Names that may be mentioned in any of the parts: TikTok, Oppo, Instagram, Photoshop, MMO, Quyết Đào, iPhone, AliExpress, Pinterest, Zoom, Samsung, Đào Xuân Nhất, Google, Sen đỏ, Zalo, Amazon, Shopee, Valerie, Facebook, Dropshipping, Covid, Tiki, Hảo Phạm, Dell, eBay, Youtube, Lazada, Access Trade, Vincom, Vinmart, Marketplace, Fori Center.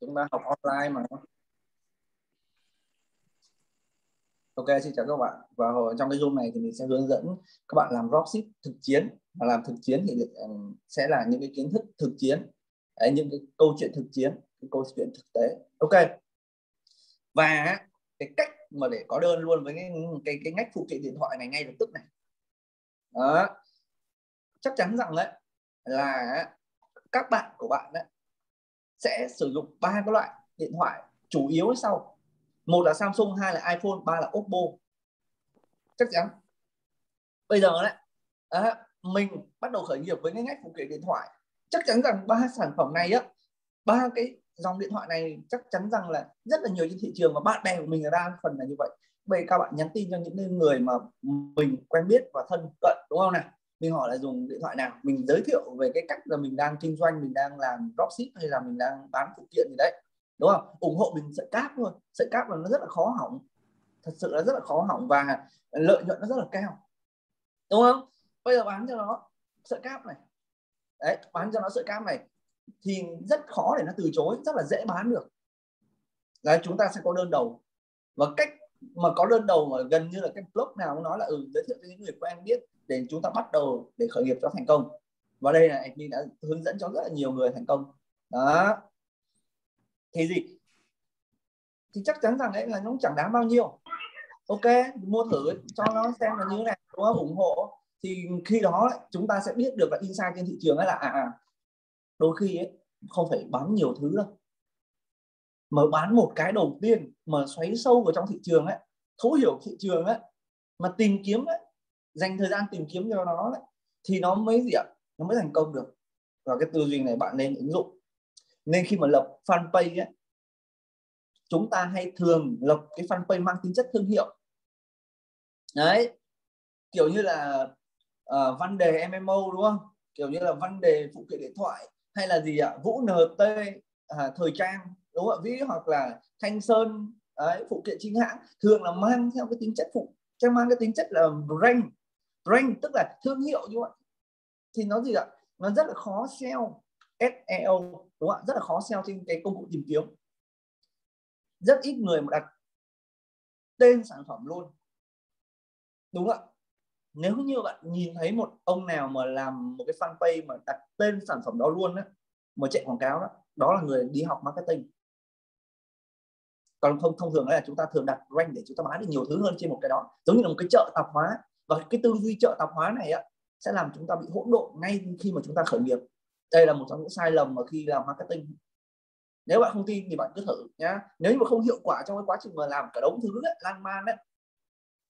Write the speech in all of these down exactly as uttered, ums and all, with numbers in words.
Chúng ta học online mà. Ok, xin chào các bạn. Và trong cái Zoom này thì mình sẽ hướng dẫn các bạn làm dropship thực chiến. Mà làm thực chiến thì sẽ là những cái kiến thức thực chiến. Đấy, những cái câu chuyện thực chiến, cái câu chuyện thực tế. Ok. Và cái cách mà để có đơn luôn với cái, cái, cái ngách phụ kiện điện thoại này ngay lập tức này. Đó. Chắc chắn rằng đấy là các bạn của bạn đấy sẽ sử dụng ba cái loại điện thoại chủ yếu sau. Một là Samsung, hai là iPhone, ba là Oppo. Chắc chắn. Bây giờ đấy, à, mình bắt đầu khởi nghiệp với cái ngách phụ kiện điện thoại. Chắc chắn rằng ba sản phẩm này á, ba cái dòng điện thoại này chắc chắn rằng là rất là nhiều trên thị trường, và bạn bè của mình là đa phần là như vậy. Vậy các bạn nhắn tin cho những người mà mình quen biết và thân cận, đúng không nào? Mình hỏi là dùng điện thoại nào, mình giới thiệu về cái cách là mình đang kinh doanh, mình đang làm dropship hay là mình đang bán phụ kiện gì đấy, đúng không? Ủng hộ mình sợi cáp thôi. Sợi cáp là nó rất là khó hỏng, thật sự là rất là khó hỏng và lợi nhuận nó rất là cao, đúng không? Bây giờ bán cho nó sợi cáp này, đấy, bán cho nó sợi cáp này thì rất khó để nó từ chối, rất là dễ bán được. Đấy, chúng ta sẽ có đơn đầu, và cách mà có đơn đầu mà gần như là cái blog nào cũng nói là ừ, giới thiệu cho những người quen biết để chúng ta bắt đầu để khởi nghiệp cho thành công. Và đây là admin đã hướng dẫn cho rất là nhiều người thành công. Đó. Thì gì? Thì chắc chắn rằng đấy là nó chẳng đáng bao nhiêu. Ok, mua thử cho nó xem là như thế nào, đúng không? Ủng hộ. Thì khi đó chúng ta sẽ biết được là insight trên thị trường ấy là à, à, đôi khi ấy, không phải bán nhiều thứ đâu. Mà bán một cái đầu tiên mà xoáy sâu vào trong thị trường ấy, thấu hiểu thị trường ấy, mà tìm kiếm ấy, dành thời gian tìm kiếm cho nó ấy, thì nó mới gì ạ? Nó mới thành công được. Và cái tư duy này bạn nên ứng dụng. Nên khi mà lập fanpage ấy, chúng ta hay thường lập cái fanpage mang tính chất thương hiệu. Đấy, kiểu như là uh, văn đề em em o, đúng không? Kiểu như là văn đề phụ kiện điện thoại, hay là gì ạ? Vũ en tê à, thời trang, đúng không ạ? Vĩ, hoặc là Thanh Sơn, đấy, phụ kiện chính hãng, thường là mang theo cái tính chất phụ, cho mang cái tính chất là brand, brand tức là thương hiệu như vậy. Thì nó gì ạ? Nó rất là khó sell ét e o, đúng không ạ? Rất là khó sell trên cái công cụ tìm kiếm. Rất ít người mà đặt tên sản phẩm luôn, đúng không ạ? Nếu như bạn nhìn thấy một ông nào mà làm một cái fanpage mà đặt tên sản phẩm đó luôn á, mà chạy quảng cáo đó, đó là người đi học marketing. Còn không thông thường là chúng ta thường đặt rank để chúng ta bán được nhiều thứ hơn trên một cái đó, giống như là một cái chợ tạp hóa. Và cái tư duy chợ tạp hóa này á, sẽ làm chúng ta bị hỗn độn ngay khi mà chúng ta khởi nghiệp. Đây là một trong những sai lầm mà khi làm marketing. Nếu bạn không tin thì bạn cứ thử nhá. Nếu như mà không hiệu quả trong cái quá trình mà làm cả đống thứ ấy, lan man đấy,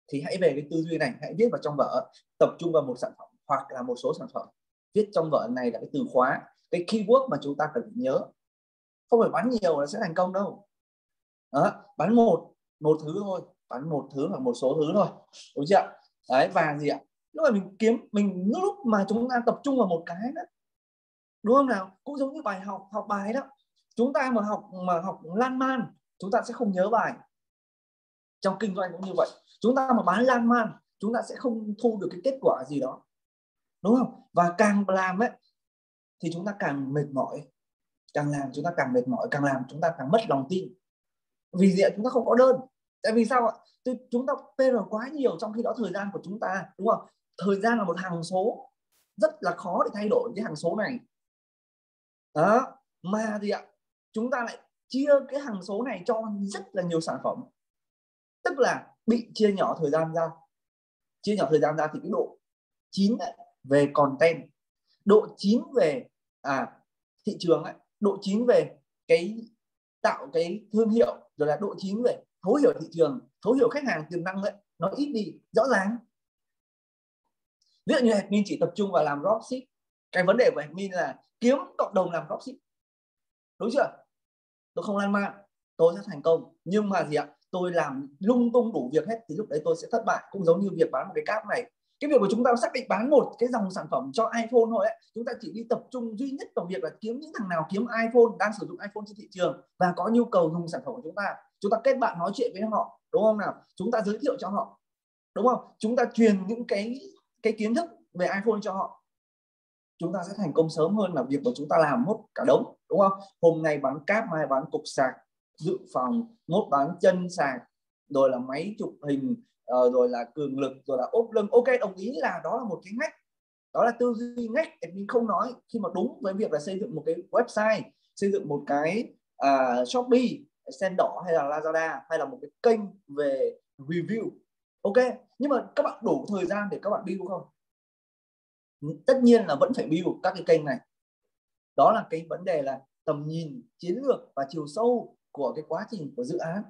thì hãy về cái tư duy này, hãy viết vào trong vở, tập trung vào một sản phẩm hoặc là một số sản phẩm. Viết trong vở này là cái từ khóa, cái keyword mà chúng ta cần nhớ. Không phải bán nhiều là sẽ thành công đâu. Đó, bán một một thứ thôi, bán một thứ hoặc một số thứ thôi, đúng chưa? Đấy, và gì ạ? Lúc mà mình kiếm, mình lúc mà chúng ta tập trung vào một cái đó, đúng không nào? Cũng giống như bài học, học bài đó. Chúng ta mà học mà học lan man, chúng ta sẽ không nhớ bài. Trong kinh doanh cũng như vậy. Chúng ta mà bán lan man, chúng ta sẽ không thu được cái kết quả gì đó, đúng không? Và càng làm ấy thì chúng ta càng mệt mỏi. Càng làm chúng ta càng mệt mỏi, càng làm chúng ta càng mất lòng tin. Vì gì ạ? Chúng ta không có đơn. Tại vì sao ạ? Chúng ta pê rờ quá nhiều, trong khi đó thời gian của chúng ta, đúng không? Thời gian là một hàng số rất là khó để thay đổi cái hàng số này. Đó, mà gì ạ? Chúng ta lại chia cái hàng số này cho rất là nhiều sản phẩm. Tức là bị chia nhỏ thời gian ra. Chia nhỏ thời gian ra thì cái độ chín về content, độ chín về à, thị trường ấy, độ chín về cái tạo cái thương hiệu, rồi là độ chín về thấu hiểu thị trường, thấu hiểu khách hàng tiềm năng ấy, nó ít đi rõ ràng. Ví dụ như admin chỉ tập trung vào làm dropship, cái vấn đề của admin là kiếm cộng đồng làm dropship, đúng chưa? Tôi không lan man, tôi sẽ thành công. Nhưng mà gì ạ? Tôi làm lung tung đủ việc hết thì lúc đấy tôi sẽ thất bại. Cũng giống như việc bán một cái cáp này, cái việc của chúng ta xác định bán một cái dòng sản phẩm cho iPhone thôi ấy, chúng ta chỉ đi tập trung duy nhất vào việc là kiếm những thằng nào kiếm iPhone, đang sử dụng iPhone trên thị trường và có nhu cầu dùng sản phẩm của chúng ta. Chúng ta kết bạn nói chuyện với họ, đúng không nào? Chúng ta giới thiệu cho họ, đúng không? Chúng ta truyền những cái cái kiến thức về iPhone cho họ. Chúng ta sẽ thành công sớm hơn là việc của chúng ta làm một cả đống. đúng không? Hôm nay bán cáp, mai bán cục sạc dự phòng, mốt bán chân sạc, rồi là máy chụp hình, rồi là cường lực, rồi là ốp lưng. Ok, đồng ý là đó là một cái ngách, đó là tư duy ngách. Mình không nói khi mà đúng với việc là xây dựng một cái website, xây dựng một cái uh, Shopee, Sen đỏ hay là Lazada, hay là một cái kênh về review. Ok, nhưng mà các bạn đủ thời gian để các bạn build không? Tất nhiên là vẫn phải build các cái kênh này. Đó là cái vấn đề là tầm nhìn, chiến lược và chiều sâu của cái quá trình của dự án.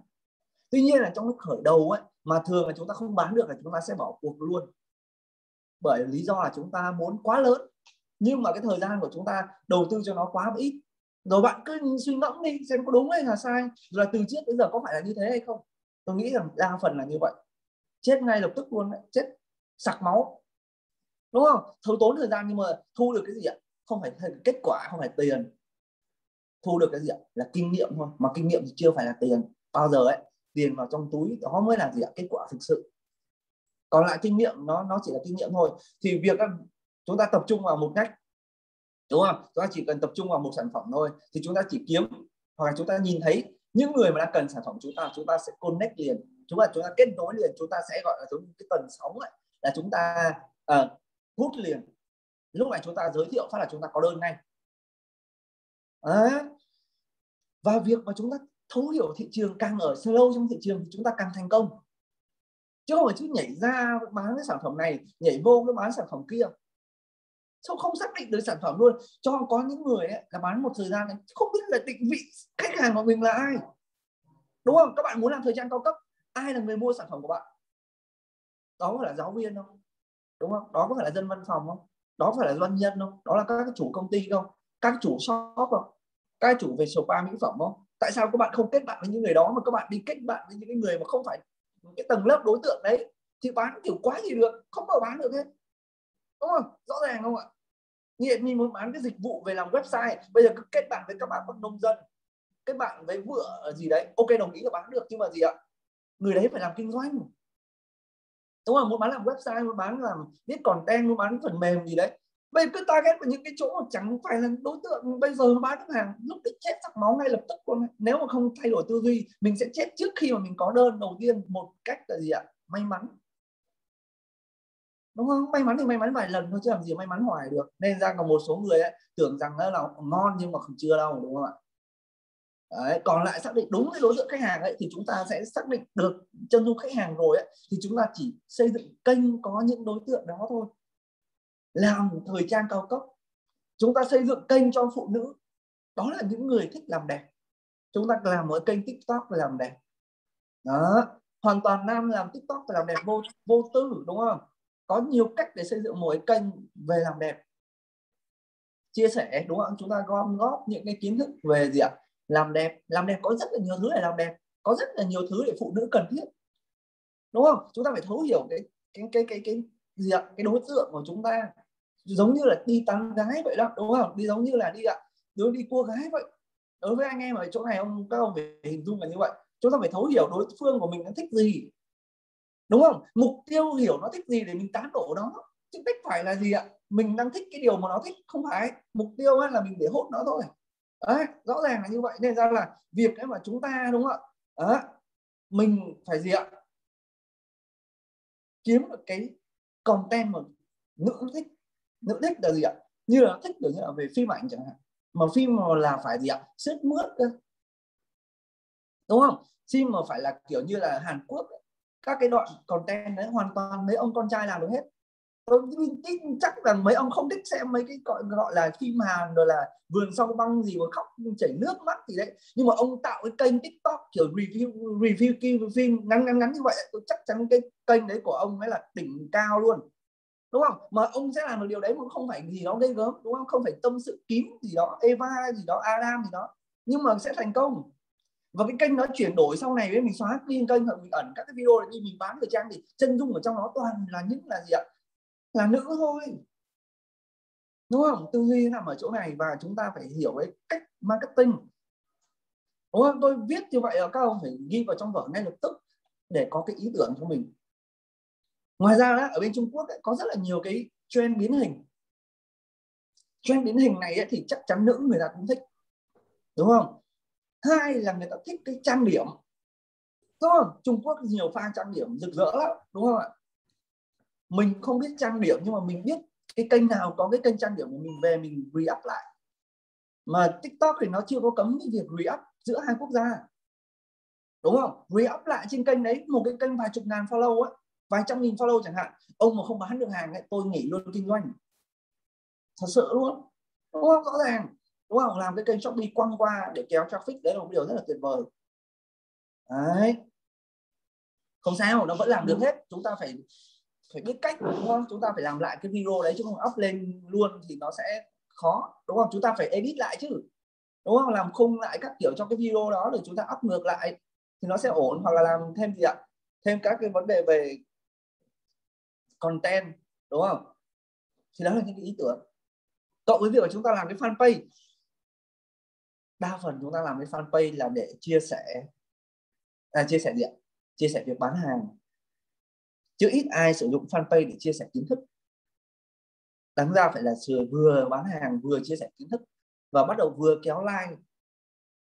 Tuy nhiên là trong lúc khởi đầu ấy, mà thường là chúng ta không bán được là chúng ta sẽ bỏ cuộc luôn. Bởi lý do là chúng ta muốn quá lớn, nhưng mà cái thời gian của chúng ta đầu tư cho nó quá ít. Rồi bạn cứ suy ngẫm đi xem có đúng hay là sai, rồi là từ trước đến giờ có phải là như thế hay không. Tôi nghĩ rằng đa phần là như vậy. Chết ngay lập tức luôn, chết sặc máu, đúng không? Thấu tốn thời gian nhưng mà thu được cái gì ạ? Không phải kết quả, không phải tiền. Thu được cái gì ạ? Là kinh nghiệm thôi. Mà kinh nghiệm thì chưa phải là tiền. Bao giờ ấy, tiền vào trong túi đó mới là gì ạ? Kết quả thực sự. Còn lại kinh nghiệm nó nó chỉ là kinh nghiệm thôi. Thì việc chúng ta tập trung vào một cách, đúng không? Chúng ta chỉ cần tập trung vào một sản phẩm thôi. Thì chúng ta chỉ kiếm, hoặc là chúng ta nhìn thấy những người mà đang cần sản phẩm chúng ta, chúng ta sẽ connect liền. Chúng ta, chúng ta kết nối liền. Chúng ta sẽ gọi là giống cái tần sóng ấy, là chúng ta uh, hút liền. Lúc này chúng ta giới thiệu phát là chúng ta có đơn ngay. À, và việc mà chúng ta thấu hiểu thị trường, càng ở sâu trong thị trường thì chúng ta càng thành công. Chứ không phải chứ nhảy ra bán cái sản phẩm này, nhảy vô cái bán sản phẩm kia, sao không xác định được sản phẩm luôn. Cho có những người ấy, là bán một thời gian này, không biết là định vị khách hàng của mình là ai, đúng không? Các bạn muốn làm thời trang cao cấp, ai là người mua sản phẩm của bạn? Đó có phải là giáo viên không? Đúng không? Đó có phải là dân văn phòng không? Đó có phải là doanh nhân không? Đó là các chủ công ty không? Các chủ shop không? Các chủ về spa mỹ phẩm không? Tại sao các bạn không kết bạn với những người đó mà các bạn đi kết bạn với những người mà không phải cái tầng lớp đối tượng đấy? Thì bán kiểu quá gì được, không bao bán được hết, đúng không? Rõ ràng không ạ? Nghiện mình muốn bán cái dịch vụ về làm website, bây giờ cứ kết bạn với các bạn con nông dân, kết bạn với vựa gì đấy, ok, đồng ý là bán được, nhưng mà gì ạ? Người đấy phải làm kinh doanh, đúng không? Muốn bán làm website, muốn bán làm viết content, muốn bán phần mềm gì đấy, bây giờ cứ target vào những cái chỗ chẳng phải là đối tượng. Bây giờ bán khách hàng lúc đấy chết sặc máu ngay lập tức luôn. Nếu mà không thay đổi tư duy, mình sẽ chết trước khi mà mình có đơn đầu tiên. Một cách là gì ạ? May mắn, đúng không? May mắn thì may mắn vài lần thôi, chứ làm gì may mắn hoài được. Nên ra còn một số người ấy, tưởng rằng nó là ngon nhưng mà không, chưa đâu, đúng không ạ? Đấy, còn lại xác định đúng cái đối tượng khách hàng ấy, thì chúng ta sẽ xác định được chân dung khách hàng rồi ấy, thì chúng ta chỉ xây dựng kênh có những đối tượng đó thôi. Làm thời trang cao cấp, chúng ta xây dựng kênh cho phụ nữ, đó là những người thích làm đẹp, chúng ta làm một kênh TikTok để làm đẹp đó. Hoàn toàn nam làm TikTok để làm đẹp vô, vô tư, đúng không? Có nhiều cách để xây dựng một kênh về làm đẹp, chia sẻ, đúng không? Chúng ta gom góp những cái kiến thức về gì ạ? Làm đẹp. Làm đẹp có rất là nhiều thứ để làm đẹp, có rất là nhiều thứ để phụ nữ cần thiết, đúng không? Chúng ta phải thấu hiểu cái cái cái cái cái gì ạ? Cái đối tượng của chúng ta, giống như là đi tán gái vậy đó, đúng không? Đi giống như là đi ạ, đối đi cua gái vậy. Đối với anh em ở chỗ này, ông các ông phải hình dung là như vậy. Chúng ta phải thấu hiểu đối phương của mình nó thích gì, đúng không? Mục tiêu hiểu nó thích gì để mình tán đổ nó, chứ thích phải là gì ạ? Mình đang thích cái điều mà nó thích, không phải mục tiêu là mình để hốt nó thôi. Đấy, rõ ràng là như vậy. Nên ra là việc ấy mà chúng ta, đúng không ạ? Đấy, mình phải gì ạ? Kiếm được cái content mà nữ thích. Nữ thích là gì ạ? Như là thích được như là về phim ảnh chẳng hạn, mà phim mà là phải gì ạ? Sướt mướt cơ, đúng không? Phim mà phải là kiểu như là Hàn Quốc ấy. Các cái đoạn content đấy hoàn toàn mấy ông con trai làm được hết. Tôi tin chắc rằng mấy ông không thích xem mấy cái gọi, gọi là phim Hàn, rồi là vườn song băng gì mà khóc chảy nước mắt gì đấy. Nhưng mà ông tạo cái kênh TikTok kiểu review review kia phim ngắn ngắn ngắn như vậy, tôi chắc chắn cái kênh đấy của ông ấy là đỉnh cao luôn, đúng không? Mà ông sẽ làm được điều đấy mà không phải gì đó ghê gớm, đúng không? Không phải tâm sự kín gì đó, Eva gì đó, Adam gì đó, nhưng mà sẽ thành công. Và cái kênh nó chuyển đổi sau này, với mình xóa clean kênh hoặc mình ẩn các cái video đi, mình bán thời trang thì chân dung ở trong nó toàn là những là gì ạ? Là nữ thôi, đúng không? Tư duy nằm ở chỗ này. Và chúng ta phải hiểu cái cách marketing, đúng không? Tôi viết như vậy là các ông phải ghi vào trong vở ngay lập tức để có cái ý tưởng cho mình. Ngoài ra đó, ở bên Trung Quốc ấy, có rất là nhiều cái trend biến hình. Trend biến hình này ấy, thì chắc chắn nữ người ta cũng thích. đúng không? Hai là người ta thích cái trang điểm, đúng không? Trung Quốc nhiều pha trang điểm rực rỡ lắm, đúng không ạ? Mình không biết trang điểm nhưng mà mình biết cái kênh nào có cái kênh trang điểm của mình về mình re-up lại. Mà TikTok thì nó chưa có cấm cái việc re-up giữa hai quốc gia, đúng không? Re-up lại trên kênh đấy, một cái kênh vài chục ngàn follow á, vài trăm nghìn follow chẳng hạn, ông mà không bán được hàng ấy, tôi nghỉ luôn kinh doanh, thật sự luôn, đúng không? Rõ ràng, đúng không? Làm cái kênh Shopee quăng qua để kéo traffic đấy là một điều rất là tuyệt vời. Đấy, không sao, nó vẫn làm được hết. Chúng ta phải phải biết cách, đúng không? Chúng ta phải làm lại cái video đấy chứ không up lên luôn thì nó sẽ khó, đúng không? Chúng ta phải edit lại chứ, đúng không? Làm khung lại các kiểu cho cái video đó để chúng ta up ngược lại thì nó sẽ ổn. Hoặc là làm thêm gì ạ? Thêm các cái vấn đề về content, đúng không? Thì đó là những cái ý tưởng. Cộng với việc là chúng ta làm cái fanpage, đa phần chúng ta làm cái fanpage là để chia sẻ, à, chia sẻ gì ạ? Chia sẻ việc bán hàng, chứ ít ai sử dụng fanpage để chia sẻ kiến thức. Đáng ra phải là vừa bán hàng vừa chia sẻ kiến thức và bắt đầu vừa kéo like,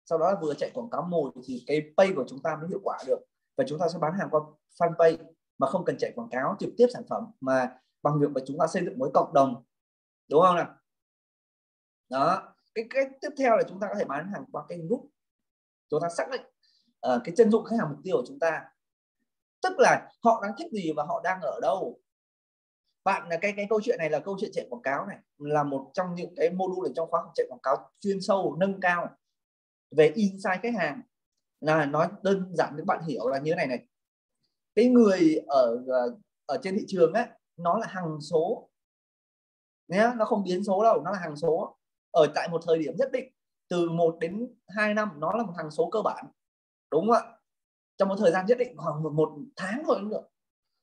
sau đó vừa chạy quảng cáo mồi thì cái page của chúng ta mới hiệu quả được. Và chúng ta sẽ bán hàng qua fanpage mà không cần chạy quảng cáo trực tiếp sản phẩm, mà bằng việc mà chúng ta xây dựng mối cộng đồng, đúng không nào? Đó, cái cách tiếp theo là chúng ta có thể bán hàng qua cái group. Chúng ta xác định uh, cái chân dung khách hàng mục tiêu của chúng ta, tức là họ đang thích gì và họ đang ở đâu. Bạn là cái cái câu chuyện này là câu chuyện chạy quảng cáo này, là một trong những cái module ở trong khóa học chạy quảng cáo chuyên sâu nâng cao về insight khách hàng. Là nói đơn giản để bạn hiểu là như thế này này. Cái người ở ở trên thị trường ấy, nó là hằng số. Nhá, nó không biến số đâu, nó là hằng số. Ở tại một thời điểm nhất định, từ một đến hai năm nó là một hằng số cơ bản. Đúng không ạ? Trong một thời gian nhất định khoảng một, một tháng thôi cũng được.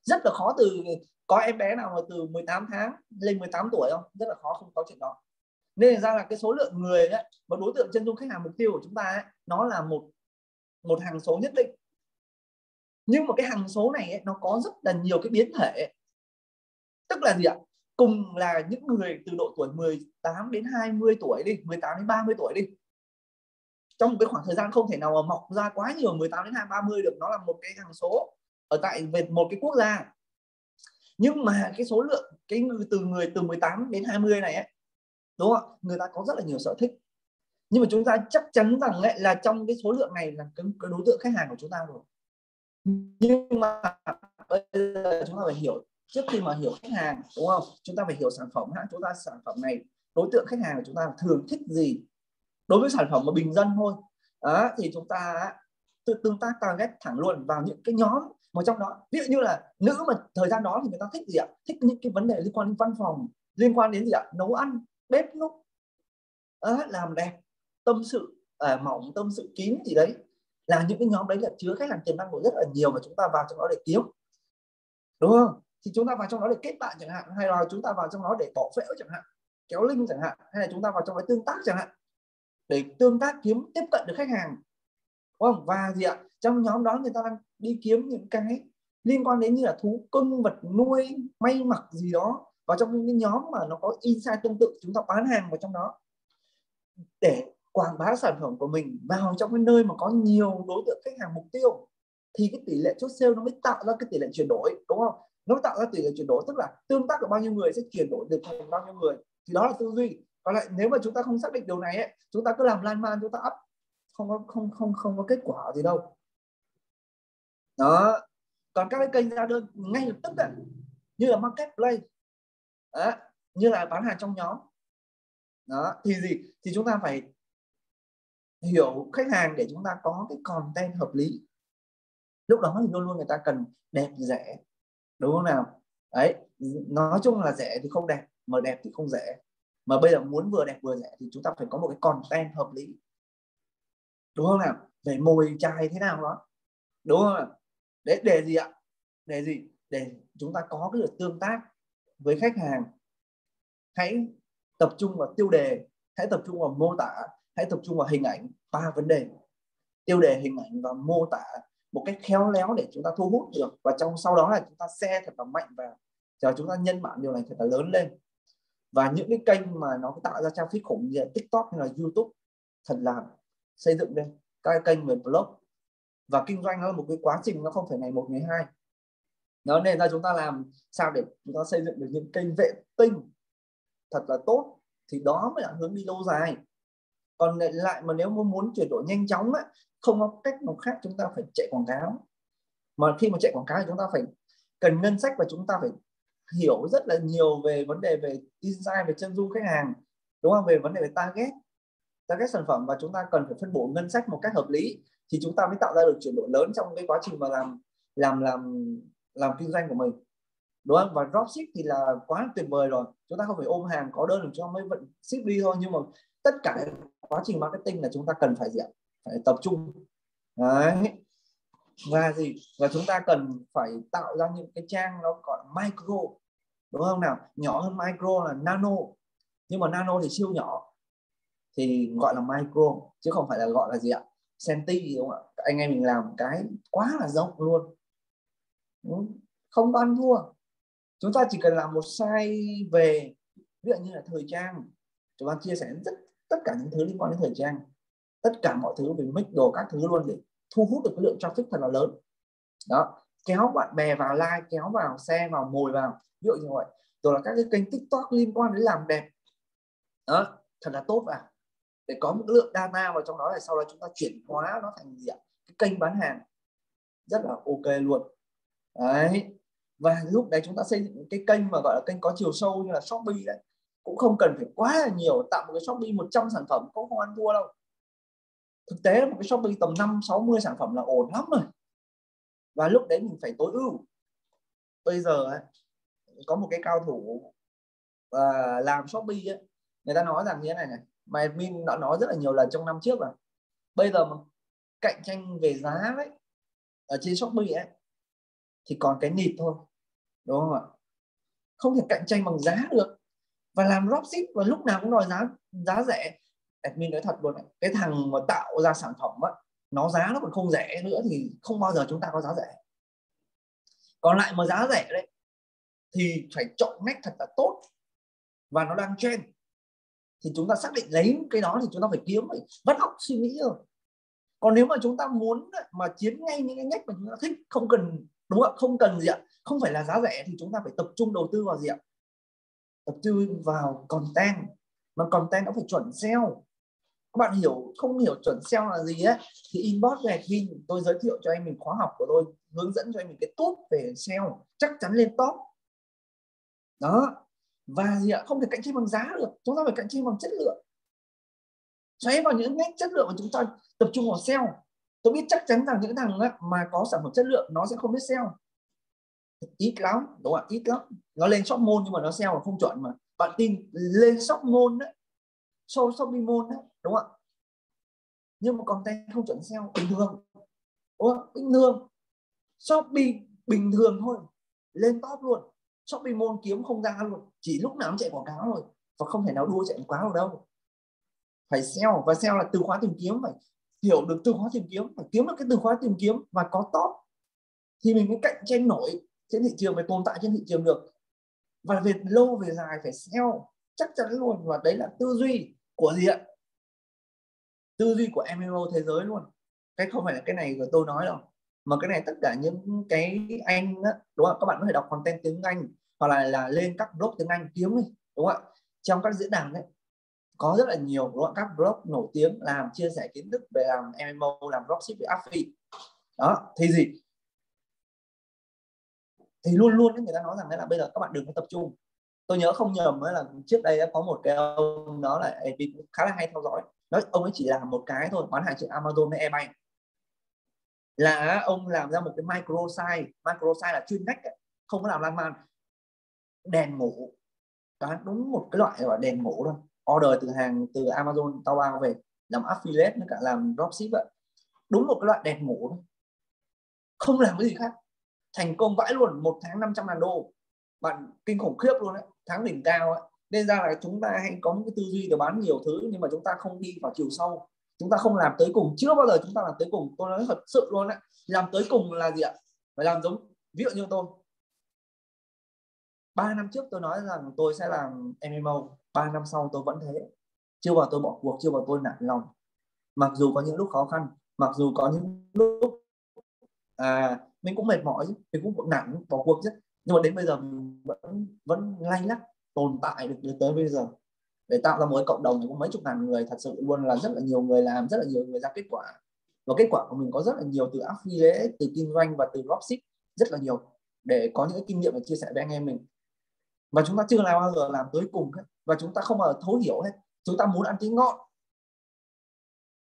Rất là khó, từ có em bé nào mà từ mười tám tháng lên mười tám tuổi không? Rất là khó, không có chuyện đó. Nên ra là cái số lượng người ấy, và đối tượng chân dung khách hàng mục tiêu của chúng ta ấy, nó là một một hằng số nhất định. Nhưng mà cái hằng số này ấy, nó có rất là nhiều cái biến thể. Tức là gì ạ? Cùng là những người từ độ tuổi mười tám đến hai mươi tuổi đi, mười tám đến ba mươi tuổi đi, trong một cái khoảng thời gian không thể nào mà mọc ra quá nhiều mười tám đến hai mươi ba mươi được. Nó là một cái hằng số ở tại về một cái quốc gia. Nhưng mà cái số lượng cái người từ người từ mười tám đến hai mươi này ấy, đúng không? Người ta có rất là nhiều sở thích. Nhưng mà chúng ta chắc chắn rằng ấy, là trong cái số lượng này là cái, cái đối tượng khách hàng của chúng ta rồi. Nhưng mà bây giờ chúng ta phải hiểu, trước khi mà hiểu khách hàng, đúng không? Chúng ta phải hiểu sản phẩm hãng chúng ta, sản phẩm này, đối tượng khách hàng của chúng ta thường thích gì. Đối với sản phẩm mà bình dân thôi, đó, thì chúng ta tự tương tác target thẳng luôn vào những cái nhóm mà trong đó. Ví dụ như là nữ mà thời gian đó thì người ta thích gì ạ? Thích những cái vấn đề liên quan đến văn phòng, liên quan đến gì ạ? Nấu ăn, bếp núc, à, làm đẹp, tâm sự à, mỏng, tâm sự kín gì đấy. Là những cái nhóm đấy là chứa khách hàng tiềm năng của rất là nhiều mà chúng ta vào trong đó để kiếm, đúng không? Thì chúng ta vào trong đó để kết bạn chẳng hạn, hay là chúng ta vào trong đó để bỏ phễu chẳng hạn, kéo link chẳng hạn, hay là chúng ta vào trong đó tương tác chẳng hạn, để tương tác kiếm tiếp cận được khách hàng, đúng không? Và gì ạ? Trong nhóm đó người ta đang đi kiếm những cái liên quan đến như là thú cưng, vật nuôi, may mặc gì đó. Và trong những nhóm mà nó có insight tương tự, chúng ta bán hàng vào trong đó để quảng bá sản phẩm của mình vào trong cái nơi mà có nhiều đối tượng khách hàng mục tiêu, thì cái tỷ lệ chốt sale nó mới tạo ra cái tỷ lệ chuyển đổi, đúng không? Nó tạo ra tỷ lệ chuyển đổi, tức là tương tác của bao nhiêu người sẽ chuyển đổi được thành bao nhiêu người. Thì đó là tư duy. Còn lại nếu mà chúng ta không xác định điều này ấy, chúng ta cứ làm lan man, chúng ta up, không có không không không có kết quả gì đâu. Đó. Còn các cái kênh ra đơn ngay lập tức ấy, như là Marketplace, đó, như là bán hàng trong nhóm, đó, thì gì? Thì chúng ta phải hiểu khách hàng để chúng ta có cái content hợp lý. Lúc đó thì luôn luôn người ta cần đẹp rẻ, đúng không nào? Đấy, nói chung là rẻ thì không đẹp, mà đẹp thì không rẻ. Mà bây giờ muốn vừa đẹp vừa rẻ thì chúng ta phải có một cái content hợp lý, đúng không nào? Về mồi chài thế nào đó, đúng không nào? Để, để gì ạ? Để gì? Để chúng ta có cái được tương tác với khách hàng. Hãy tập trung vào tiêu đề, hãy tập trung vào mô tả, hãy tập trung vào hình ảnh. Ba vấn đề: tiêu đề, hình ảnh và mô tả một cách khéo léo để chúng ta thu hút được. Và trong sau đó là chúng ta share thật là mạnh vào, rồi chúng ta nhân bản điều này thật là lớn lên. Và những cái kênh mà nó tạo ra traffic khủng như TikTok hay là YouTube thật là xây dựng lên các kênh về blog. Và kinh doanh nó là một cái quá trình, nó không phải ngày một ngày hai. Nó nên là chúng ta làm sao để chúng ta xây dựng được những kênh vệ tinh thật là tốt, thì đó mới là hướng đi lâu dài. Còn lại mà nếu muốn chuyển đổi nhanh chóng á, không có cách nào khác, chúng ta phải chạy quảng cáo. Mà khi mà chạy quảng cáo thì chúng ta phải cần ngân sách, và chúng ta phải hiểu rất là nhiều về vấn đề về design, về chân dung khách hàng, đúng không? Về vấn đề về target, target sản phẩm, và chúng ta cần phải phân bổ ngân sách một cách hợp lý, thì chúng ta mới tạo ra được chuyển đổi lớn trong cái quá trình mà làm làm làm làm kinh doanh của mình, đúng không? Và dropship thì là quá tuyệt vời rồi, chúng ta không phải ôm hàng có đơn để cho mới vận ship đi thôi, nhưng mà tất cả quá trình marketing là chúng ta cần phải gì ạ? Phải tập trung. Đấy. Và gì? Và chúng ta cần phải tạo ra những cái trang nó gọi micro, đúng không nào? Nhỏ hơn micro là nano, nhưng mà nano thì siêu nhỏ thì gọi là micro, chứ không phải là gọi là gì ạ? Centi, đúng không ạ? Anh em mình làm cái quá là rộng luôn, không ăn thua. Chúng ta chỉ cần làm một size về ví dụ như là thời trang, chúng ta chia sẻ rất tất cả những thứ liên quan đến thời trang, tất cả mọi thứ về mix đồ các thứ luôn, để thu hút được cái lượng traffic thật là lớn. Đó, kéo bạn bè vào like, kéo vào share, vào mồi vào, ví dụ như vậy. Rồi là các cái kênh TikTok liên quan đến làm đẹp, đó thật là tốt à, để có một lượng data vào trong đó, là sau đó chúng ta chuyển hóa nó thành gì ạ? Cái kênh bán hàng rất là ok luôn. Đấy. Và lúc đấy chúng ta xây dựng cái kênh mà gọi là kênh có chiều sâu như là Shopee đấy, cũng không cần phải quá là nhiều, tạo một cái Shopee một trăm sản phẩm cũng không ăn thua đâu. Thực tế một cái Shopee tầm năm sáu mươi sản phẩm là ổn lắm rồi. Và lúc đấy mình phải tối ưu. Bây giờ ấy, có một cái cao thủ và làm Shopee ấy, người ta nói rằng như thế này này, mà admin đã nói rất là nhiều lần trong năm trước rồi. Bây giờ mà cạnh tranh về giá đấy ở trên Shopee ấy thì còn cái nịt thôi, đúng không ạ? Không thể cạnh tranh bằng giá được. Và làm dropship và lúc nào cũng đòi giá giá rẻ. Admin nói thật luôn này, cái thằng mà tạo ra sản phẩm á, nó giá nó còn không rẻ nữa thì không bao giờ chúng ta có giá rẻ. Còn lại mà giá rẻ đấy thì phải chọn ngách thật là tốt, và nó đang trend thì chúng ta xác định lấy cái đó, thì chúng ta phải kiếm, phải vắt óc suy nghĩ rồi. Còn nếu mà chúng ta muốn mà chiến ngay những cái ngách mà chúng ta thích, không cần, đúng không? Không cần gì ạ? Không phải là giá rẻ, thì chúng ta phải tập trung đầu tư vào gì ạ? Tập trung vào content, mà content nó phải chuẩn ét e o. Các bạn hiểu không hiểu chuẩn ét e o là gì ấy thì inbox về admin, tôi giới thiệu cho anh mình khóa học của tôi, hướng dẫn cho anh mình cái tốt về ét e o, chắc chắn lên top. Đó. Và gì ạ? Không thể cạnh tranh bằng giá được, chúng ta phải cạnh tranh bằng chất lượng. Xoáy vào những cái chất lượng mà chúng ta tập trung vào ét e o. Tôi biết chắc chắn rằng những thằng mà có sản phẩm chất lượng nó sẽ không biết ét e o. Ít lắm, đúng không ạ? Ít lắm. Nó lên shop môn nhưng mà nó ét e o là không chuẩn mà. Bạn tin lên shop môn đấy, show shop môn đấy, đúng không ạ? Nhưng mà content không chuẩn ét e o bình thường, đúng không? Bình thường. Shopee bình thường thôi, lên top luôn. Shopee môn kiếm không ra luôn, chỉ lúc nào cũng chạy quảng cáo rồi, và không thể nào đua chạy quảng cáo được đâu. Phải ét e o, và ét e o là từ khóa tìm kiếm, phải hiểu được từ khóa tìm kiếm, phải kiếm được cái từ khóa tìm kiếm và có top thì mình mới cạnh tranh nổi trên thị trường, phải tồn tại trên thị trường được. Và về lâu về dài phải ét e o chắc chắn luôn, và đấy là tư duy của gì ạ? Tư duy của em em o thế giới luôn. Cái không phải là cái này của tôi nói đâu, mà cái này tất cả những cái anh đó, đúng không? Các bạn có thể đọc content tiếng Anh hoặc là là lên các blog tiếng Anh kiếm đi, đúng không ạ? Trong các diễn đàn đấy có rất là nhiều, đúng không? Các blog nổi tiếng làm chia sẻ kiến thức về làm em em o, làm dropship với affiliate. Đó, thì gì? Thì luôn luôn người ta nói rằng là bây giờ các bạn đừng có tập trung. Tôi nhớ không nhầm ấy là trước đây có một cái ông đó là admin khá là hay theo dõi. Đó, ông ấy chỉ làm một cái thôi, bán hàng trên Amazon với eBay. Là ông làm ra một cái micro size, micro size là chuyên ngách, không có làm lan man. Đèn ngủ. Đó, đúng một cái loại gọi đèn ngủ thôi. Order từ hàng từ Amazon tao bao về, làm affiliate với cả làm dropship vậy. Đúng một cái loại đèn ngủ thôi. Không làm cái gì khác. Thành công vãi luôn, một tháng năm trăm ngàn đô. Bạn kinh khủng khiếp luôn đấy, tháng đỉnh cao ấy. Nên ra là chúng ta hay có một cái tư duy để bán nhiều thứ, nhưng mà chúng ta không đi vào chiều sâu. Chúng ta không làm tới cùng, chưa bao giờ chúng ta làm tới cùng. Tôi nói thật sự luôn đấy. Làm tới cùng là gì ạ? Phải làm giống, ví dụ như tôi ba năm trước tôi nói rằng tôi sẽ làm em em o, ba năm sau tôi vẫn thế. Chưa bao giờ tôi bỏ cuộc, chưa bao giờ tôi nản lòng. Mặc dù có những lúc khó khăn, mặc dù có những lúc à, mình cũng mệt mỏi, mình cũng nản bỏ cuộc chứ, nhưng mà đến bây giờ mình vẫn vẫn lay lắt tồn tại được đến tới bây giờ để tạo ra một cái cộng đồng này có mấy chục ngàn người, thật sự luôn là rất là nhiều người làm, rất là nhiều người ra kết quả, và kết quả của mình có rất là nhiều từ affiliate, từ kinh doanh và từ dropship, rất là nhiều để có những cái kinh nghiệm để chia sẻ với anh em mình. Và chúng ta chưa nào bao giờ làm tới cùng hết, và chúng ta không bao giờ thấu hiểu hết. Chúng ta muốn ăn cái ngọn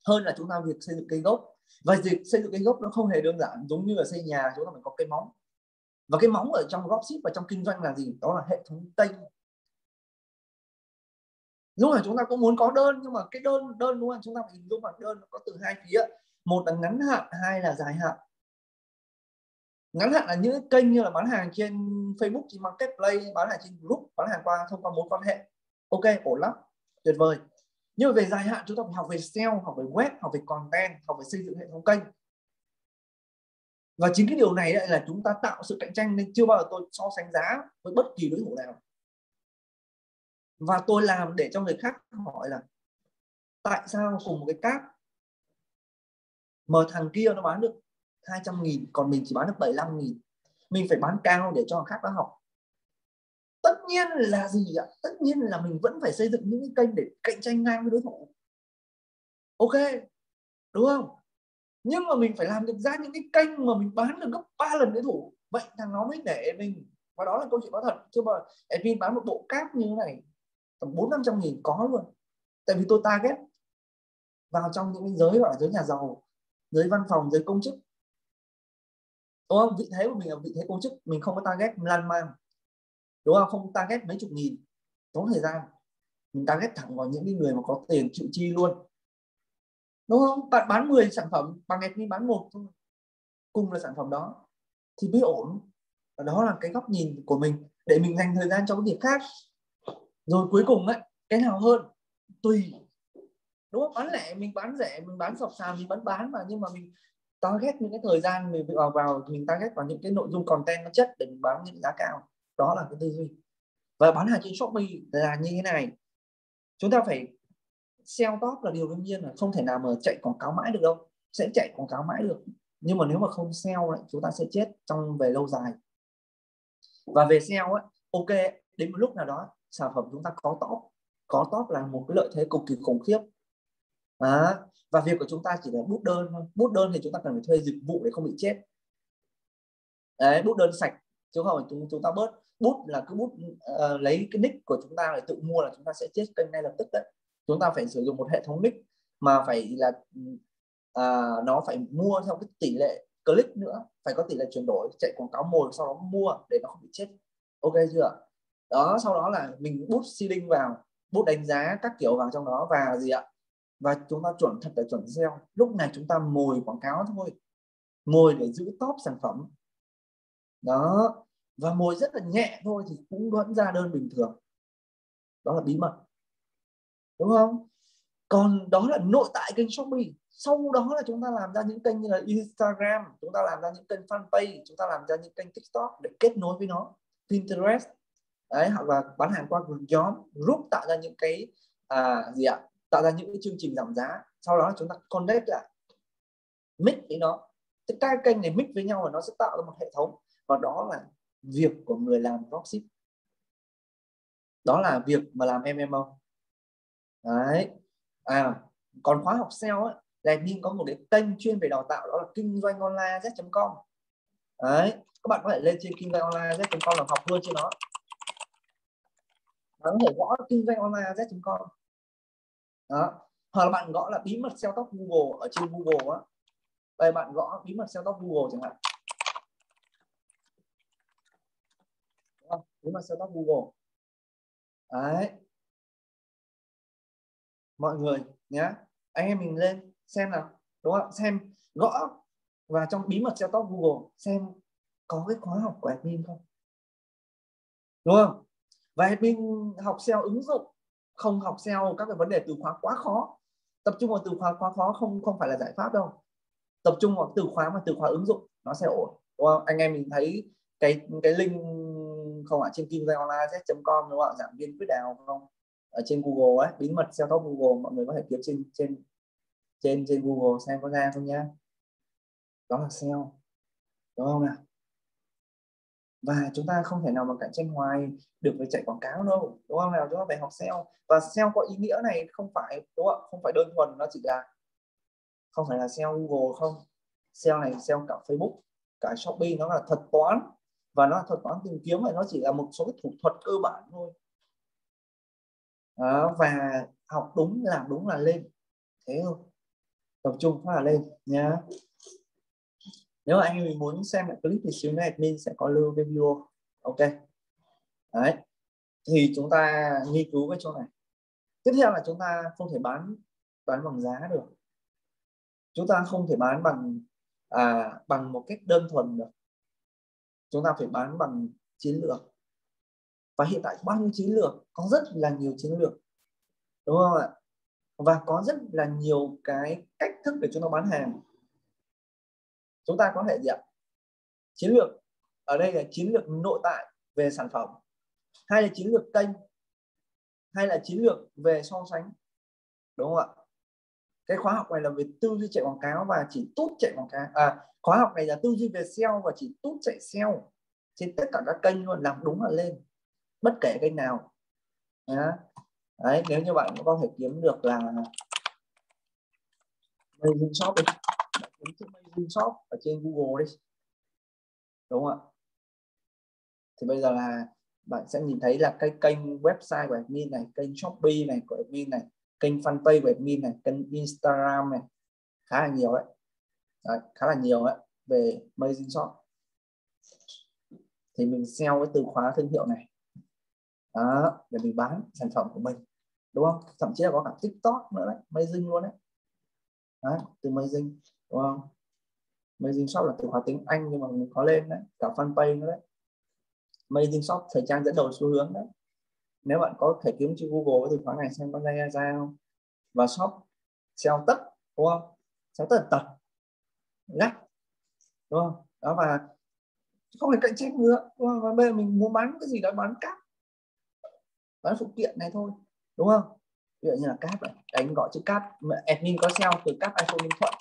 hơn là chúng ta việc xây dựng cây gốc, và việc xây dựng cây gốc nó không hề đơn giản, giống như là xây nhà chúng ta phải có cây móng. Và cái móng ở trong dropship và trong kinh doanh là gì? Đó là hệ thống kênh. Lúc nào chúng ta cũng muốn có đơn, nhưng mà cái đơn đơn đúng không? Chúng ta phải hình dung bằng đơn nó có từ hai phía, một là ngắn hạn, hai là dài hạn. Ngắn hạn là những kênh như là bán hàng trên Facebook, trên Marketplace, bán hàng trên group, bán hàng qua thông qua mối quan hệ, ok, ổn lắm, tuyệt vời. Nhưng về dài hạn chúng ta phải học về ét e o, học về web, học về content, học về xây dựng hệ thống kênh. Và chính cái điều này là chúng ta tạo sự cạnh tranh, nên chưa bao giờ tôi so sánh giá với bất kỳ đối thủ nào. Và tôi làm để cho người khác hỏi là tại sao cùng một cái cáp mà thằng kia nó bán được hai trăm nghìn, còn mình chỉ bán được bảy mươi lăm nghìn. Mình phải bán cao để cho người khác đã học. Tất nhiên là gì ạ? Tất nhiên là mình vẫn phải xây dựng những kênh để cạnh tranh ngang với đối thủ. Ok, đúng không? Nhưng mà mình phải làm được ra những cái kênh mà mình bán được gấp ba lần đối thủ. Vậy thằng nó mới để mình. Và đó là câu chuyện có thật. Chứ mà admin bán một bộ cáp như thế này tầm bốn trăm năm mươi nghìn có luôn. Tại vì tôi target vào trong những giới gọi là giới nhà giàu, giới văn phòng, giới công chức. Đúng không? Vị thế của mình là vị thế công chức. Mình không có target lan man, đúng không? Không target mấy chục nghìn tốn thời gian. Mình target thẳng vào những người mà có tiền chịu chi luôn, đúng không? Bạn bán mười sản phẩm bằng admin bán một thôi, cùng là sản phẩm đó thì mới ổn. Và đó là cái góc nhìn của mình để mình dành thời gian cho cái việc khác. Rồi cuối cùng ấy, cái nào hơn tùy, đúng không? Bán lẻ mình bán rẻ, mình bán sọc sàn mình vẫn bán mà, nhưng mà mình target những cái thời gian mình vào vào mình target vào những cái nội dung content nó chất để mình bán những giá cao. Đó là cái tư duy. Và bán hàng trên Shopee là như thế này, chúng ta phải sell top là điều đương nhiên, là không thể nào mà chạy quảng cáo mãi được đâu. Sẽ chạy quảng cáo mãi được, nhưng mà nếu mà không sell ấy, chúng ta sẽ chết trong về lâu dài. Và về sell ấy, ok, đến một lúc nào đó sản phẩm chúng ta có top, có top là một cái lợi thế cực kỳ khủng khiếp. À, và việc của chúng ta chỉ là bút đơn thôi. Bút đơn thì chúng ta cần phải thuê dịch vụ để không bị chết. Đấy, bút đơn sạch, chứ không phải chúng, chúng ta bớt bút là cứ bút uh, lấy cái nick của chúng ta để tự mua là chúng ta sẽ chết kênh ngay lập tức đấy. Chúng ta phải sử dụng một hệ thống nick mà phải là uh, nó phải mua theo cái tỷ lệ click nữa, phải có tỷ lệ chuyển đổi, chạy quảng cáo mồi sau đó mua để nó không bị chết. Ok chưa? Đó, sau đó là mình bút seeding vào, bút đánh giá các kiểu vào trong đó và gì ạ? Và chúng ta chuẩn thật là chuẩn seo. Lúc này chúng ta mồi quảng cáo thôi, mồi để giữ top sản phẩm đó, và mồi rất là nhẹ thôi thì cũng vẫn ra đơn bình thường. Đó là bí mật, đúng không? Còn đó là nội tại kênh Shopee. Sau đó là chúng ta làm ra những kênh như là Instagram, chúng ta làm ra những kênh fanpage, chúng ta làm ra những kênh TikTok để kết nối với nó, Pinterest đấy, hoặc là bán hàng qua nhóm group, tạo ra những cái à, gì ạ? Tạo ra những cái chương trình giảm giá. Sau đó chúng ta connect lại, mix với nó. Các kênh này mix với nhau và nó sẽ tạo ra một hệ thống. Và đó là việc của người làm dropship. Đó là việc mà làm em em o. Đấy. À, còn khóa học sale ấy, admin có một cái kênh chuyên về đào tạo, đó là kinh doanh online z chấm com. Đấy, các bạn có thể lên trên kinh doanh online z chấm com là học luôn trên đó. Bạn có thể gõ kinh doanh online z chấm com. Đó. Hoặc là bạn gõ là bí mật sell top Google ở trên Google á. Đây bạn gõ bí mật sell top Google chẳng hạn. Đó, bí mật sell top Google. Đấy. Mọi người nhé, anh em mình lên xem nào, đúng không? Xem gõ và trong bí mật sell top Google xem có cái khóa học của admin không. Đúng không? Và admin học sell ứng dụng, không học seo các cái vấn đề từ khóa quá khó. Tập trung vào từ khóa quá khó không không phải là giải pháp đâu. Tập trung vào từ khóa mà từ khóa ứng dụng nó sẽ ổn. Đúng không? Anh em mình thấy cái cái link không ạ, trên kinh doanh online z chấm com, đúng không ạ? Giảng viên Quyết Đào không? Ở trên Google ấy, bí mật seo top Google mọi người có thể kiếm trên trên trên trên Google xem có ra không nhá. Đó là ét e o, đúng không nào? Và chúng ta không thể nào mà cạnh tranh hoài được với chạy quảng cáo đâu, đúng không nào? Chúng ta phải học ét e o, và ét e o có ý nghĩa này không phải, đúng không? Không phải đơn thuần nó chỉ là, không phải là ét e o Google không, ét e o này ét e o cả Facebook, cả Shopee, nó là thuật toán, và nó là thuật toán tìm kiếm, và nó chỉ là một số thủ thuật cơ bản thôi. Đó, và học đúng làm đúng là lên, thế thôi, tập trung phát là lên nhá. Nếu mà anh mình muốn xem lại clip thì xíu nữa admin sẽ có lưu video, ok. Đấy, thì chúng ta nghiên cứu cái chỗ này. Tiếp theo là chúng ta không thể bán bán bằng giá được, chúng ta không thể bán bằng à, bằng một cách đơn thuần được, chúng ta phải bán bằng chiến lược. Và hiện tại bao nhiêu chiến lược, có rất là nhiều chiến lược, đúng không ạ? Và có rất là nhiều cái cách thức để chúng ta bán hàng. Chúng ta có thể gì ạ? Chiến lược ở đây là chiến lược nội tại về sản phẩm, hay là chiến lược kênh, hay là chiến lược về so sánh, đúng không ạ? Cái khóa học này là về tư duy chạy quảng cáo và chỉ tút chạy quảng cáo. À, khóa học này là tư duy về ét e o và chỉ tút chạy ét e o trên tất cả các kênh luôn, làm đúng là lên, bất kể kênh nào. Đấy, nếu như bạn có thể kiếm được là Amazon Shop đi, kiếm chữ Amazon Shop ở trên Google đi, đúng không ạ? Thì bây giờ là bạn sẽ nhìn thấy là cái kênh website của admin này, kênh Shopee này của admin này, kênh fanpage của admin này, kênh Instagram này, khá là nhiều đấy, đấy khá là nhiều đấy về Amazon Shop. Thì mình sell cái từ khóa thương hiệu này. Đó, để mình bán sản phẩm của mình, đúng không? Thậm chí là có cả TikTok nữa đấy, Amazing luôn đấy. Đấy, từ Amazing, đúng không? Amazing Shop là từ khóa tiếng Anh nhưng mà mình có lên đấy, cả fanpage nữa đấy. Amazing Shop thời trang dẫn đầu xu hướng đấy. Nếu bạn có thể kiếm trên Google cái từ khóa này xem có ra ra không? Và shop sell tất, đúng không? Sell tất tật, ngắt, đúng không? Đó, và không thể cạnh tranh nữa, đúng không? Và bây giờ mình muốn bán cái gì đó, bán cáp, bán phụ kiện này thôi, đúng không? Ví dụ như là cáp này, đánh gọi chữ cáp, admin có sell từ cáp iPhone Ninh Thuận,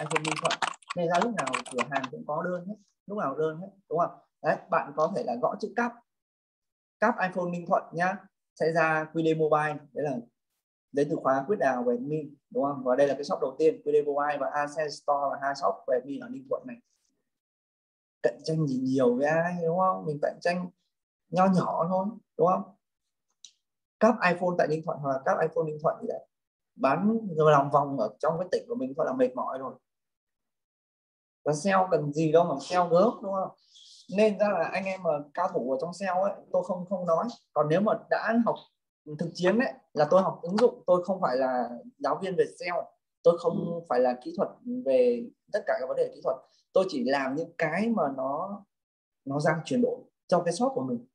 iPhone Ninh Thuận nên ra lúc nào cửa hàng cũng có đơn hết, lúc nào đơn hết, đúng không? Đấy, bạn có thể là gõ chữ cáp, cáp iPhone Ninh Thuận nhá, sẽ ra quy đê Mobile, đấy là đến từ khóa quyết đào của admin, đúng không? Và đây là cái shop đầu tiên, quy đê Mobile và Access Store là hai shop của admin ở Ninh Thuận này. Cạnh tranh gì nhiều với ai, đúng không? Mình cạnh tranh nho nhỏ thôi, đúng không? Các iPhone tại Ninh Thuận hoặc là các iPhone Ninh Thuận thì đấy, bán lòng vòng ở trong cái tỉnh của mình thôi là mệt mỏi rồi. Và sale cần gì đâu mà sale gớm, đúng không? Nên ra là anh em mà cao thủ ở trong sale ấy, tôi không không nói. Còn nếu mà đã học thực chiến đấy, là tôi học ứng dụng, tôi không phải là giáo viên về sale, tôi không ừ. phải là kỹ thuật về tất cả các vấn đề kỹ thuật, tôi chỉ làm những cái mà nó nó ra chuyển đổi trong cái shop của mình.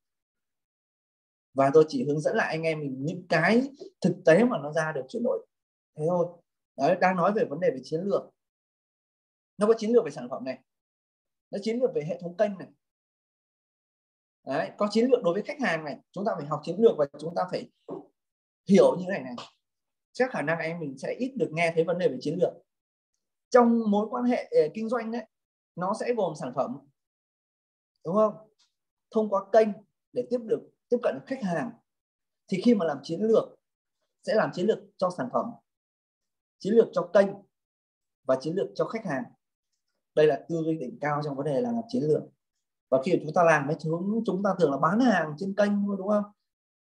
Và tôi chỉ hướng dẫn lại anh em mình những cái thực tế mà nó ra được chuyển đổi, thế thôi. Đấy, đang nói về vấn đề về chiến lược. Nó có chiến lược về sản phẩm này, nó chiến lược về hệ thống kênh này. Đấy, có chiến lược đối với khách hàng này. Chúng ta phải học chiến lược và chúng ta phải hiểu như này này. Chắc khả năng em mình sẽ ít được nghe thấy vấn đề về chiến lược. Trong mối quan hệ eh, kinh doanh đấy, nó sẽ gồm sản phẩm, đúng không? Thông qua kênh để tiếp được tiếp cận khách hàng. Thì khi mà làm chiến lược, sẽ làm chiến lược cho sản phẩm, chiến lược cho kênh và chiến lược cho khách hàng. Đây là tư duy đỉnh cao trong vấn đề là làm chiến lược. Và khi chúng ta làm mấy thứ, chúng ta thường là bán hàng trên kênh thôi, đúng không?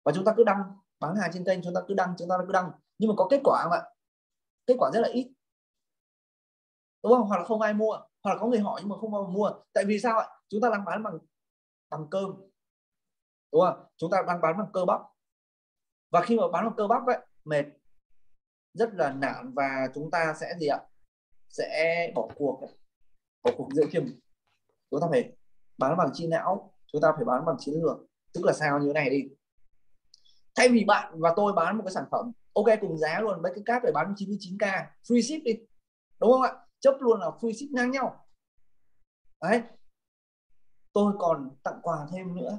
Và chúng ta cứ đăng bán hàng trên kênh, chúng ta cứ đăng, chúng ta cứ đăng, nhưng mà có kết quả không ạ? Kết quả rất là ít, đúng không? Hoặc là không ai mua, hoặc là có người hỏi nhưng mà không ai mua. Tại vì sao ạ? Chúng ta đang bán bằng bằng cơm, đúng không? Chúng ta đang bán bằng cơ bắp, và khi mà bán bằng cơ bắp ấy, mệt, rất là nản, và chúng ta sẽ gì ạ? Sẽ bỏ cuộc, bỏ cuộc giữa chừng. Chúng ta phải bán bằng trí não, chúng ta phải bán bằng chiến lược. Tức là sao? Như thế này đi, thay vì bạn và tôi bán một cái sản phẩm ok cùng giá luôn, mấy cái cáp để bán chín mươi chín k free ship đi, đúng không ạ? Chấp luôn là free ship ngang nhau. Đấy, tôi còn tặng quà thêm nữa,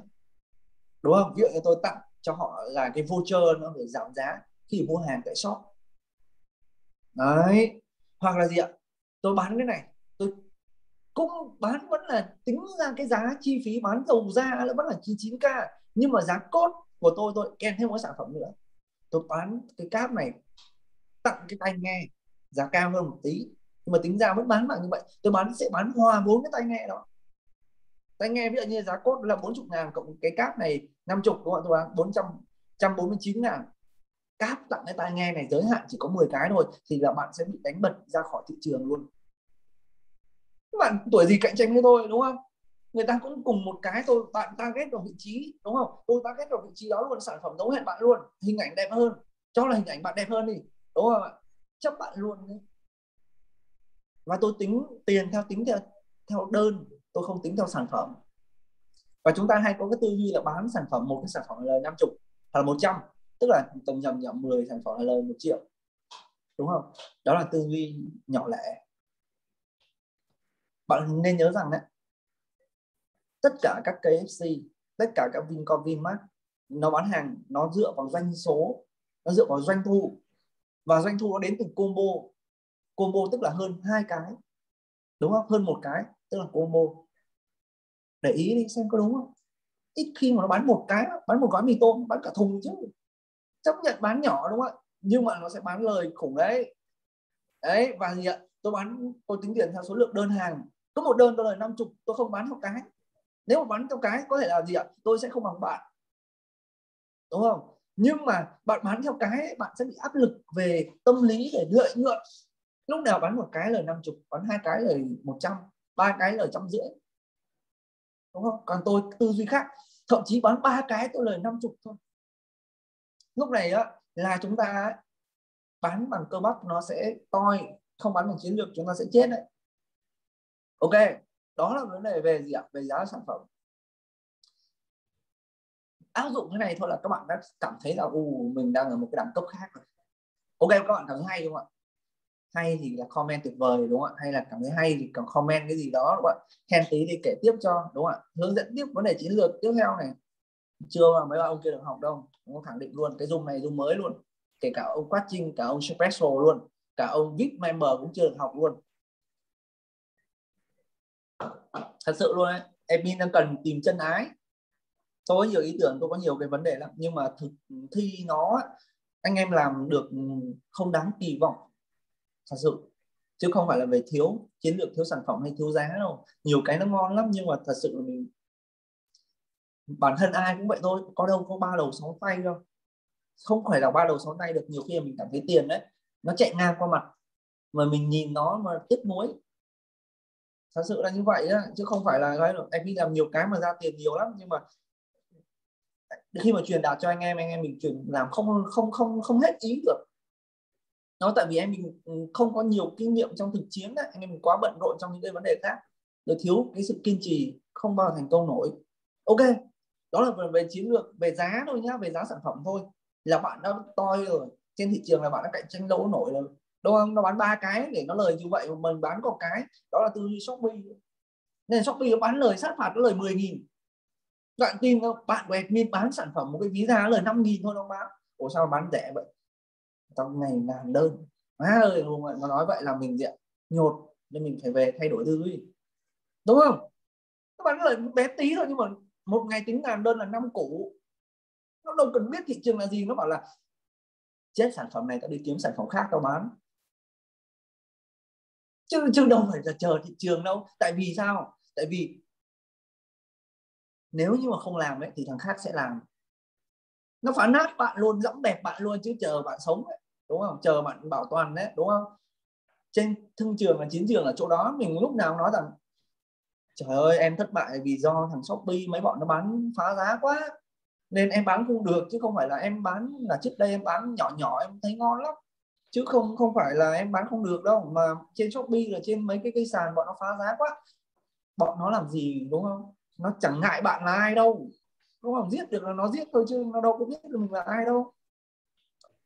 đúng không? Ví dụ như tôi tặng cho họ là cái voucher nó để giảm giá khi mua hàng tại shop. đấy. Hoặc là gì ạ, tôi bán cái này tôi cũng bán vẫn là tính ra cái giá chi phí bán đầu ra vẫn là chín mươi chín k, nhưng mà giá cốt của tôi tôi kèm thêm một sản phẩm nữa, tôi bán cái cáp này tặng cái tai nghe giá cao hơn một tí, nhưng mà tính ra vẫn bán bằng như vậy. Tôi bán sẽ bán hòa bốn cái tai nghe đó. Tai nghe ví dụ như giá cốt là bốn mươi ngàn cộng cái cáp này năm mươi, đúng không? Tôi bán bốn trăm bốn mươi chín ngàn. Cáp tặng cái tai nghe này giới hạn chỉ có mười cái thôi thì là bạn sẽ bị đánh bật ra khỏi thị trường luôn. Các bạn tuổi gì cạnh tranh với tôi, đúng không? Người ta cũng cùng một cái, tôi bạn target vào vị trí, đúng không? Tôi target vào vị trí đó luôn, sản phẩm giống hệt bạn luôn, hình ảnh đẹp hơn, cho là hình ảnh bạn đẹp hơn đi, đúng không ạ? Chấp bạn luôn đấy. Và tôi tính tiền theo tính theo, theo đơn, tôi không tính theo sản phẩm. Và chúng ta hay có cái tư duy là bán sản phẩm, một cái sản phẩm là lời năm mươi hoặc là một trăm, tức là tổng nhầm nhầm mười sản phẩm là lời một triệu, đúng không? Đó là tư duy nhỏ lẻ. Bạn nên nhớ rằng đấy, tất cả các ca ép xê, tất cả các Vincom, Vinmart, nó bán hàng nó dựa vào doanh số, nó dựa vào doanh thu, và doanh thu nó đến từ combo. Combo tức là hơn hai cái, đúng không? Hơn một cái tức là combo. Để ý đi xem có đúng không. Ít khi mà nó bán một cái, bán một gói mì tôm, bán cả thùng chứ. Chấp nhận bán nhỏ, đúng không? Nhưng mà nó sẽ bán lời khủng đấy. Đấy, và gì ạ? Tôi bán, tôi tính tiền theo số lượng đơn hàng. Có một đơn tôi lời năm mươi, tôi không bán theo cái. Nếu mà bán theo cái có thể là gì ạ? Tôi sẽ không bằng bạn, đúng không? Nhưng mà bạn bán theo cái, bạn sẽ bị áp lực về tâm lý để lợi nhuận. Lúc nào bán một cái lời năm mươi, bán hai cái lời một trăm, ba cái lời trăm rưỡi, đúng không? Còn tôi tư duy khác, thậm chí bán ba cái tôi lời năm mươi thôi. Lúc này á, là chúng ta bán bằng cơ bắp nó sẽ toi, không bán bằng chiến lược chúng ta sẽ chết đấy. Ok, đó là vấn đề về gì ạ? Về giá sản phẩm. Áp dụng cái này thôi là các bạn đã cảm thấy là u mình đang ở một cái đẳng cấp khác rồi. Ok, các bạn cảm thấy hay đúng không ạ? Hay thì là comment tuyệt vời, đúng không ạ? Hay là cảm thấy hay thì còn comment cái gì đó, đúng không ạ? Khen tí đi, kể tiếp cho, đúng không ạ? Hướng dẫn tiếp vấn đề chiến lược tiếp theo này. Chưa mà mấy ông kia được học đâu, nó khẳng định luôn, cái Zoom này Zoom mới luôn. Kể cả ông Quát Trinh, cả ông Special luôn, cả ông vê i pê member cũng chưa được học luôn. Thật sự luôn đấy, admin đang cần tìm chân ái. Tôi có nhiều ý tưởng, tôi có nhiều cái vấn đề lắm, nhưng mà thực thi nó anh em làm được không đáng kỳ vọng thật sự, chứ không phải là về thiếu chiến lược, thiếu sản phẩm hay thiếu giá đâu. Nhiều cái nó ngon lắm nhưng mà thật sự là mình, bản thân ai cũng vậy thôi, có đâu có ba đầu sáu tay đâu, không phải là ba đầu sáu tay được. Nhiều khi mình cảm thấy tiền đấy nó chạy ngang qua mặt mà mình nhìn nó mà tiếc nuối, thật sự là như vậy đó. Chứ không phải là anh đi làm nhiều cái mà ra tiền nhiều lắm, nhưng mà khi mà truyền đạt cho anh em, anh em mình truyền làm không không không không hết ý được. Nó tại vì em mình không có nhiều kinh nghiệm trong thực chiến đấy, anh em mình quá bận rộn trong những cái vấn đề khác, nó thiếu cái sự kiên trì, không bao giờ thành công nổi. Ok, đó là về chiến lược, về giá thôi nhá, về giá sản phẩm thôi. Là bạn đã toi rồi, trên thị trường là bạn đã cạnh tranh đâu nổi rồi, đúng không? Nó bán ba cái để nó lời như vậy, mình bán có cái, đó là tư duy Shopee. Nên Shopee nó bán lời sát phạt, nó lời mười nghìn. Bạn tin không? Bạn của admin bán sản phẩm một cái ví giá lời năm nghìn thôi, nó bán. Ủa sao bán rẻ vậy? Trong này làm đơn. Má ơi, đúng rồi. Nó nói vậy là mình diện nhột, nên mình phải về thay đổi tư duy, đúng không? Các bạn lời bé tí thôi, nhưng mà một ngày tính làm đơn là năm củ. Nó đâu cần biết thị trường là gì, nó bảo là chết sản phẩm này tao đi kiếm sản phẩm khác tao bán. Chứ, chứ đâu phải là chờ thị trường đâu. Tại vì sao? Tại vì nếu như mà không làm ấy, thì thằng khác sẽ làm. Nó phá nát bạn luôn, dẫm đạp bạn luôn, chứ chờ bạn sống ấy, đúng không? Chờ bạn bảo toàn đấy, đúng không? Trên thương trường và chiến trường là chỗ đó. Mình lúc nào nói rằng trời ơi em thất bại vì do thằng Shopee mấy bọn nó bán phá giá quá nên em bán không được, chứ không phải là em bán là trước đây em bán nhỏ nhỏ em thấy ngon lắm, chứ không không phải là em bán không được đâu. Mà trên Shopee là trên mấy cái cây sàn bọn nó phá giá quá, bọn nó làm gì, đúng không? Nó chẳng ngại bạn là ai đâu, đúng không? Giết được là nó giết thôi, chứ nó đâu có biết được mình là ai đâu.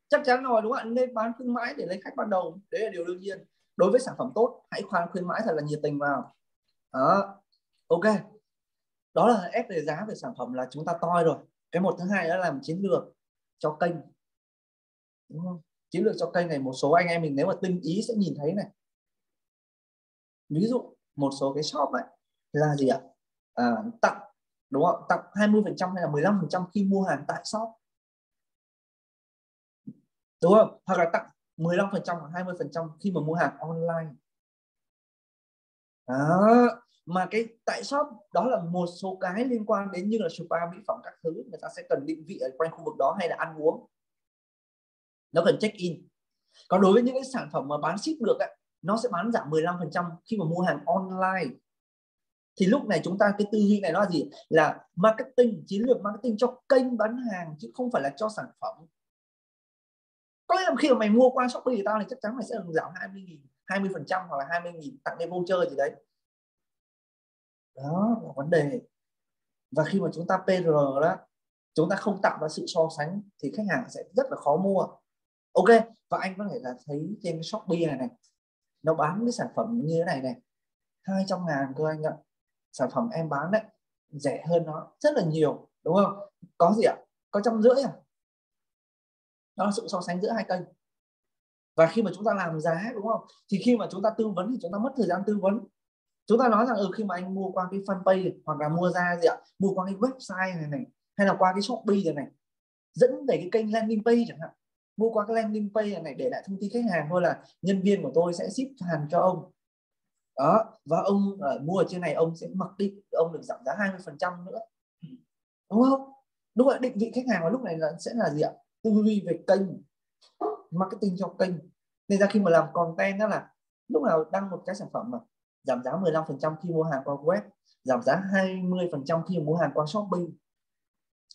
Chắc chắn rồi, đúng không ạ? Nên bán khuyến mãi để lấy khách ban đầu, đấy là điều đương nhiên. Đối với sản phẩm tốt, hãy khoan khuyến mãi thật là nhiệt tình vào đó. Ok, đó là ép về giá, về sản phẩm là chúng ta toi rồi. Cái một thứ hai đó là làm chiến lược cho kênh, đúng không? chiến lược cho kênh này, một số anh em mình nếu mà tinh ý sẽ nhìn thấy này. Ví dụ một số cái shop này là gì ạ? À, tặng, đúng không? Tặng hai mươi phần trăm hay là mười lăm phần trăm khi mua hàng tại shop, đúng không? Hoặc là tặng mười lăm phần trăm hoặc hai mươi phần trăm khi mà mua hàng online. Đó. Mà cái tại shop đó là một số cái liên quan đến như là spa, mỹ phẩm các thứ, người ta sẽ cần định vị ở quanh khu vực đó, hay là ăn uống, nó cần check in. Còn đối với những cái sản phẩm mà bán ship được ấy, nó sẽ bán giảm mười lăm phần trăm khi mà mua hàng online. Thì lúc này chúng ta cái tư duy này nó là gì? Là marketing, chiến lược marketing cho kênh bán hàng chứ không phải là cho sản phẩm. Có nghĩa là khi mà mày mua qua Shopee thì tao thì chắc chắn mày sẽ được giảm hai mươi nghìn, hai mươi phần trăm hoặc là hai mươi nghìn, tặng cái voucher gì đấy. Đó là vấn đề. Và khi mà chúng ta pê rờ đó, chúng ta không tạo ra sự so sánh thì khách hàng sẽ rất là khó mua. Ok, và anh có thể là thấy trên Shopee này này, nó bán cái sản phẩm như thế này này, hai trăm ngàn cơ anh ạ. Sản phẩm em bán đấy rẻ hơn nó rất là nhiều, đúng không? Có gì ạ? Có trăm rưỡi à? Đó là sự so sánh giữa hai kênh. Và khi mà chúng ta làm giá, đúng không, thì khi mà chúng ta tư vấn thì chúng ta mất thời gian tư vấn. Chúng ta nói rằng ừ, khi mà anh mua qua cái fanpage hoặc là mua ra gì ạ, mua qua cái website này này, hay là qua cái Shopee này này, dẫn về cái kênh landing page chẳng hạn, mua qua cái landing page này này để lại thông tin khách hàng thôi là nhân viên của tôi sẽ ship hàng cho ông. Đó, và ông uh, mua ở trên này ông sẽ mặc định ông được giảm giá hai mươi phần trăm nữa. Đúng không? Đúng vậy, định vị khách hàng vào lúc này là sẽ là gì ạ? Tư duy về kênh, marketing cho kênh. Nên ra khi mà làm content đó là lúc nào đăng một cái sản phẩm mà giảm giá mười lăm phần trăm khi mua hàng qua web, giảm giá hai mươi phần trăm khi mua hàng qua Shopee.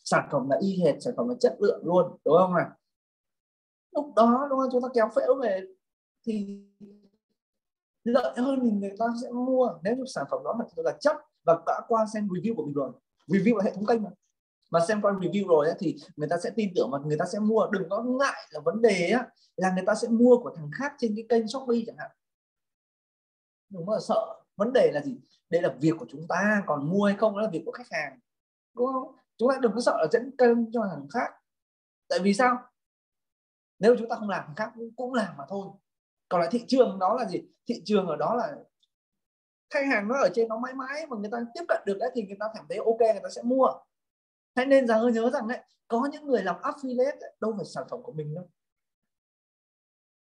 Sản phẩm là y hệt, sản phẩm là chất lượng luôn, đúng không ạ? Lúc đó đúng không? Chúng ta kéo phễu về thì lợi hơn thì người ta sẽ mua nếu như sản phẩm đó thật là chất và đã qua xem review của mình rồi. Review là hệ thống kênh mà, mà xem qua review rồi ấy, thì người ta sẽ tin tưởng và người ta sẽ mua. Đừng có ngại là vấn đề ấy, là người ta sẽ mua của thằng khác trên cái kênh Shopee chẳng hạn. Đừng có sợ. Vấn đề là gì? Đây là việc của chúng ta, còn mua hay không đó là việc của khách hàng, đúng không? Chúng ta đừng có sợ là dẫn kênh cho thằng khác. Tại vì sao? Nếu chúng ta không làm, thằng khác cũng làm mà thôi. Còn lại thị trường đó là gì? Thị trường ở đó là khách hàng nó ở trên nó mãi mãi mà người ta tiếp cận được đấy thì người ta cảm thấy ok, người ta sẽ mua. Thế nên rằng nhớ rằng đấy, có những người làm affiliate đấy, đâu phải sản phẩm của mình đâu,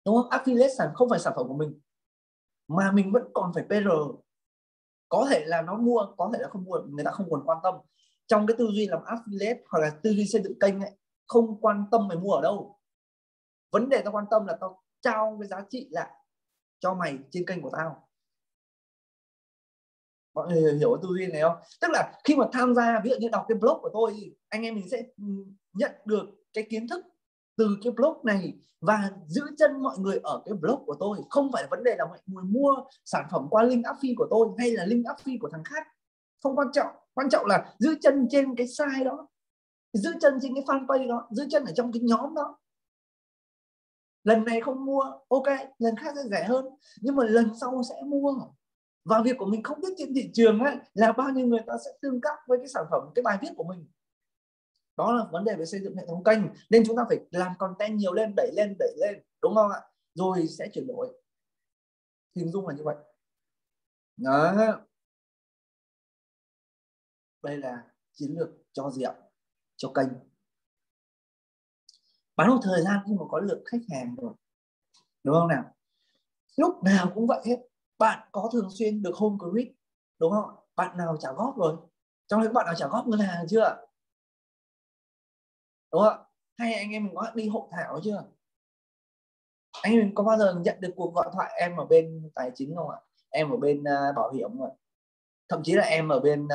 đúng không? Affiliate không phải sản phẩm của mình mà mình vẫn còn phải pê rờ. Có thể là nó mua, có thể là không mua, người ta không còn quan tâm. Trong cái tư duy làm affiliate hoặc là tư duy xây dựng kênh ấy, không quan tâm mày mua ở đâu. Vấn đề tao quan tâm là tao trao cái giá trị lại cho mày trên kênh của tao. Mọi người hiểu tư duy này không? Tức là khi mà tham gia, ví dụ như đọc cái blog của tôi thì anh em mình sẽ nhận được cái kiến thức từ cái blog này và giữ chân mọi người ở cái blog của tôi. Không phải vấn đề là mọi người mua sản phẩm qua link affiliate của tôi hay là link affiliate của thằng khác. Không quan trọng. Quan trọng là giữ chân trên cái site đó, giữ chân trên cái fanpage đó, giữ chân ở trong cái nhóm đó. Lần này không mua, ok, lần khác sẽ rẻ hơn, nhưng mà lần sau sẽ mua. Và việc của mình không biết trên thị trường ấy, là bao nhiêu người ta sẽ tương tác với cái sản phẩm, cái bài viết của mình. Đó là vấn đề về xây dựng hệ thống kênh. Nên chúng ta phải làm content nhiều lên, đẩy lên, đẩy lên, đúng không ạ? Rồi sẽ chuyển đổi. Hình dung là như vậy. Đó. Đây là chiến lược cho gì ạ? Cho kênh. Bán một thời gian khi mà có lượng khách hàng rồi, đúng không nào? Lúc nào cũng vậy hết. Bạn có thường xuyên được home credit, đúng không? Bạn nào trả góp rồi? Trong đấy bạn nào trả góp ngân hàng chưa? Đúng không? Hay anh em mình có đi hội thảo chưa? Anh em mình có bao giờ nhận được cuộc gọi thoại em ở bên tài chính không ạ? Em ở bên uh, bảo hiểm rồi. Thậm chí là em ở bên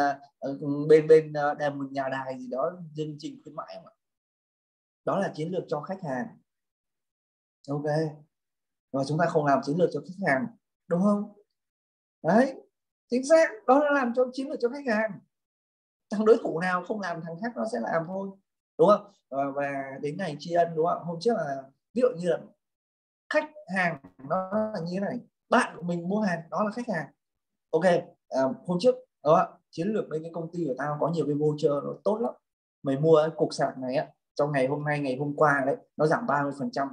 uh, bên bên uh, đài, một nhà đài gì đó, chương trình khuyến mãi không ạ? Đó là chiến lược cho khách hàng. Ok. Và chúng ta không làm chiến lược cho khách hàng, đúng không? Đấy, chính xác. Đó là làm cho chiến lược cho khách hàng. Thằng đối thủ nào không làm, thằng khác nó sẽ làm thôi, đúng không? Và đến ngày tri ân, đúng không? Hôm trước là ví dụ như là khách hàng nó là như thế này, bạn của mình mua hàng đó là khách hàng. Ok, à, hôm trước đó, chiến lược bên cái công ty của tao có nhiều cái voucher nó tốt lắm. Mày mua cái cục sạc này á, trong ngày hôm nay, ngày hôm qua đấy, nó giảm ba mươi phần trăm.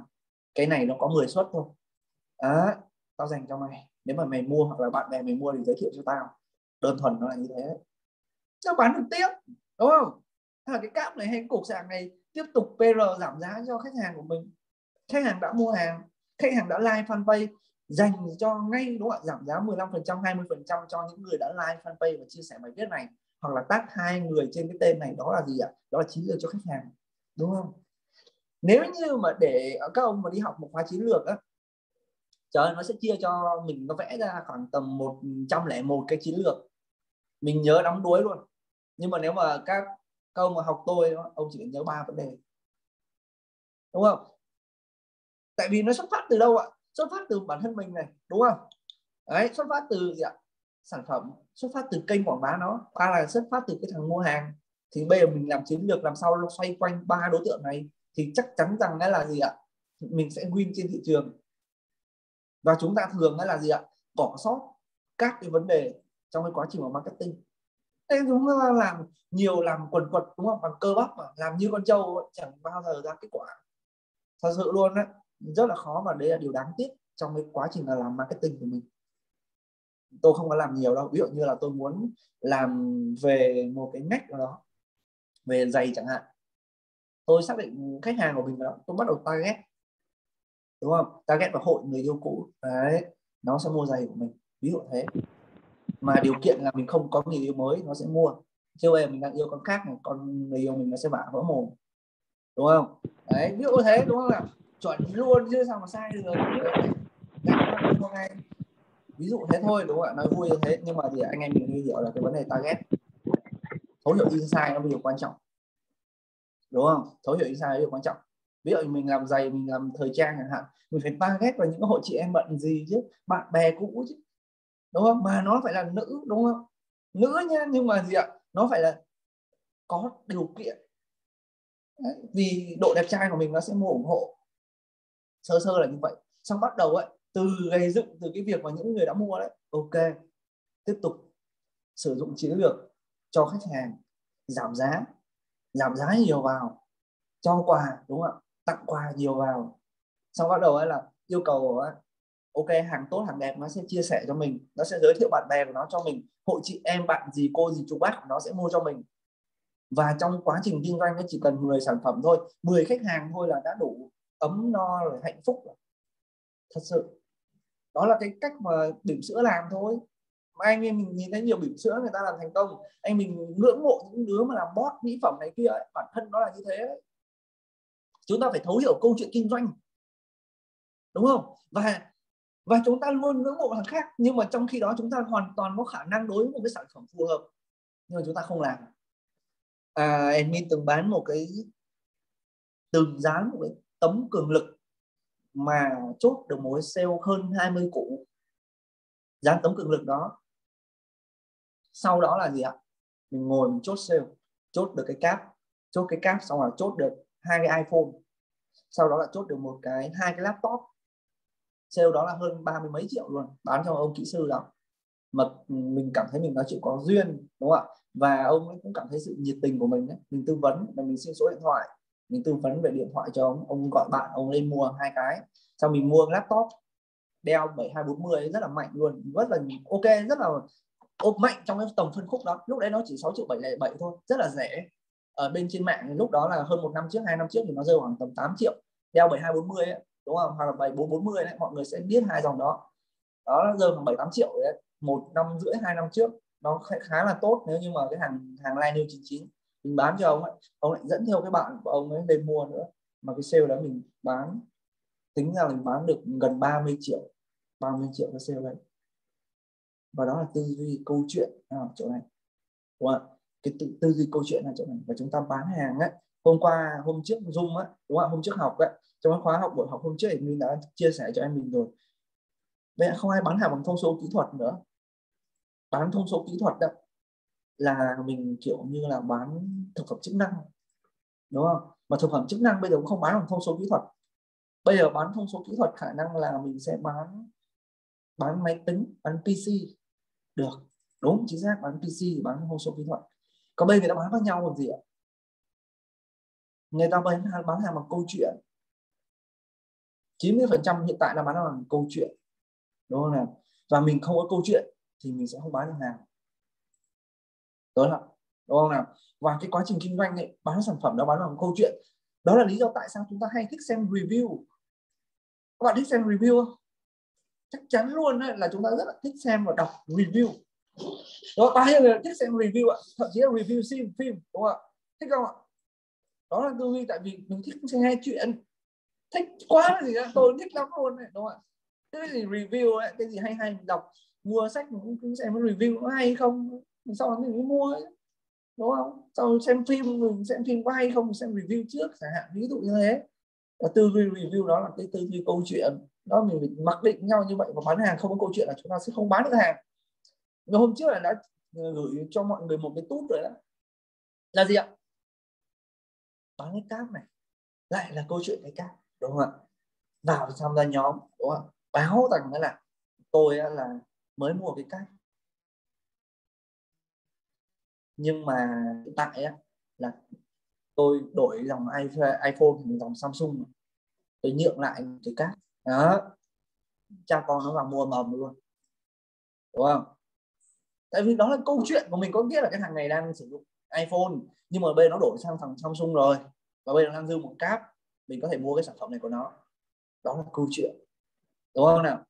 Cái này nó có mười suất thôi. Đó, tao dành cho mày. Nếu mà mày mua hoặc là bạn bè mày mua thì giới thiệu cho tao. Đơn thuần nó là như thế. Tao bán được tiếp, đúng không? Thế là cái cáp này hay cục sạc này tiếp tục pê rờ giảm giá cho khách hàng của mình. Khách hàng đã mua hàng, khách hàng đã like fanpage, dành cho ngay, đúng không ạ? Giảm giá mười lăm phần trăm, hai mươi phần trăm cho những người đã like fanpage và chia sẻ bài viết này, hoặc là tag hai người trên cái tên này, đó là gì ạ? Đó là chiến lược cho khách hàng, đúng không? Nếu như mà để các ông mà đi học một khóa chiến lược á, trời ơi, nó sẽ chia cho mình, nó vẽ ra khoảng tầm một trăm lẻ một cái chiến lược. Mình nhớ đắm đuối luôn. Nhưng mà nếu mà các câu mà học tôi, ông chỉ nhớ ba vấn đề, đúng không? Tại vì nó xuất phát từ đâu ạ? Xuất phát từ bản thân mình này, đúng không? Đấy, xuất phát từ gì ạ? Sản phẩm, xuất phát từ kênh quảng bá nó, hoặc là xuất phát từ cái thằng mua hàng. Thì bây giờ mình làm chiến lược làm sao nó xoay quanh ba đối tượng này thì chắc chắn rằng đấy là gì ạ? Mình sẽ win trên thị trường. Và chúng ta thường đấy là gì ạ? Bỏ sót các cái vấn đề trong cái quá trình của marketing. Thế chúng ta làm nhiều, làm quần quật, đúng không? Bằng cơ bắp mà, làm như con trâu chẳng bao giờ ra kết quả. Thật sự luôn á, rất là khó, và đấy là điều đáng tiếc trong cái quá trình là làm marketing của mình. Tôi không có làm nhiều đâu. Ví dụ như là tôi muốn làm về một cái ngách nào đó, về giày chẳng hạn. Tôi xác định khách hàng của mình đó, tôi bắt đầu target, đúng không? Target vào hội người yêu cũ, đấy, nó sẽ mua giày của mình, ví dụ thế. Mà điều kiện là mình không có người yêu mới, nó sẽ mua. Chứ bây giờ mình đang yêu con khác, con người yêu mình nó sẽ vả vỡ mồm, đúng không? Đấy, ví dụ thế, đúng không nào? Chuẩn luôn chứ sao mà sai được. Ví dụ thế thôi, đúng không ạ? Nói vui như thế, nhưng mà thì anh em mình hiểu là cái vấn đề target, thấu hiểu insight nó điều quan trọng, đúng không? Thấu hiểu insight là điều quan trọng. Ví dụ mình làm giày, mình làm thời trang chẳng hạn, mình phải target vào những hội chị em bận gì chứ, bạn bè cũ chứ, đúng không? Mà nó phải là nữ, đúng không? Nữ nha, nhưng mà gì ạ? Nó phải là có điều kiện. Đấy, vì độ đẹp trai của mình nó sẽ mua ủng hộ. Sơ sơ là như vậy. Xong bắt đầu ấy, từ gây dựng, từ cái việc mà những người đã mua đấy, ok, tiếp tục sử dụng chiến lược cho khách hàng, giảm giá, giảm giá nhiều vào, cho quà, đúng không ạ? Tặng quà nhiều vào. Xong bắt đầu ấy là yêu cầu ấy, ok, hàng tốt, hàng đẹp nó sẽ chia sẻ cho mình, nó sẽ giới thiệu bạn bè của nó cho mình, hội chị em, bạn gì, cô gì, chú bác của nó sẽ mua cho mình. Và trong quá trình kinh doanh nó chỉ cần mười sản phẩm thôi, mười khách hàng thôi là đã đủ ấm no rồi, hạnh phúc rồi. Thật sự. Đó là cái cách mà bỉm sữa làm thôi. Mà anh em mình nhìn thấy nhiều bỉm sữa người ta làm thành công, anh mình ngưỡng mộ những đứa mà làm bot mỹ phẩm này kia ấy, bản thân nó là như thế đấy. Chúng ta phải thấu hiểu câu chuyện kinh doanh, đúng không? Và và chúng ta luôn ngưỡng mộ hàng khác, nhưng mà trong khi đó chúng ta hoàn toàn có khả năng đối với một cái sản phẩm phù hợp, nhưng mà chúng ta không làm. À, admin từng bán một cái, từng dán một cái tấm cường lực mà chốt được mối sale hơn hai mươi củ. Dán tấm cường lực đó, sau đó là gì ạ? Mình ngồi mình chốt sale, chốt được cái cáp, chốt cái cáp xong là chốt được hai cái iPhone, sau đó là chốt được một cái, hai cái laptop. Sale đó là hơn ba mươi mấy triệu luôn, bán cho ông kỹ sư đó. Mà mình cảm thấy mình nói chuyện có duyên, đúng không ạ? Và ông ấy cũng cảm thấy sự nhiệt tình của mình ấy. Mình tư vấn, là mình xin số điện thoại, mình tư vấn về điện thoại cho ông, ông gọi bạn ông lên mua hai cái. Sau mình mua laptop Dell bảy hai bốn mươi rất là mạnh luôn, rất là ok, rất là mạnh trong cái tầm phân khúc đó. Lúc đấy nó chỉ sáu triệu bảy trăm lẻ bảy thôi, rất là rẻ. Ở bên trên mạng lúc đó là hơn một năm trước, hai năm trước thì nó rơi khoảng tầm tám triệu. Dell bảy hai bốn mươi ấy, đúng không? Hoặc là bảy bốn bốn mươi đấy, mọi người sẽ biết hai dòng đó. Đó nó rơi khoảng bảy tám triệu đấy, một năm rưỡi hai năm trước. Nó khá là tốt nếu như mà cái hàng hàng Line chín chín mình bán cho ông ấy, ông lại dẫn theo cái bạn của ông ấy lên mua nữa. Mà cái sale đó mình bán, tính ra mình bán được gần ba mươi triệu, ba mươi triệu cái sale đấy. Và đó là tư duy câu chuyện ở chỗ này. Đúng không? Cái tư, tư duy câu chuyện là chỗ này. Và chúng ta bán hàng ấy, hôm qua hôm trước Zoom á, đúng không? Hôm trước học ấy, trong cái khóa học buổi học hôm trước thì mình đã chia sẻ cho em mình rồi. Vậy không ai bán hàng bằng thông số kỹ thuật nữa. Bán thông số kỹ thuật đó là mình kiểu như là bán thực phẩm chức năng, đúng không? Mà thực phẩm chức năng bây giờ cũng không bán bằng thông số kỹ thuật. Bây giờ bán thông số kỹ thuật khả năng là mình sẽ bán bán máy tính, bán pê xê được, đúng chính xác, bán pê xê, bán thông số kỹ thuật. Còn bây giờ người ta bán với nhau còn gì ạ? Người ta bán hàng, bán hàng bằng câu chuyện. chín mươi phần trăm hiện tại là bán bằng câu chuyện, đúng không nào? Và mình không có câu chuyện thì mình sẽ không bán được hàng, đó là đúng không nào? Và cái quá trình kinh doanh này, bán sản phẩm đó bán bằng câu chuyện. Đó là lý do tại sao chúng ta hay thích xem review. Các bạn thích xem review không? Chắc chắn luôn đấy, là chúng ta rất là thích xem và đọc review. Đó, bao nhiêu người thích xem review ạ? Thậm chí là review phim, phim đúng không ạ? Thích không ạ? Đó là tư duy tại vì mình thích xem hai chuyện, thích quá gì đó, tôi thích lắm luôn này, đúng không ạ? Cái gì review ấy, cái gì hay hay mình đọc, mua sách mình cũng xem review có hay không, mình sau đó mình mới mua ấy, đúng không? Sau xem phim mình xem phim có hay không, mình xem review trước chẳng hạn, ví dụ như thế. Và tư duy review đó là cái tư duy câu chuyện. Đó mình, mình mặc định nhau như vậy và bán hàng không có câu chuyện là chúng ta sẽ không bán được hàng. Ngày hôm trước là đã gửi cho mọi người một cái tút rồi đó. Là gì ạ? Bán cái cáp này. Lại là câu chuyện cái cáp, đúng không ạ? Vào tham gia nhóm, đúng không ạ? Báo rằng đó là tôi là mới mua cái cáp. Nhưng mà hiện tại là tôi đổi dòng iPhone thành dòng Samsung. Tôi nhượng lại cái cáp. Đó. Cha con nó vào mua mầm luôn. Đúng không? Tại vì đó là câu chuyện của mình, có nghĩa là cái thằng này đang sử dụng iPhone nhưng mà bây giờ nó đổi sang thằng Samsung rồi và bây giờ nó đang dư một cáp, mình có thể mua cái sản phẩm này của nó. Đó là câu chuyện, đúng không nào?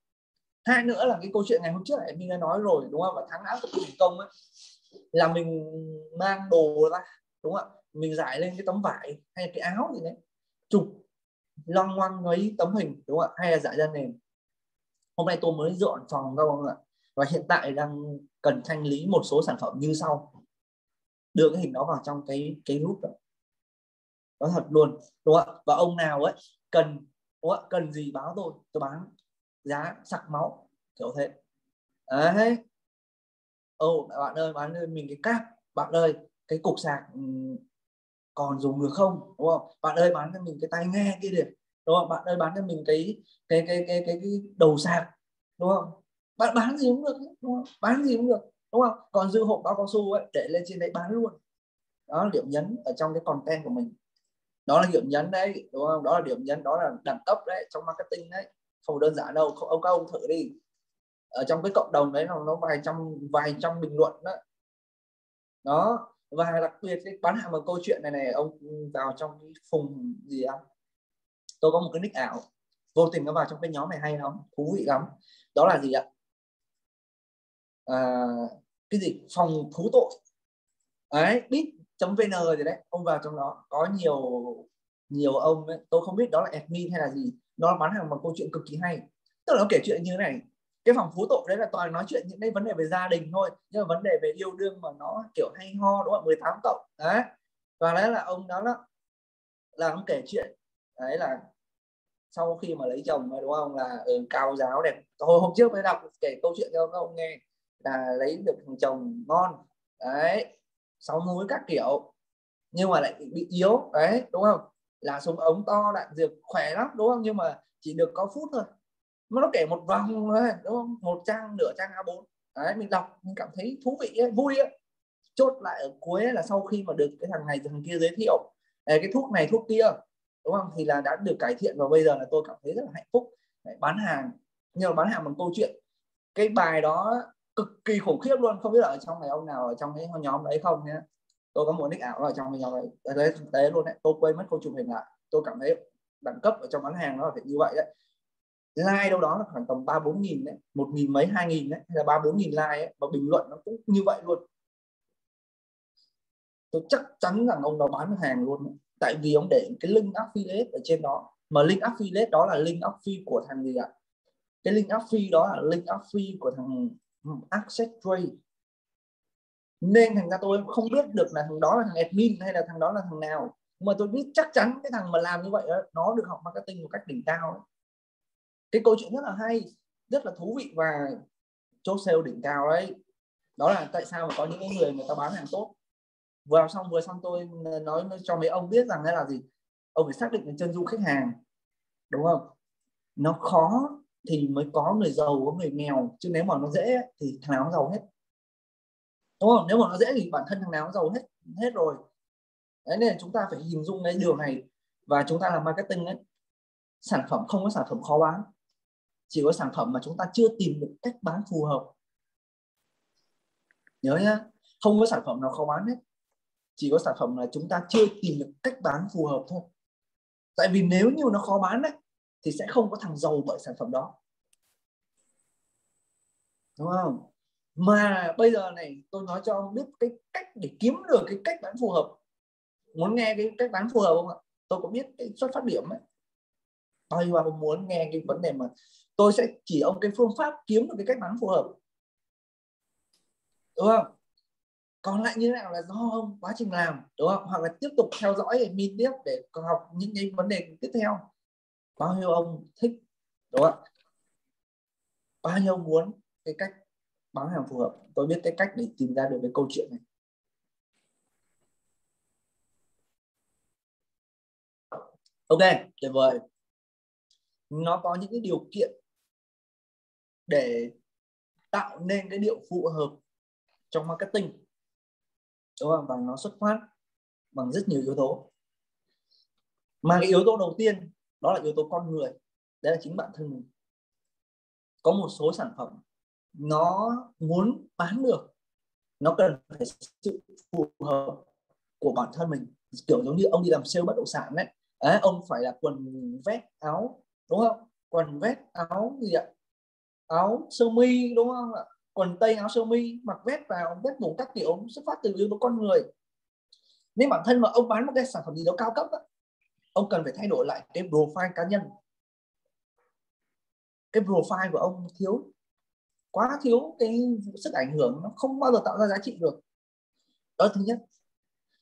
Hai nữa là cái câu chuyện ngày hôm trước này mình đã nói rồi, đúng không? Và tháng áp dụng thành công ấy, là mình mang đồ ra, đúng không ạ? Mình giải lên cái tấm vải hay cái áo gì đấy, chụp loang ngoang mấy tấm hình, đúng không ạ? Hay là giải ra nền. Hôm nay tôi mới dọn phòng ra, không ạ? Và hiện tại đang cần thanh lý một số sản phẩm như sau. Đưa cái hình đó vào trong cái cái group đó. Đó thật luôn, đúng không ạ? Và ông nào ấy cần, đúng không ạ? Cần gì báo tôi, tôi bán giá sặc máu, kiểu thế. Đấy. Ô bạn ơi, bán ơi, mình cái cáp, bạn ơi, cái cục sạc còn dùng được không, đúng không? Bạn ơi bán cho mình cái tai nghe kia đi, đúng không? Bạn ơi bán cho mình cái cái cái cái cái, cái đầu sạc, đúng không? Bạn bán gì cũng được, đúng không? Bán gì cũng được, đúng không? Còn dư hộp bao cao su ấy, để lên trên đấy bán luôn. Đó là điểm nhấn ở trong cái content của mình. Đó là điểm nhấn đấy, đúng không? Đó là điểm nhấn, đó là đẳng cấp đấy, trong marketing đấy. Không đơn giản đâu, không, ông các ông thử đi. Ở trong cái cộng đồng đấy nó, nó vài trăm vài trăm bình luận đó. Đó, và đặc biệt cái bán hàng bằng câu chuyện này này, ông vào trong cái phùng gì á. Tôi có một cái nick ảo, vô tình nó vào trong cái nhóm này hay lắm, thú vị lắm. Đó là gì ạ? À, cái gì phòng thú tội ấy, bit chấm vn gì đấy, ông vào trong đó có nhiều nhiều ông ấy, tôi không biết đó là admin hay là gì, nó bán hàng bằng câu chuyện cực kỳ hay. Tức là nó kể chuyện như thế này, cái phòng thú tội đấy là toàn nói chuyện những cái vấn đề về gia đình thôi, nhưng mà vấn đề về yêu đương mà nó kiểu hay ho, đúng không? mười tám cộng đấy. Và đấy là ông đó, đó là ông kể chuyện đấy là sau khi mà lấy chồng, đúng không, là ừ, cao giáo đẹp. Hồi hôm trước mới đọc kể câu chuyện cho các ông nghe là lấy được thằng chồng ngon đấy, sáu múi các kiểu nhưng mà lại bị yếu đấy, đúng không, là súng ống to đạn dược khỏe lắm, đúng không, nhưng mà chỉ được có phút thôi mà nó kể một vòng đấy, đúng không, một trang nửa trang a bốn đấy. Mình đọc mình cảm thấy thú vị ấy, vui ấy. Chốt lại ở cuối ấy là sau khi mà được cái thằng này thằng kia giới thiệu đấy, cái thuốc này thuốc kia, đúng không, thì là đã được cải thiện và bây giờ là tôi cảm thấy rất là hạnh phúc đấy. Bán hàng, nhưng mà bán hàng bằng câu chuyện. Cái bài đó cực kỳ khủng khiếp luôn, không biết là ở trong này ông nào ở trong cái nhóm đấy không nhé. Tôi có một nick ảo ở trong cái nhóm đấy, ở đấy thực tế luôn đấy, tôi quên mất câu chụp hình lại. Tôi cảm thấy đẳng cấp ở trong bán hàng nó là phải như vậy đấy. Like đâu đó là khoảng tầm ba bốn nghìn đấy, một nghìn mấy hai nghìn đấy, hay là ba bốn nghìn like ấy, và bình luận nó cũng như vậy luôn. Tôi chắc chắn rằng ông đó bán hàng luôn đấy. Tại vì ông để cái link affiliate ở trên đó, mà link affiliate đó là link affiliate của thằng gì ạ? À? Cái link affiliate đó là link affiliate của thằng Access Trade. Nên thành ra tôi không biết được là thằng đó là thằng admin hay là thằng đó là thằng nào, nhưng mà tôi biết chắc chắn cái thằng mà làm như vậy đó, nó được học marketing một cách đỉnh cao ấy. Cái câu chuyện rất là hay, rất là thú vị và chốt sale đỉnh cao đấy. Đó là tại sao mà có những người người ta bán hàng tốt. Vừa xong vừa xong tôi nói cho mấy ông biết rằng đây là gì, ông phải xác định được chân dung khách hàng, đúng không? Nó khó thì mới có người giàu có người nghèo, chứ nếu mà nó dễ thì thằng nào cũng giàu hết, đúng không? Nếu mà nó dễ thì bản thân thằng nào cũng giàu hết hết rồi đấy. Nên chúng ta phải hình dung cái điều này, và chúng ta làm marketing ấy, Sản phẩm không có sản phẩm khó bán, chỉ có sản phẩm mà chúng ta chưa tìm được cách bán phù hợp. Nhớ nhá, không có sản phẩm nào khó bán hết, chỉ có sản phẩm là chúng ta chưa tìm được cách bán phù hợp thôi. Tại vì nếu như nó khó bán đấy thì sẽ không có thằng giàu bởi sản phẩm đó, đúng không? Mà bây giờ này tôi nói cho ông biết cái cách để kiếm được cái cách bán phù hợp. Muốn nghe cái cách bán phù hợp không ạ? Tôi có biết cái xuất phát điểm ấy. Tôi mà muốn nghe cái vấn đề mà tôi sẽ chỉ ông cái phương pháp kiếm được cái cách bán phù hợp, đúng không? Còn lại như thế nào là do ông quá trình làm, đúng không? Hoặc là tiếp tục theo dõi để min tiếp để học những cái vấn đề tiếp theo. Bao nhiêu ông thích, đúng không? Bao nhiêu ông muốn cái cách bán hàng phù hợp. Tôi biết cái cách để tìm ra được cái câu chuyện này. Ok, tuyệt vời. Nó có những cái điều kiện để tạo nên cái điều phù hợp trong marketing, đúng không? Và nó xuất phát bằng rất nhiều yếu tố. Mà cái yếu tố đầu tiên đó là yếu tố con người. Đấy là chính bản thân mình. Có một số sản phẩm nó muốn bán được, nó cần phải sự phù hợp của bản thân mình. Kiểu giống như ông đi làm sale bất động sản đấy, à, ông phải là quần vest áo, đúng không? Quần vest áo gì ạ? Áo sơ mi, đúng không ạ? Quần tây áo sơ mi, mặc vest vào, vest đủ các kiểu, xuất phát từ yếu tố con người. Nên bản thân mà ông bán một cái sản phẩm gì đó cao cấp đó, ông cần phải thay đổi lại cái profile cá nhân. Cái profile của ông thiếu, quá thiếu cái sức ảnh hưởng, nó không bao giờ tạo ra giá trị được. Đó thứ nhất.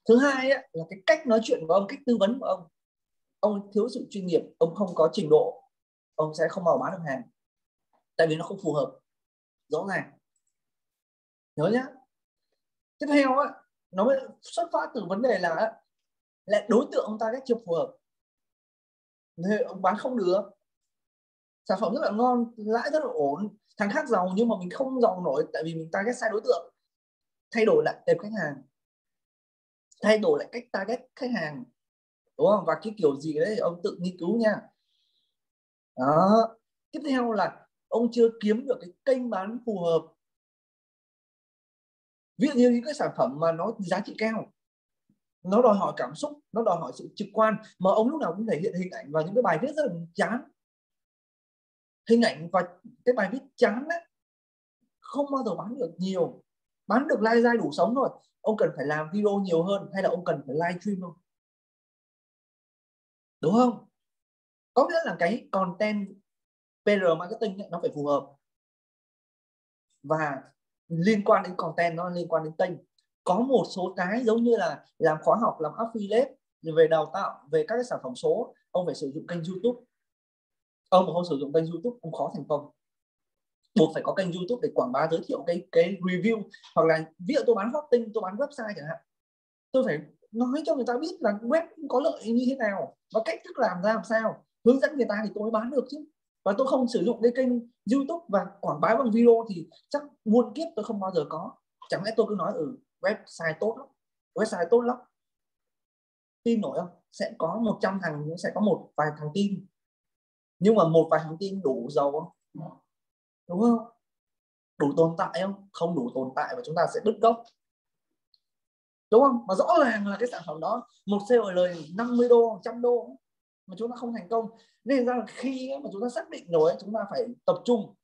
Thứ hai ấy, là cái cách nói chuyện của ông, cách tư vấn của ông. Ông thiếu sự chuyên nghiệp, ông không có trình độ, ông sẽ không bao bán được hàng. Tại vì nó không phù hợp. Rõ ràng. Nhớ nhá. Tiếp theo ấy, nó mới xuất phát từ vấn đề là là đối tượng ông ta cách chưa phù hợp. Nên ông bán không được. Sản phẩm rất là ngon, lãi rất là ổn, thằng khác giàu nhưng mà mình không giàu nổi. Tại vì mình target sai đối tượng. Thay đổi lại tệp khách hàng, thay đổi lại cách target khách hàng, đúng không? Và cái kiểu gì đấy ông tự nghiên cứu nha. Đó. Tiếp theo là ông chưa kiếm được cái kênh bán phù hợp. Ví dụ như những cái sản phẩm mà nó giá trị cao, nó đòi hỏi cảm xúc, nó đòi hỏi sự trực quan, mà ông lúc nào cũng thể hiện hình ảnh vào những cái bài viết rất là chán. Hình ảnh và cái bài viết chán đấy không bao giờ bán được nhiều. Bán được like dai đủ sống rồi, ông cần phải làm video nhiều hơn, hay là ông cần phải live stream không? Đúng không? Có nghĩa là cái content pê rờ marketing ấy, nó phải phù hợp. Và liên quan đến content, nó liên quan đến kênh. Có một số cái giống như là làm khóa học, làm affiliate, về đào tạo, về các cái sản phẩm số, ông phải sử dụng kênh YouTube. Ông mà không sử dụng kênh YouTube, ông khó thành công. Buộc phải có kênh YouTube để quảng bá, giới thiệu cái cái review. Hoặc là ví dụ tôi bán hosting, tôi bán website chẳng hạn, tôi phải nói cho người ta biết là web có lợi như thế nào và cách thức làm ra làm sao, hướng dẫn người ta thì tôi mới bán được chứ. Và tôi không sử dụng cái kênh YouTube và quảng bá bằng video thì chắc muôn kiếp tôi không bao giờ có. Chẳng lẽ tôi cứ nói ừ website tốt lắm, website tốt lắm, tin nổi không? Sẽ có một trăm thằng, sẽ có một vài thằng tin. Nhưng mà một vài thằng tin đủ giàu không? Đúng không? Đủ tồn tại không? Không đủ tồn tại và chúng ta sẽ đứt gốc, đúng không? Mà rõ ràng là cái sản phẩm đó một sale lời năm mươi đô, một trăm đô mà chúng ta không thành công. Nên ra là khi mà chúng ta xác định rồi, chúng ta phải tập trung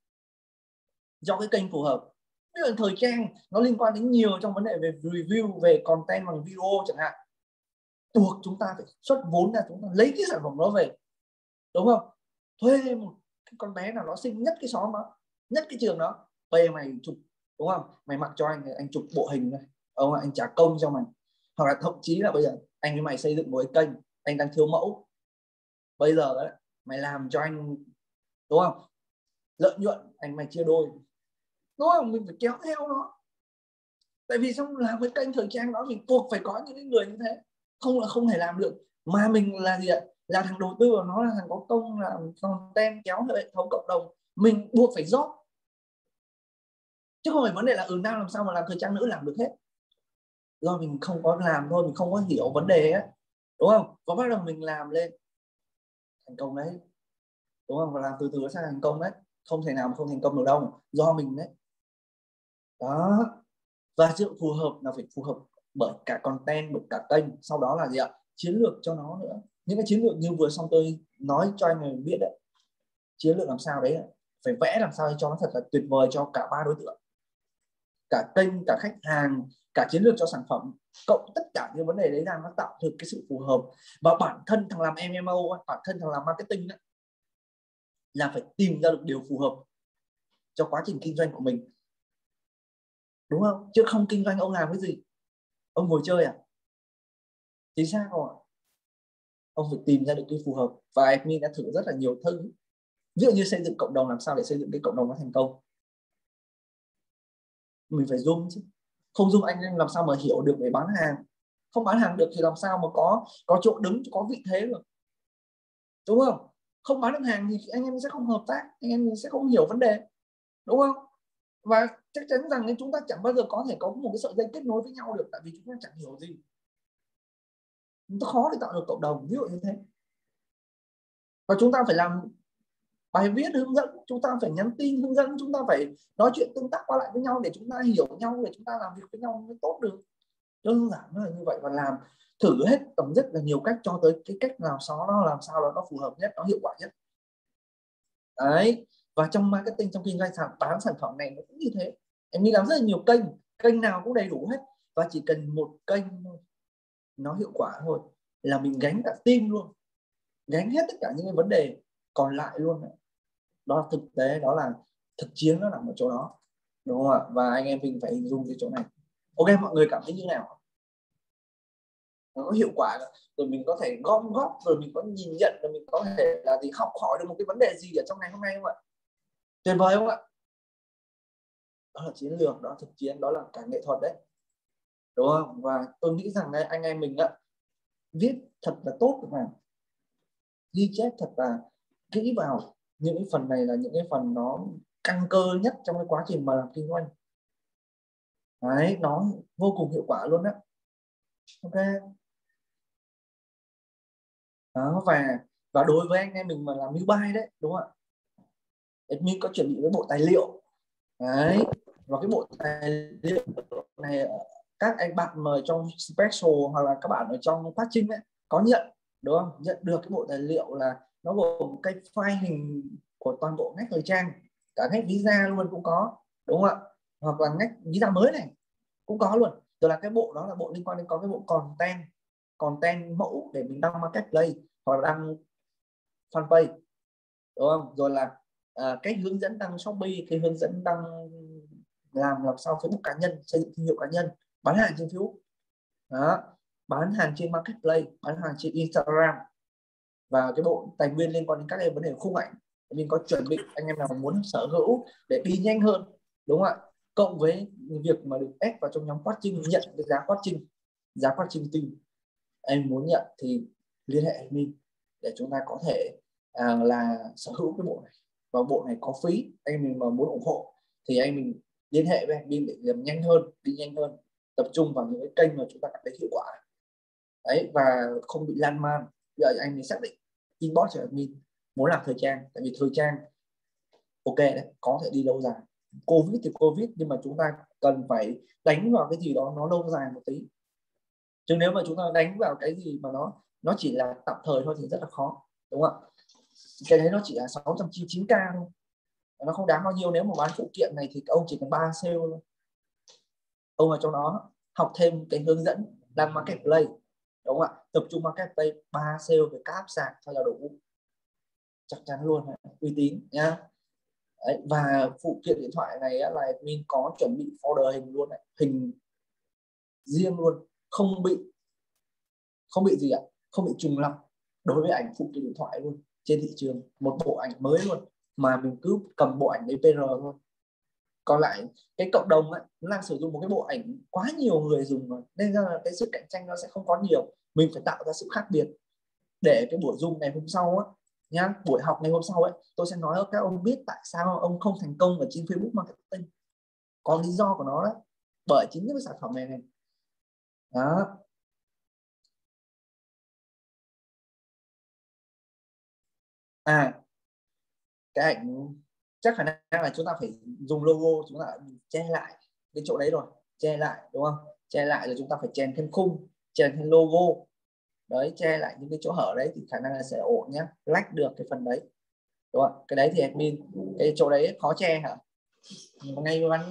do cái kênh phù hợp. Ví dụ thời trang nó liên quan đến nhiều trong vấn đề về review, về content bằng video chẳng hạn, buộc chúng ta phải xuất vốn ra, chúng ta lấy cái sản phẩm đó về, đúng không? Thuê một cái con bé nào nó xinh nhất cái xóm đó, nhất cái trường đó, thuê mày chụp, đúng không? Mày mặc cho anh, anh chụp bộ hình này, ông anh trả công cho mày. Hoặc là thậm chí là bây giờ anh với mày xây dựng một cái kênh, anh đang thiếu mẫu, bây giờ đấy, mày làm cho anh, đúng không? Lợi nhuận anh mày chia đôi, đúng không? Mình phải kéo theo nó. Tại vì xong làm cái kênh thời trang đó, mình buộc phải có những người như thế, không là không thể làm được. Mà mình là gì ạ? Là thằng đầu tư của nó, là thằng có công, là content kéo hệ thống cộng đồng, mình buộc phải rót. Chứ không phải vấn đề là ừ nam làm sao mà làm thời trang nữ làm được hết, do mình không có làm thôi, mình không có hiểu vấn đề ấy, đúng không? Có bắt đầu mình làm lên thành công đấy. đúng không? Và làm từ từ nó sẽ thành công đấy, không thể nào mà không thành công được đâu, do mình đấy. Đó. Và sự phù hợp là phải phù hợp bởi cả content, bởi cả kênh, sau đó là gì ạ? Chiến lược cho nó nữa. Những cái chiến lược như vừa xong tôi nói cho anh em biết đấy, chiến lược làm sao đấy phải vẽ làm sao cho nó thật là tuyệt vời cho cả ba đối tượng, cả kênh, cả khách hàng, cả chiến lược cho sản phẩm, cộng tất cả những vấn đề đấy ra nó tạo được cái sự phù hợp. Và bản thân thằng làm em em o, bản thân thằng làm marketing đó, là phải tìm ra được điều phù hợp cho quá trình kinh doanh của mình, đúng không? Chứ không kinh doanh ông làm cái gì? Ông ngồi chơi à? Chính xác không ạ? Ông phải tìm ra được cái phù hợp. Và admin đã thử rất là nhiều thứ, ví dụ như xây dựng cộng đồng, làm sao để xây dựng cái cộng đồng nó thành công. Mình phải zoom chứ, không zoom anh em làm sao mà hiểu được để bán hàng, không bán hàng được thì làm sao mà có có chỗ đứng, có vị thế được, đúng không? Không bán được hàng thì anh em sẽ không hợp tác, anh em sẽ không hiểu vấn đề, đúng không? Và chắc chắn rằng chúng ta chẳng bao giờ có thể có một cái sợi dây kết nối với nhau được, tại vì chúng ta chẳng hiểu gì, chúng ta khó để tạo được cộng đồng, ví dụ như thế. Và chúng ta phải làm bài viết hướng dẫn, chúng ta phải nhắn tin hướng dẫn, chúng ta phải nói chuyện tương tác qua lại với nhau để chúng ta hiểu nhau, để chúng ta làm việc với nhau mới tốt được. Đơn giản là như vậy. Và làm thử hết tầm rất là nhiều cách cho tới cái cách nào đó nó làm sao đó nó phù hợp nhất, nó hiệu quả nhất. Đấy. Và trong marketing, trong kinh doanh sản bán sản phẩm này nó cũng như thế. Em đi làm rất là nhiều kênh, kênh nào cũng đầy đủ hết, và chỉ cần một kênh nó hiệu quả thôi là mình gánh cả team luôn, gánh hết tất cả những cái vấn đề còn lại luôn. Đó là thực tế, đó là thực chiến, nó nằm ở chỗ đó, đúng không ạ? Và anh em mình phải hình dung cái chỗ này. Ok, mọi người cảm thấy như nào? Nó hiệu quả rồi, mình có thể gom góp, rồi mình có nhìn nhận, rồi mình có thể là gì, học hỏi được một cái vấn đề gì ở trong ngày hôm nay không ạ? Tuyệt vời không ạ? Đó là chiến lược, đó là thực chiến, đó là cả nghệ thuật đấy, đúng không? Và tôi nghĩ rằng đây, anh em mình ạ, viết thật là tốt được mà, ghi chép thật là kỹ vào. Những cái phần này là những cái phần nó căn cơ nhất trong cái quá trình mà làm kinh doanh. Đấy, nó vô cùng hiệu quả luôn đấy. Ok. Đó, và và đối với anh em mình mà làm newbie đấy, đúng không ạ? Admin có chuẩn bị với bộ tài liệu. Đấy, và cái bộ tài liệu này các anh bạn mời trong special hoặc là các bạn ở trong patching ấy có nhận, đúng không? Nhận được cái bộ tài liệu là nó gồm cái file hình của toàn bộ ngách thời trang, cả ngách visa luôn cũng có, đúng không ạ? Hoặc là ngách visa mới này cũng có luôn. Tức là cái bộ đó là bộ liên quan đến, có cái bộ content, content mẫu để mình đăng marketplace hoặc đăng fanpage, đúng không? Rồi là à, cách hướng dẫn đăng Shopee, cái hướng dẫn đăng làm làm sao Facebook cá nhân, xây dựng thương hiệu cá nhân, bán hàng trên Facebook, đó, bán hàng trên marketplace, bán hàng trên Instagram. Và cái bộ tài nguyên liên quan đến các cái vấn đề khung ảnh mình có chuẩn bị, anh em nào muốn sở hữu để đi nhanh hơn, đúng không ạ? Cộng với việc mà được ép vào trong nhóm coaching, nhận cái giá coaching, giá coaching tinh, em muốn nhận thì liên hệ admin để chúng ta có thể à, là sở hữu cái bộ này. Và bộ này có phí, anh mình mà muốn ủng hộ thì anh mình liên hệ với admin để làm nhanh hơn, đi nhanh hơn, tập trung vào những cái kênh mà chúng ta cảm thấy hiệu quả đấy và không bị lan man. Bây giờ anh mình xác định inbox cho admin muốn làm thời trang, tại vì thời trang ok đấy, có thể đi lâu dài. Covid thì Covid, nhưng mà chúng ta cần phải đánh vào cái gì đó nó lâu dài một tí, chứ nếu mà chúng ta đánh vào cái gì mà nó nó chỉ là tạm thời thôi thì rất là khó, đúng không ạ? Cái đấy nó chỉ là sáu trăm chín mươi chín k thôi, nó không đáng bao nhiêu. Nếu mà bán phụ kiện này thì ông chỉ cần ba sale thôi, ông ở trong đó học thêm cái hướng dẫn làm marketplace, đúng không ạ? Tập trung marketplace, ba sale với cáp sạc thôi là đủ, chắc chắn luôn, uy tín nhá. Đấy, và phụ kiện điện thoại này là admin có chuẩn bị folder hình luôn này, hình riêng luôn, không bị không bị gì ạ, không bị trùng lặp đối với ảnh phụ kiện điện thoại luôn trên thị trường, một bộ ảnh mới luôn mà mình cứ cầm bộ ảnh đấy pê rờ thôi. Còn lại cái cộng đồng ấy, nó đang sử dụng một cái bộ ảnh quá nhiều người dùng rồi, nên ra là cái sự cạnh tranh nó sẽ không có nhiều. Mình phải tạo ra sự khác biệt để cái buổi Zoom ngày hôm sau á, nhá, buổi học ngày hôm sau ấy, tôi sẽ nói cho các ông biết tại sao ông không thành công ở trên Facebook marketing, có lý do của nó đấy, bởi chính những cái sản phẩm này này. Đó. À, cái ảnh chắc khả năng là chúng ta phải dùng logo, chúng ta che lại cái chỗ đấy rồi, che lại đúng không? Che lại rồi chúng ta phải chèn thêm khung, chèn thêm logo đấy, che lại những cái chỗ hở đấy thì khả năng là sẽ ổn nhé, lách được cái phần đấy đúng không? Cái đấy thì admin cái chỗ đấy khó che hả? Ngay bắn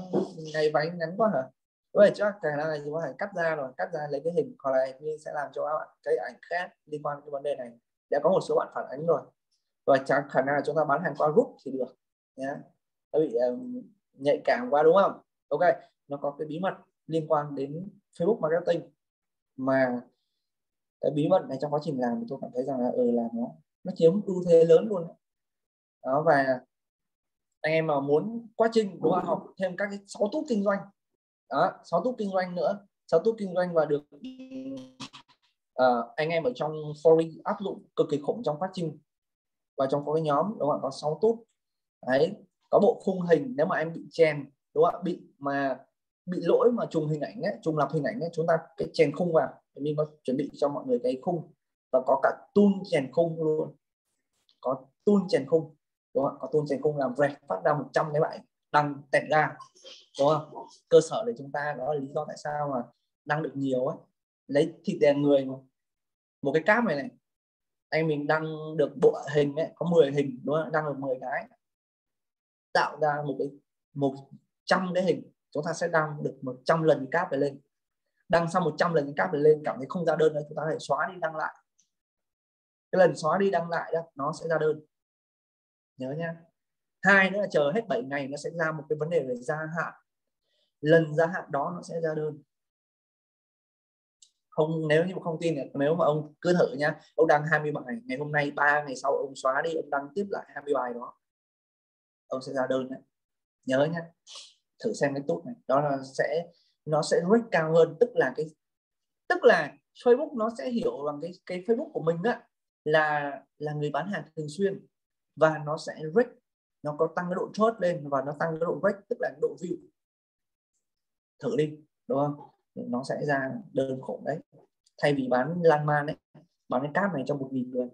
ngay bánh ngắn quá hả? Vậy chắc khả năng là chúng ta phải cắt ra rồi, cắt ra lấy cái hình, hoặc là admin sẽ làm cho các bạn cái ảnh khác liên quan đến vấn đề này. Đã có một số bạn phản ánh rồi, và chắc khả năng là chúng ta bán hàng qua group thì được nhé, nó bị um, nhạy cảm quá đúng không? Ok, nó có cái bí mật liên quan đến Facebook marketing mà cái bí mật này trong quá trình làm thì tôi cảm thấy rằng là ừ là nó nó chiếm ưu thế lớn luôn đó. Và anh em mà muốn quá trình đúng không, học thêm các cái sáu túp kinh doanh đó, sáu túp kinh doanh nữa, sáu túp kinh doanh và được uh, anh em ở trong Fori áp dụng cực kỳ khủng trong quá trình và trong Fori nhóm đúng không? Có sáu túp đấy, có bộ khung hình nếu mà em bị chèn đúng không, bị mà bị lỗi mà trùng hình ảnh ấy, trùng lập hình ảnh ấy, chúng ta cái chèn khung vào. Mình có chuẩn bị cho mọi người cái khung và có cả tool chèn khung luôn, có tool chèn khung đúng không? Có tool chèn khung làm rẹt phát ra một trăm cái bạn đăng tẹt ra đúng không? Cơ sở để chúng ta đó là lý do tại sao mà đăng được nhiều ấy, lấy thịt đè người mà. Một cái cáp này này anh mình đăng được bộ hình ấy, có mười hình đúng không? Đăng được mười cái tạo ra một cái một trăm cái hình, chúng ta sẽ đăng được một trăm lần cáp này lên. Đăng xong một trăm lần cáp này lên cảm thấy không ra đơn nữa, chúng ta phải xóa đi đăng lại. Cái lần xóa đi đăng lại đó nó sẽ ra đơn, nhớ nha. Hai nữa là chờ hết bảy ngày nó sẽ ra một cái vấn đề về gia hạn, lần gia hạn đó nó sẽ ra đơn. Không, nếu như mà không tin, nếu mà ông cứ thử nha, ông đăng hai mươi bài, ngày hôm nay ba ngày sau ông xóa đi, ông đăng tiếp lại hai mươi bài đó, ông sẽ ra đơn đấy, nhớ nhá. Thử xem cái tốt này, đó là sẽ nó sẽ rate cao hơn, tức là cái tức là Facebook nó sẽ hiểu rằng cái cái Facebook của mình á là là người bán hàng thường xuyên, và nó sẽ rate, nó có tăng cái độ chốt lên và nó tăng cái độ rate, tức là cái độ view. Thử đi đúng không? Nó sẽ ra đơn khủng đấy. Thay vì bán lan man đấy, bán cái cáp này cho một nghìn người,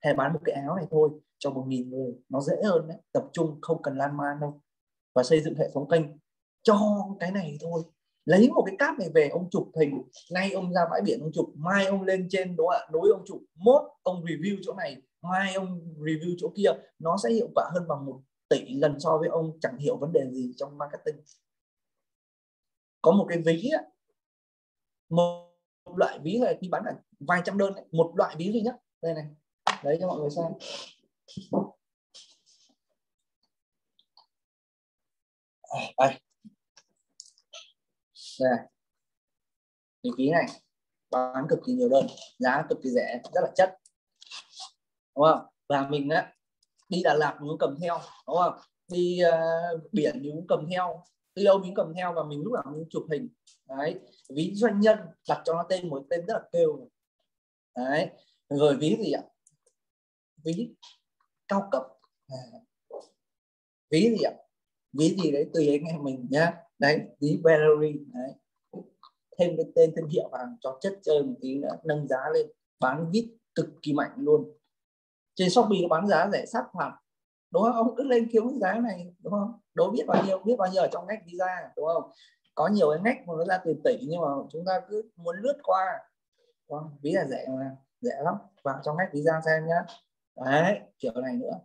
hay bán một cái áo này thôi cho một nghìn người, nó dễ hơn đấy. Tập trung không cần lan man đâu, và xây dựng hệ thống kênh cho cái này thôi. Lấy một cái cáp này về ông chụp hình, nay ông ra bãi biển ông chụp, mai ông lên trên đó ạ, núi ông chụp, mốt ông review chỗ này, mai ông review chỗ kia, nó sẽ hiệu quả hơn bằng một tỷ lần so với ông chẳng hiểu vấn đề gì trong marketing. Có một cái ví á, một loại ví này khi bán là vài trăm đơn này, một loại ví duy nhất đây này, đấy cho mọi người xem. Đây. Đây. Cái ví này bán cực kỳ nhiều đơn, giá cực kỳ rẻ, rất là chất đúng không? Và mình á, đi Đà Lạt mình cũng cầm theo đúng không? Đi uh, biển mình cũng cầm theo, đi đâu mình cầm theo, và mình lúc nào mình chụp hình đấy. Ví doanh nhân đặt cho nó tên một tên rất là kêu đấy. Rồi ví gì ạ? Ví cao cấp à. Ví gì ạ? Ví gì đấy tùy anh em mình nhá. Đấy, ví Valerie đấy. Thêm cái tên thương hiệu vào cho chất chơi một tí nữa, nâng giá lên, bán vít cực kỳ mạnh luôn. Trên Shopee nó bán giá rẻ sát phạt, đúng không? Ông cứ lên kiếm cái giá này, đúng không? Đố biết bao nhiêu, biết bao nhiêu ở trong ngách đi ra, đúng không? Có nhiều cái ngách mà nó ra tiền tỷ, nhưng mà chúng ta cứ muốn lướt qua. Wow, ví là rẻ mà, rẻ lắm. Vào trong ngách đi ra xem nhá. Đấy, kiểu này nữa,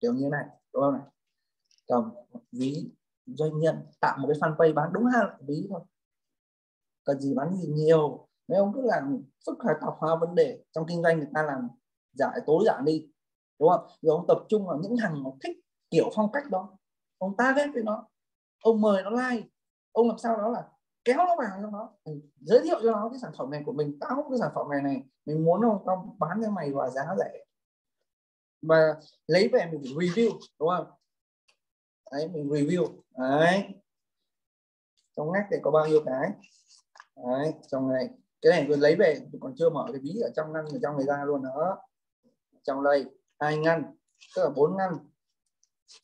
kiểu như này, đúng không này? Cầm ví doanh nhân, tạo một cái fanpage bán đúng hai loại ví thôi, cần gì bán gì nhiều. Nếu ông cứ làm phức tạp hóa vấn đề trong kinh doanh, người ta làm giải tối giản đi đúng không? Rồi ông tập trung vào những thằng mà thích kiểu phong cách đó, ông target với nó, ông mời nó like, ông làm sao đó là kéo nó vào cho nó, giới thiệu cho nó cái sản phẩm này của mình. Tao cái sản phẩm này này mình muốn không, tao bán cho mày và giá rẻ, và lấy về mình review đúng không? Đấy, mình review đấy. Trong ngách này có bao nhiêu cái đấy, trong này cái này tôi lấy về còn chưa mở cái ví ở trong ngăn, ở trong này ra luôn đó. Trong đây hai ngăn, tức là bốn ngăn.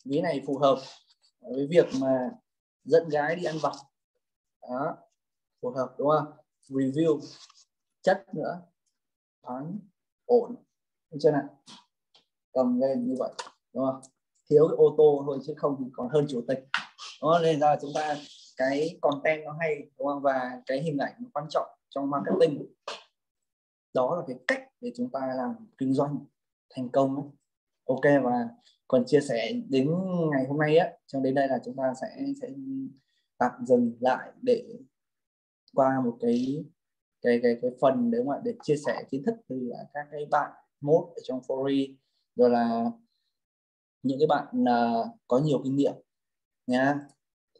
Ví này phù hợp với việc mà dẫn gái đi ăn vặt đó, phù hợp đúng không? Review chất nữa, bán ổn chưa nào? Cầm lên như vậy đúng không? Thiếu cái ô tô thôi chứ không còn hơn chủ tịch. Đó, nên ra chúng ta cái content nó hay, đúng không? Và cái hình ảnh nó quan trọng trong marketing. Đó là cái cách để chúng ta làm kinh doanh thành công ấy. Ok, và còn chia sẻ đến ngày hôm nay á, cho đến đây là chúng ta sẽ sẽ tạm dừng lại để qua một cái cái cái cái phần đấy mà để chia sẻ kiến thức từ các cái bạn mốt ở trong Fori, rồi là những cái bạn uh, có nhiều kinh nghiệm nhá.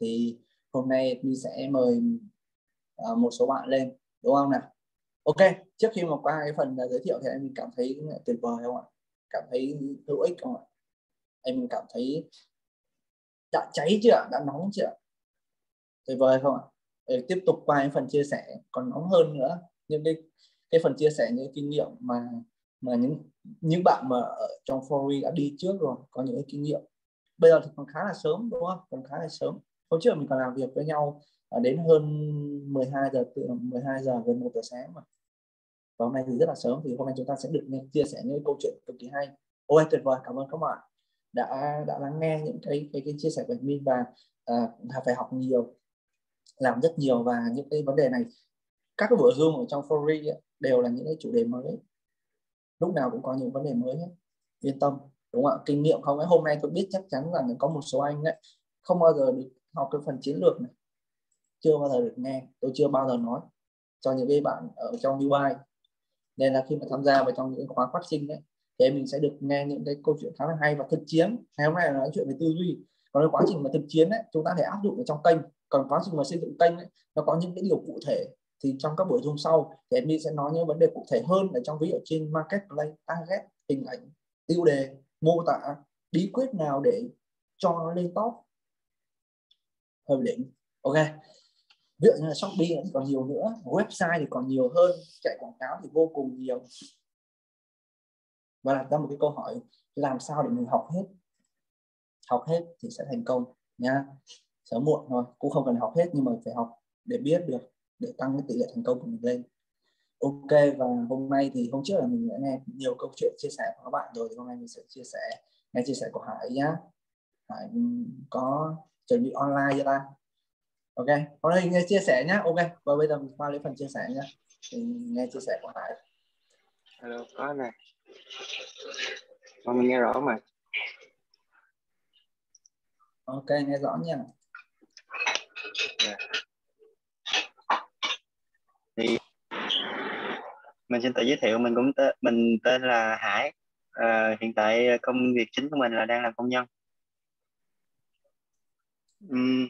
Thì hôm nay mình sẽ mời uh, một số bạn lên, đúng không nào? Ok, trước khi mà qua cái phần giới thiệu thì em cảm thấy tuyệt vời không ạ? Cảm thấy hữu ích không ạ? Em cảm thấy đã cháy chưa, đã nóng chưa, tuyệt vời không ạ? Để tiếp tục qua cái phần chia sẻ còn nóng hơn nữa, những cái cái phần chia sẻ những kinh nghiệm mà mà những những bạn mà ở trong Fori đã đi trước rồi, có những cái kinh nghiệm. Bây giờ thì còn khá là sớm, đúng không? Còn khá là sớm. Hôm trước mình còn làm việc với nhau đến hơn mười hai giờ, từ mười hai giờ gần một giờ sáng mà. Và hôm nay thì rất là sớm, thì hôm nay chúng ta sẽ được nghe, chia sẻ những câu chuyện cực kỳ hay. Ôi tuyệt vời, cảm ơn các bạn đã đã lắng nghe những cái cái, cái chia sẻ của mình, và à, phải học nhiều, làm rất nhiều, và những cái vấn đề này, các cái buổi Zoom ở trong Fori đều là những cái chủ đề mới, lúc nào cũng có những vấn đề mới hết, yên tâm, đúng không ạ? Kinh nghiệm không ấy, hôm nay tôi biết chắc chắn là có một số anh ấy không bao giờ được học cái phần chiến lược này, chưa bao giờ được nghe, tôi chưa bao giờ nói cho những cái bạn ở trong u i, nên là khi mà tham gia vào trong những khóa phát sinh ấy, thì mình sẽ được nghe những cái câu chuyện khá là hay và thực chiến. Ngày hôm nay là nói chuyện về tư duy, còn cái quá trình mà thực chiến ấy, chúng ta thể áp dụng ở trong kênh, còn quá trình mà xây dựng kênh ấy, nó có những cái điều cụ thể. Thì trong các buổi Zoom sau thì em sẽ nói những vấn đề cụ thể hơn ở trong ví dụ trên Marketplace, target, hình ảnh, tiêu đề, mô tả, bí quyết nào để cho nó lên top hơi đỉnh. Ok, ví dụ như là Shopee thì còn nhiều nữa, website thì còn nhiều hơn, chạy quảng cáo thì vô cùng nhiều. Và đặt ra một cái câu hỏi, làm sao để mình học hết? Học hết thì sẽ thành công nha. Sớm muộn thôi, cũng không cần học hết, nhưng mà phải học để biết được, để tăng cái tỷ lệ thành công của mình lên. Ok, và hôm nay thì hôm trước là mình đã nghe nhiều câu chuyện chia sẻ của các bạn rồi, thì hôm nay mình sẽ chia sẻ nghe chia sẻ của Hải nhá. Hải có chuẩn bị online cho ta. Ok, hôm nay nghe chia sẻ nhá. Ok, và bây giờ mình qua đến phần chia sẻ nhá. Mình nghe chia sẻ của Hải. Hello, có này. Mà mình nghe rõ không ạ? Ok, nghe rõ nha. Yeah. Thì mình xin tự giới thiệu, mình cũng tên, mình tên là Hải. À, hiện tại công việc chính của mình là đang làm công nhân. Uhm.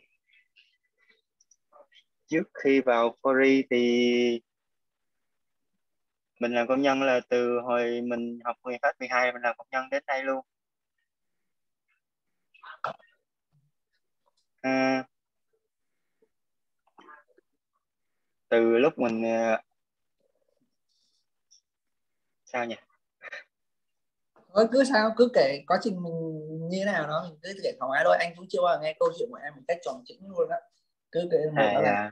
Trước khi vào Fori thì mình làm công nhân là từ hồi mình học mười một mười hai, mình làm công nhân đến nay luôn. À, từ lúc mình sao nhỉ? Thôi cứ sao cứ kể quá trình mình như thế nào đó, mình cứ kể thoải mái thôi. Anh cũng chưa bao giờ nghe câu chuyện của em một cách tròn chỉnh luôn á. Cứ kể một đó là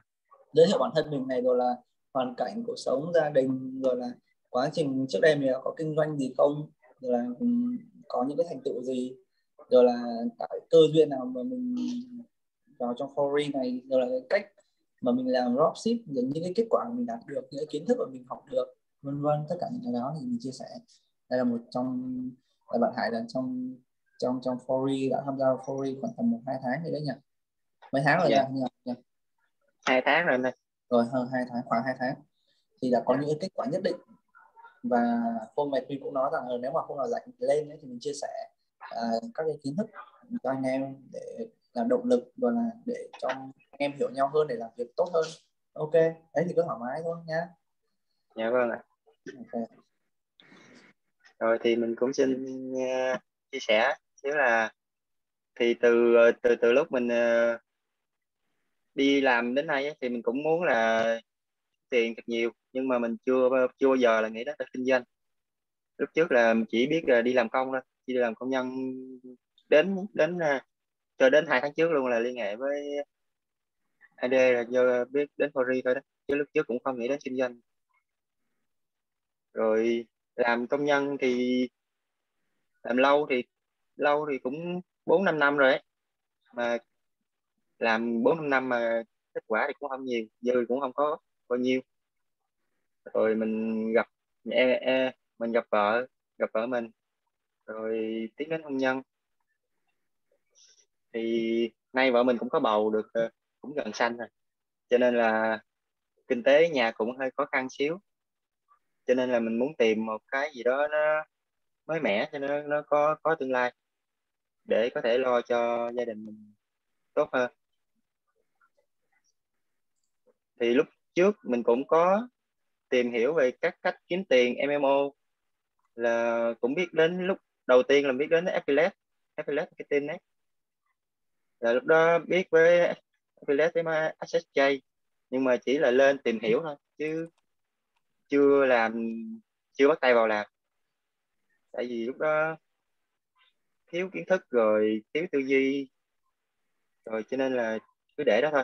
giới thiệu bản thân mình này, rồi là hoàn cảnh cuộc sống gia đình, rồi là quá trình trước đây mình có kinh doanh gì không, rồi là có những cái thành tựu gì, rồi là tại cơ duyên nào mà mình vào trong Fori này, rồi là cái cách mà mình làm dropship, những cái kết quả mình đạt được, những cái kiến thức mà mình học được, vân vân, tất cả những cái đó thì mình chia sẻ. Đây là một trong là bạn Hải là trong trong trong Fori, đã tham gia Fori khoảng tầm một hai tháng rồi đấy nhỉ? Mấy tháng rồi yeah. nhỉ? Hai tháng rồi này. Rồi hơn hai tháng, khoảng hai tháng thì đã có những cái kết quả nhất định. Và hôm nay tôi cũng nói rằng là nếu mà không nào rảnh lên thì mình chia sẻ à, các cái kiến thức cho anh em để làm động lực, rồi là để cho em hiểu nhau hơn để làm việc tốt hơn. Ok, đấy thì cứ thoải mái thôi nhá. Dạ vâng ạ. Okay. Rồi thì mình cũng xin uh, chia sẻ chứ là thì từ từ từ lúc mình uh, đi làm đến nay ấy, thì mình cũng muốn là tiền thật nhiều, nhưng mà mình chưa chưa bao giờ là nghĩ đến kinh doanh. Lúc trước là mình chỉ biết là đi làm công thôi, chỉ đi làm công nhân đến đến cho đến hai tháng trước luôn là liên hệ với a đê là do biết đến Fori thôi đó, chứ lúc trước cũng không nghĩ đến kinh doanh. Rồi làm công nhân thì làm lâu thì lâu thì cũng bốn năm năm rồi ấy. Mà làm bốn năm năm mà kết quả thì cũng không nhiều, dư cũng không có bao nhiêu. Rồi mình gặp e, e, mình gặp vợ, gặp vợ mình, rồi tiến đến hôn nhân. Thì nay vợ mình cũng có bầu được, cũng gần sanh rồi, cho nên là kinh tế nhà cũng hơi khó khăn xíu, cho nên là mình muốn tìm một cái gì đó nó mới mẻ, cho nên nó có có tương lai để có thể lo cho gia đình mình tốt hơn. Thì lúc trước mình cũng có tìm hiểu về các cách kiếm tiền em em o, là cũng biết đến, lúc đầu tiên là biết đến affiliate, affiliate marketing ấy. Là lúc đó biết với affiliate với Access Trade, nhưng mà chỉ là lên tìm hiểu thôi chứ chưa làm, chưa bắt tay vào làm. Tại vì lúc đó thiếu kiến thức rồi thiếu tư duy rồi, cho nên là cứ để đó thôi,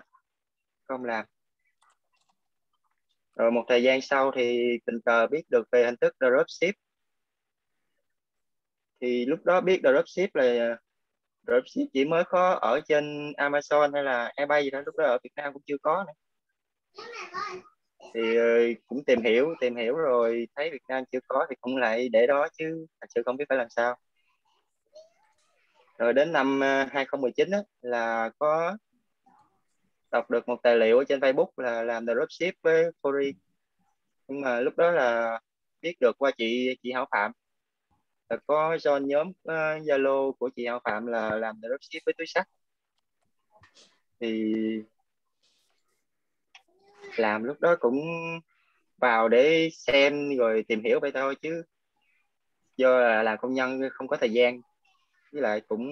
không làm. Rồi một thời gian sau thì tình cờ biết được về hình thức dropship. Thì lúc đó biết dropship là dropship chỉ mới có ở trên Amazon hay là eBay gì đó, lúc đó ở Việt Nam cũng chưa có nữa. Thì cũng tìm hiểu, tìm hiểu rồi thấy Việt Nam chưa có thì cũng lại để đó chứ thật sự không biết phải làm sao. Rồi đến năm hai không một chín á, là có đọc được một tài liệu ở trên Facebook là làm dropship với Fori. Nhưng mà lúc đó là biết được qua chị chị Hảo Phạm, là có join nhóm Zalo uh, của chị Hảo Phạm là làm dropship với túi xách. Thì làm lúc đó cũng vào để xem rồi tìm hiểu vậy thôi, chứ do là làm công nhân không có thời gian, với lại cũng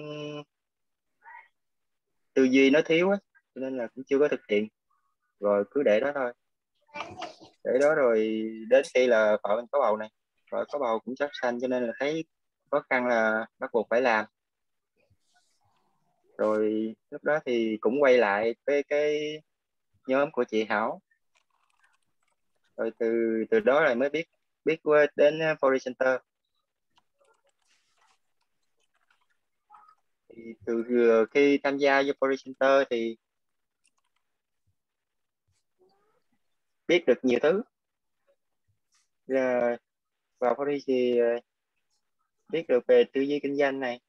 tư duy nó thiếu á, cho nên là cũng chưa có thực hiện, rồi cứ để đó thôi, để đó. Rồi đến khi là vợ mình có bầu này, vợ có bầu cũng sắp sanh, cho nên là thấy khó khăn là bắt buộc phải làm. Rồi lúc đó thì cũng quay lại với cái nhóm của chị Hảo, rồi từ từ đó là mới biết biết đến Fori Center. Thì từ khi tham gia vô Fori Center thì biết được nhiều thứ. Là vào Fori thì biết được về tư duy kinh doanh này.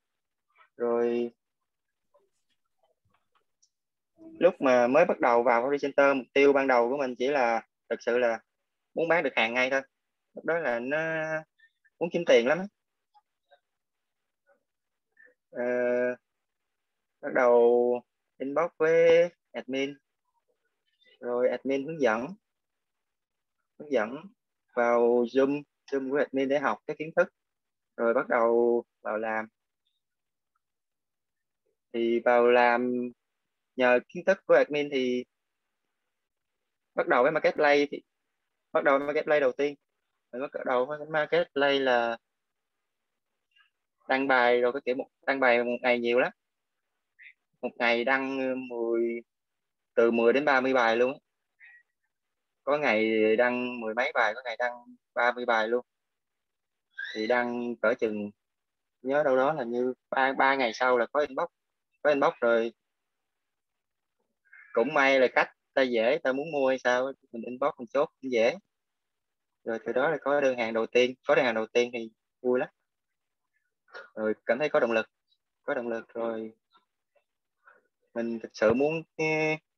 Rồi lúc mà mới bắt đầu vào Fori Center, mục tiêu ban đầu của mình chỉ là thực sự là muốn bán được hàng ngay thôi. Lúc đó là nó muốn kiếm tiền lắm. Ờ, bắt đầu inbox với admin, rồi admin hướng dẫn hướng dẫn vào Zoom Zoom của admin để học cái kiến thức, rồi bắt đầu vào làm. Thì vào làm nhờ kiến thức của admin thì bắt đầu với Marketplace, thì bắt đầu với Marketplace đầu tiên. Rồi bắt đầu với Marketplace là đăng bài, rồi có kiểu một đăng bài một ngày nhiều lắm, một ngày đăng mười từ mười đến ba mươi bài luôn, có ngày đăng mười mấy bài, có ngày đăng ba mươi bài luôn. Thì đăng cỡ chừng nhớ đâu đó là như ba ba ngày sau là có inbox, có inbox rồi. Cũng may là khách ta dễ, ta muốn mua hay sao, mình inbox mình chốt cũng dễ. Rồi từ đó là có đơn hàng đầu tiên, có đơn hàng đầu tiên thì vui lắm. Rồi cảm thấy có động lực, có động lực rồi mình thực sự muốn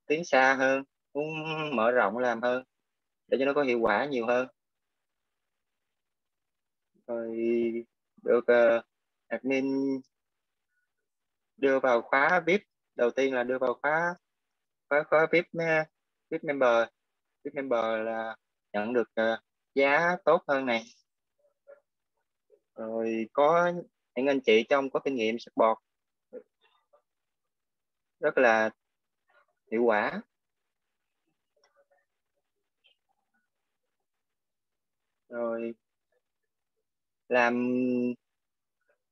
tiến xa hơn, muốn mở rộng làm hơn để cho nó có hiệu quả nhiều hơn. Rồi được uh, admin đưa vào khóa vê i pê, đầu tiên là đưa vào khóa khóa khóa vê i pê vê i pê member, vê i pê member là nhận được uh, giá tốt hơn này. Rồi có những anh chị trong có kinh nghiệm support rất là hiệu quả. Rồi làm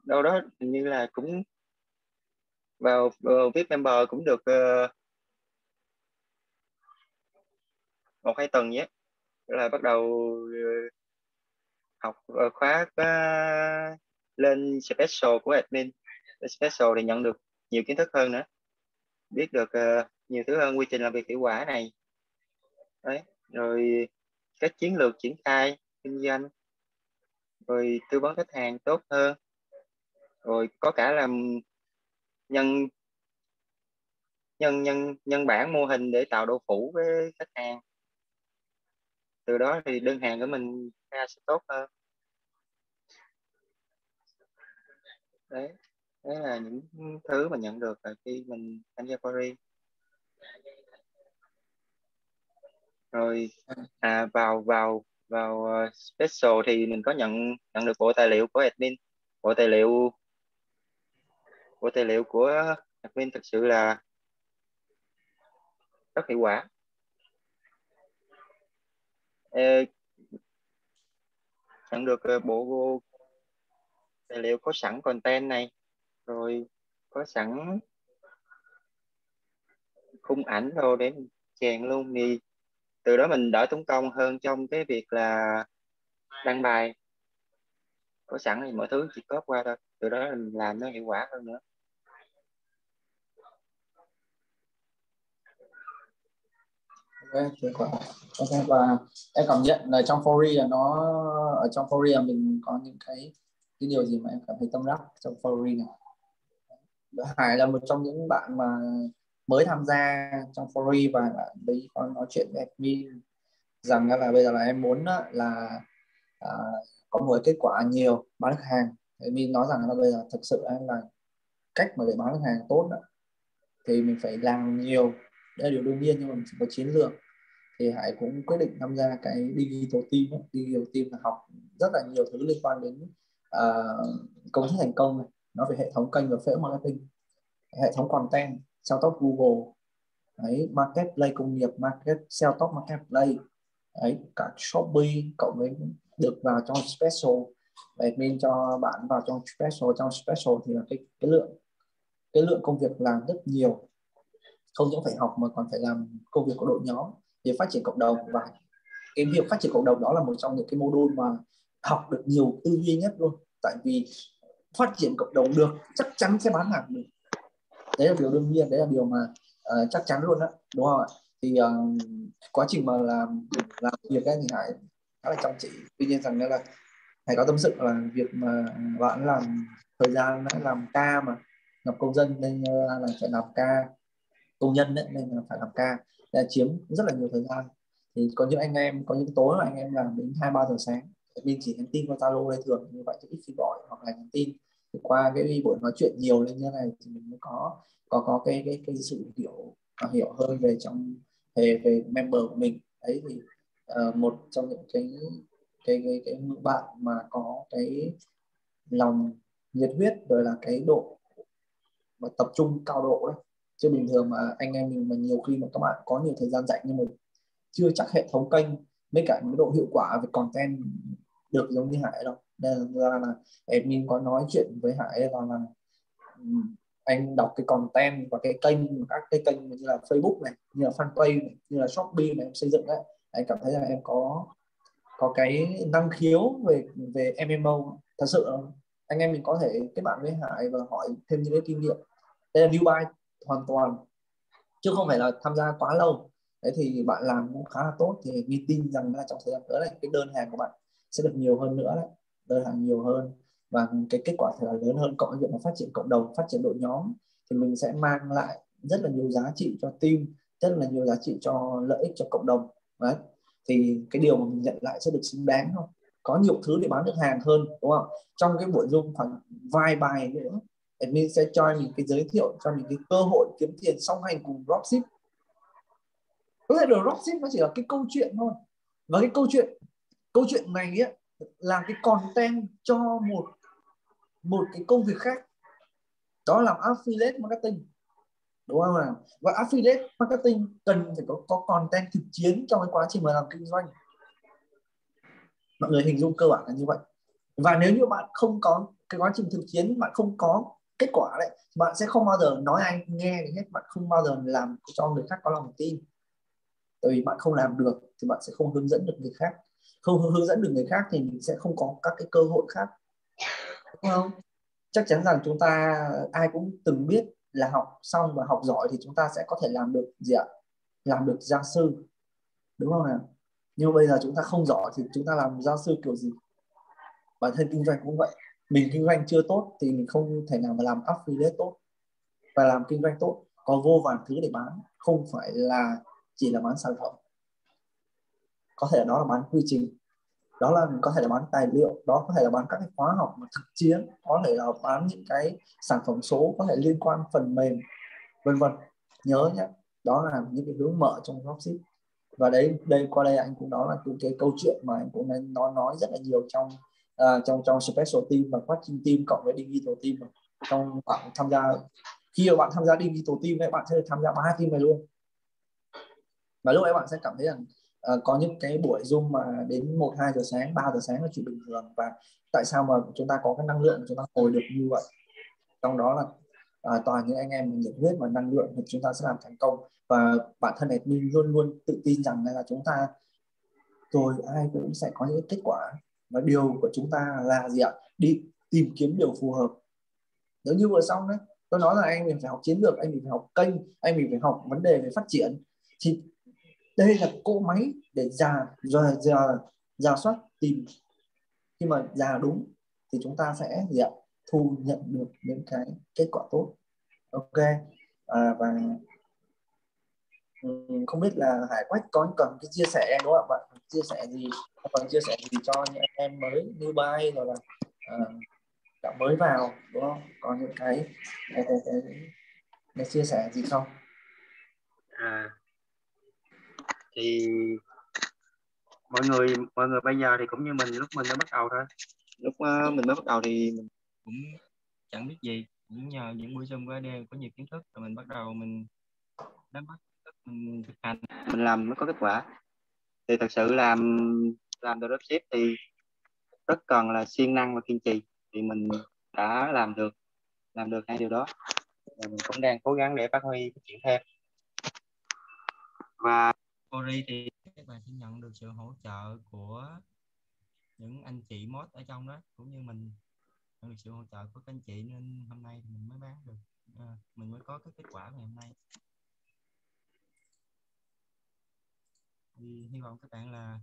đâu đó hình như là cũng vào vê i pê member cũng được uh, một hai tuần nhé, là bắt đầu uh, học khóa uh, lên special của admin, special để nhận được nhiều kiến thức hơn nữa, biết được uh, nhiều thứ hơn, quy trình làm việc hiệu quả này. Đấy, rồi các chiến lược triển khai kinh doanh, rồi tư vấn khách hàng tốt hơn, rồi có cả làm nhân nhân nhân nhân bản mô hình để tạo độ phủ với khách hàng. Từ đó thì đơn hàng của mình ra sẽ tốt hơn. Đấy, đấy là những thứ mà nhận được khi mình tham gia Fori. Rồi à, vào vào vào special thì mình có nhận nhận được bộ tài liệu của admin. Bộ tài liệu bộ tài liệu của admin thực sự là rất hiệu quả. Ê, nhận được bộ tài liệu có sẵn content này, rồi có sẵn khung ảnh rồi để mình chèn luôn, thì từ đó mình đỡ tốn công hơn trong cái việc là đăng bài. Có sẵn thì mọi thứ chỉ cóp qua thôi, từ đó mình làm nó hiệu quả hơn nữa. Okay, okay. Và em cảm nhận là trong Fori là nó ở trong Fori là mình có những cái cái điều gì mà em cảm thấy tâm đắc trong Fori này. Hải là một trong những bạn mà mới tham gia trong Fori và bạn đấy có nói chuyện với admin rằng là bây giờ là em muốn là à, có một kết quả nhiều, bán được hàng. Admin nói rằng là bây giờ thực sự em là cách mà để bán được hàng tốt đó, thì mình phải làm nhiều. Đây là điều đương nhiên, nhưng mà chỉ có chiến lược. Thì Hải cũng quyết định tham gia cái Digital Team ấy. Digital Team là học rất là nhiều thứ liên quan đến uh, công thức thành công này. Nó về hệ thống kênh và phễu marketing, hệ thống content, SEO top Google đấy, Marketplace công nghiệp, market, SEO top Marketplace đấy, cả Shopee cộng với được vào trong special. Vậy nên cho bạn vào trong special. Trong special thì là cái, cái lượng cái lượng công việc làm rất nhiều, không những phải học mà còn phải làm công việc của đội nhóm để phát triển cộng đồng. Và cái việc phát triển cộng đồng đó là một trong những cái module mà học được nhiều tư duy nhất luôn, tại vì phát triển cộng đồng được chắc chắn sẽ bán hàng được. Đấy là điều đương nhiên, đấy là điều mà uh, chắc chắn luôn đó, đúng không ạ? Thì uh, quá trình mà làm làm việc ấy thì Hải khá là chăm chỉ, tuy nhiên rằng là Hải có tâm sự là việc mà bạn làm thời gian đã làm ca mà gặp công dân nên là phải làm ca công nhân đấy, nên là phải làm ca là chiếm rất là nhiều thời gian. Thì có những anh em, có những tối mà anh em làm đến hai ba giờ sáng. Mình chỉ nhắn tin qua Zalo đây thường như vậy, chứ ít khi gọi hoặc là nhắn tin. Thì qua cái buổi nói chuyện nhiều lên như này thì mình mới có có có cái cái cái sự hiểu hiểu hơn về trong về về member của mình. Đấy thì uh, một trong những cái cái cái cái bạn mà có cái lòng nhiệt huyết rồi là cái độ mà tập trung cao độ đấy. Chứ bình thường mà anh em mình mà nhiều khi mà các bạn có nhiều thời gian rảnh nhưng mà chưa chắc hệ thống kênh với cả mức độ hiệu quả về content được giống như Hải đâu. Nên là, là admin có nói chuyện với Hải là, là anh đọc cái content và cái kênh, các cái kênh như là Facebook này, như là fanpage này, như là Shopee này em xây dựng đấy, anh cảm thấy là em có có cái năng khiếu về về em em o. Thật sự anh em mình có thể kết bạn với Hải và hỏi thêm những cái kinh nghiệm. Đây là newbie hoàn toàn chứ không phải là tham gia quá lâu. Đấy thì bạn làm cũng khá là tốt, thì mình tin rằng là trong thời gian tới này cái đơn hàng của bạn sẽ được nhiều hơn nữa đấy, đơn hàng nhiều hơn và cái kết quả sẽ là lớn hơn. Cộng với việc mà phát triển cộng đồng, phát triển đội nhóm thì mình sẽ mang lại rất là nhiều giá trị cho team, rất là nhiều giá trị cho lợi ích cho cộng đồng. Đấy thì cái điều mà mình nhận lại sẽ được xứng đáng không? Có nhiều thứ để bán được hàng hơn, đúng không? Trong cái buổi Zoom khoảng vài bài nữa, admin sẽ cho mình cái giới thiệu, cho mình cái cơ hội kiếm tiền song hành cùng dropship. Có thể được dropship nó chỉ là cái câu chuyện thôi, và cái câu chuyện câu chuyện này ấy, là cái content cho một một cái công việc khác, đó là affiliate marketing, đúng không nào? Và affiliate marketing cần phải có có content thực chiến trong cái quá trình mà làm kinh doanh. Mọi người hình dung cơ bản là như vậy. Và nếu như bạn không có cái quá trình thực chiến, bạn không có kết quả đấy, bạn sẽ không bao giờ nói ai nghe hết, bạn không bao giờ làm cho người khác có lòng tin. Tại vì bạn không làm được thì bạn sẽ không hướng dẫn được người khác, không hướng dẫn được người khác thì mình sẽ không có các cái cơ hội khác, đúng không? chắc chắn rằng chúng ta ai cũng từng biết là học xong và học giỏi thì chúng ta sẽ có thể làm được gì ạ? Làm được gia sư, đúng không nào? Nhưng bây giờ chúng ta không giỏi thì chúng ta làm gia sư kiểu gì? Bản thân kinh doanh cũng vậy, mình kinh doanh chưa tốt thì mình không thể nào mà làm affiliate tốt và làm kinh doanh tốt. Có vô vàn thứ để bán, không phải là chỉ là bán sản phẩm. Có thể đó là bán quy trình, đó là có thể là bán tài liệu, đó có thể là bán các cái khóa học mà thực chiến, có thể là bán những cái sản phẩm số, có thể liên quan phần mềm, vân vân. Nhớ nhé, đó là những cái hướng mở trong dropship. Và đấy, đây qua đây anh cũng đó là cái, cái câu chuyện mà anh cũng nói nói rất là nhiều trong uh, trong trong special team và coaching team cộng với digital team. Trong bạn tham gia, khi mà bạn tham gia digital team ấy, bạn sẽ tham gia ba team này luôn. Và lúc ấy bạn sẽ cảm thấy rằng Uh, có những cái buổi Zoom mà đến một, hai giờ sáng, ba giờ sáng là chuyện bình thường. Và tại sao mà chúng ta có cái năng lượng chúng ta ngồi được như vậy? Trong đó là uh, toàn những anh em nhiệt huyết và năng lượng thì chúng ta sẽ làm thành công. Và bản thân này mình luôn luôn tự tin rằng là chúng ta rồi ai cũng sẽ có những kết quả. Và điều của chúng ta là gì ạ? Đi tìm kiếm điều phù hợp. Nếu như vừa xong đấy, tôi nói là anh mình phải học chiến lược, anh mình phải học kênh, anh mình phải học vấn đề về phát triển. Thì đây là cỗ máy để ra ra ra ra soát tìm. Khi mà ra đúng thì chúng ta sẽ gì ạ? Thu nhận được những cái kết quả tốt. Ok. À, và không biết là Hải Quách có cần cái chia sẻ đúng không ạ? Bạn chia sẻ gì? Bạn chia sẻ gì cho những em mới newbie rồi là đã mới vào đúng không? Có những cái, cái, cái, cái, cái chia sẻ gì không? À. Thì mọi người mọi người bây giờ thì cũng như mình, lúc mình mới bắt đầu thôi. Lúc uh, mình mới bắt đầu thì mình cũng chẳng biết gì, cũng nhờ những buổi Zoom qua đây có nhiều kiến thức rồi mình bắt đầu mình nắm bắt kiến thức, mình thực hành, mình làm mới có kết quả. Thì thật sự làm làm dropship thì rất cần là siêng năng và kiên trì. Thì mình đã làm được làm được hai điều đó và mình cũng đang cố gắng để phát huy phát triển thêm. Và Fori thì các bạn sẽ nhận được sự hỗ trợ của những anh chị mod ở trong đó, cũng như mình nhận được sự hỗ trợ của các anh chị nên hôm nay thì mình mới bán được, à, mình mới có cái kết quả ngày hôm nay. Thì hy vọng các bạn là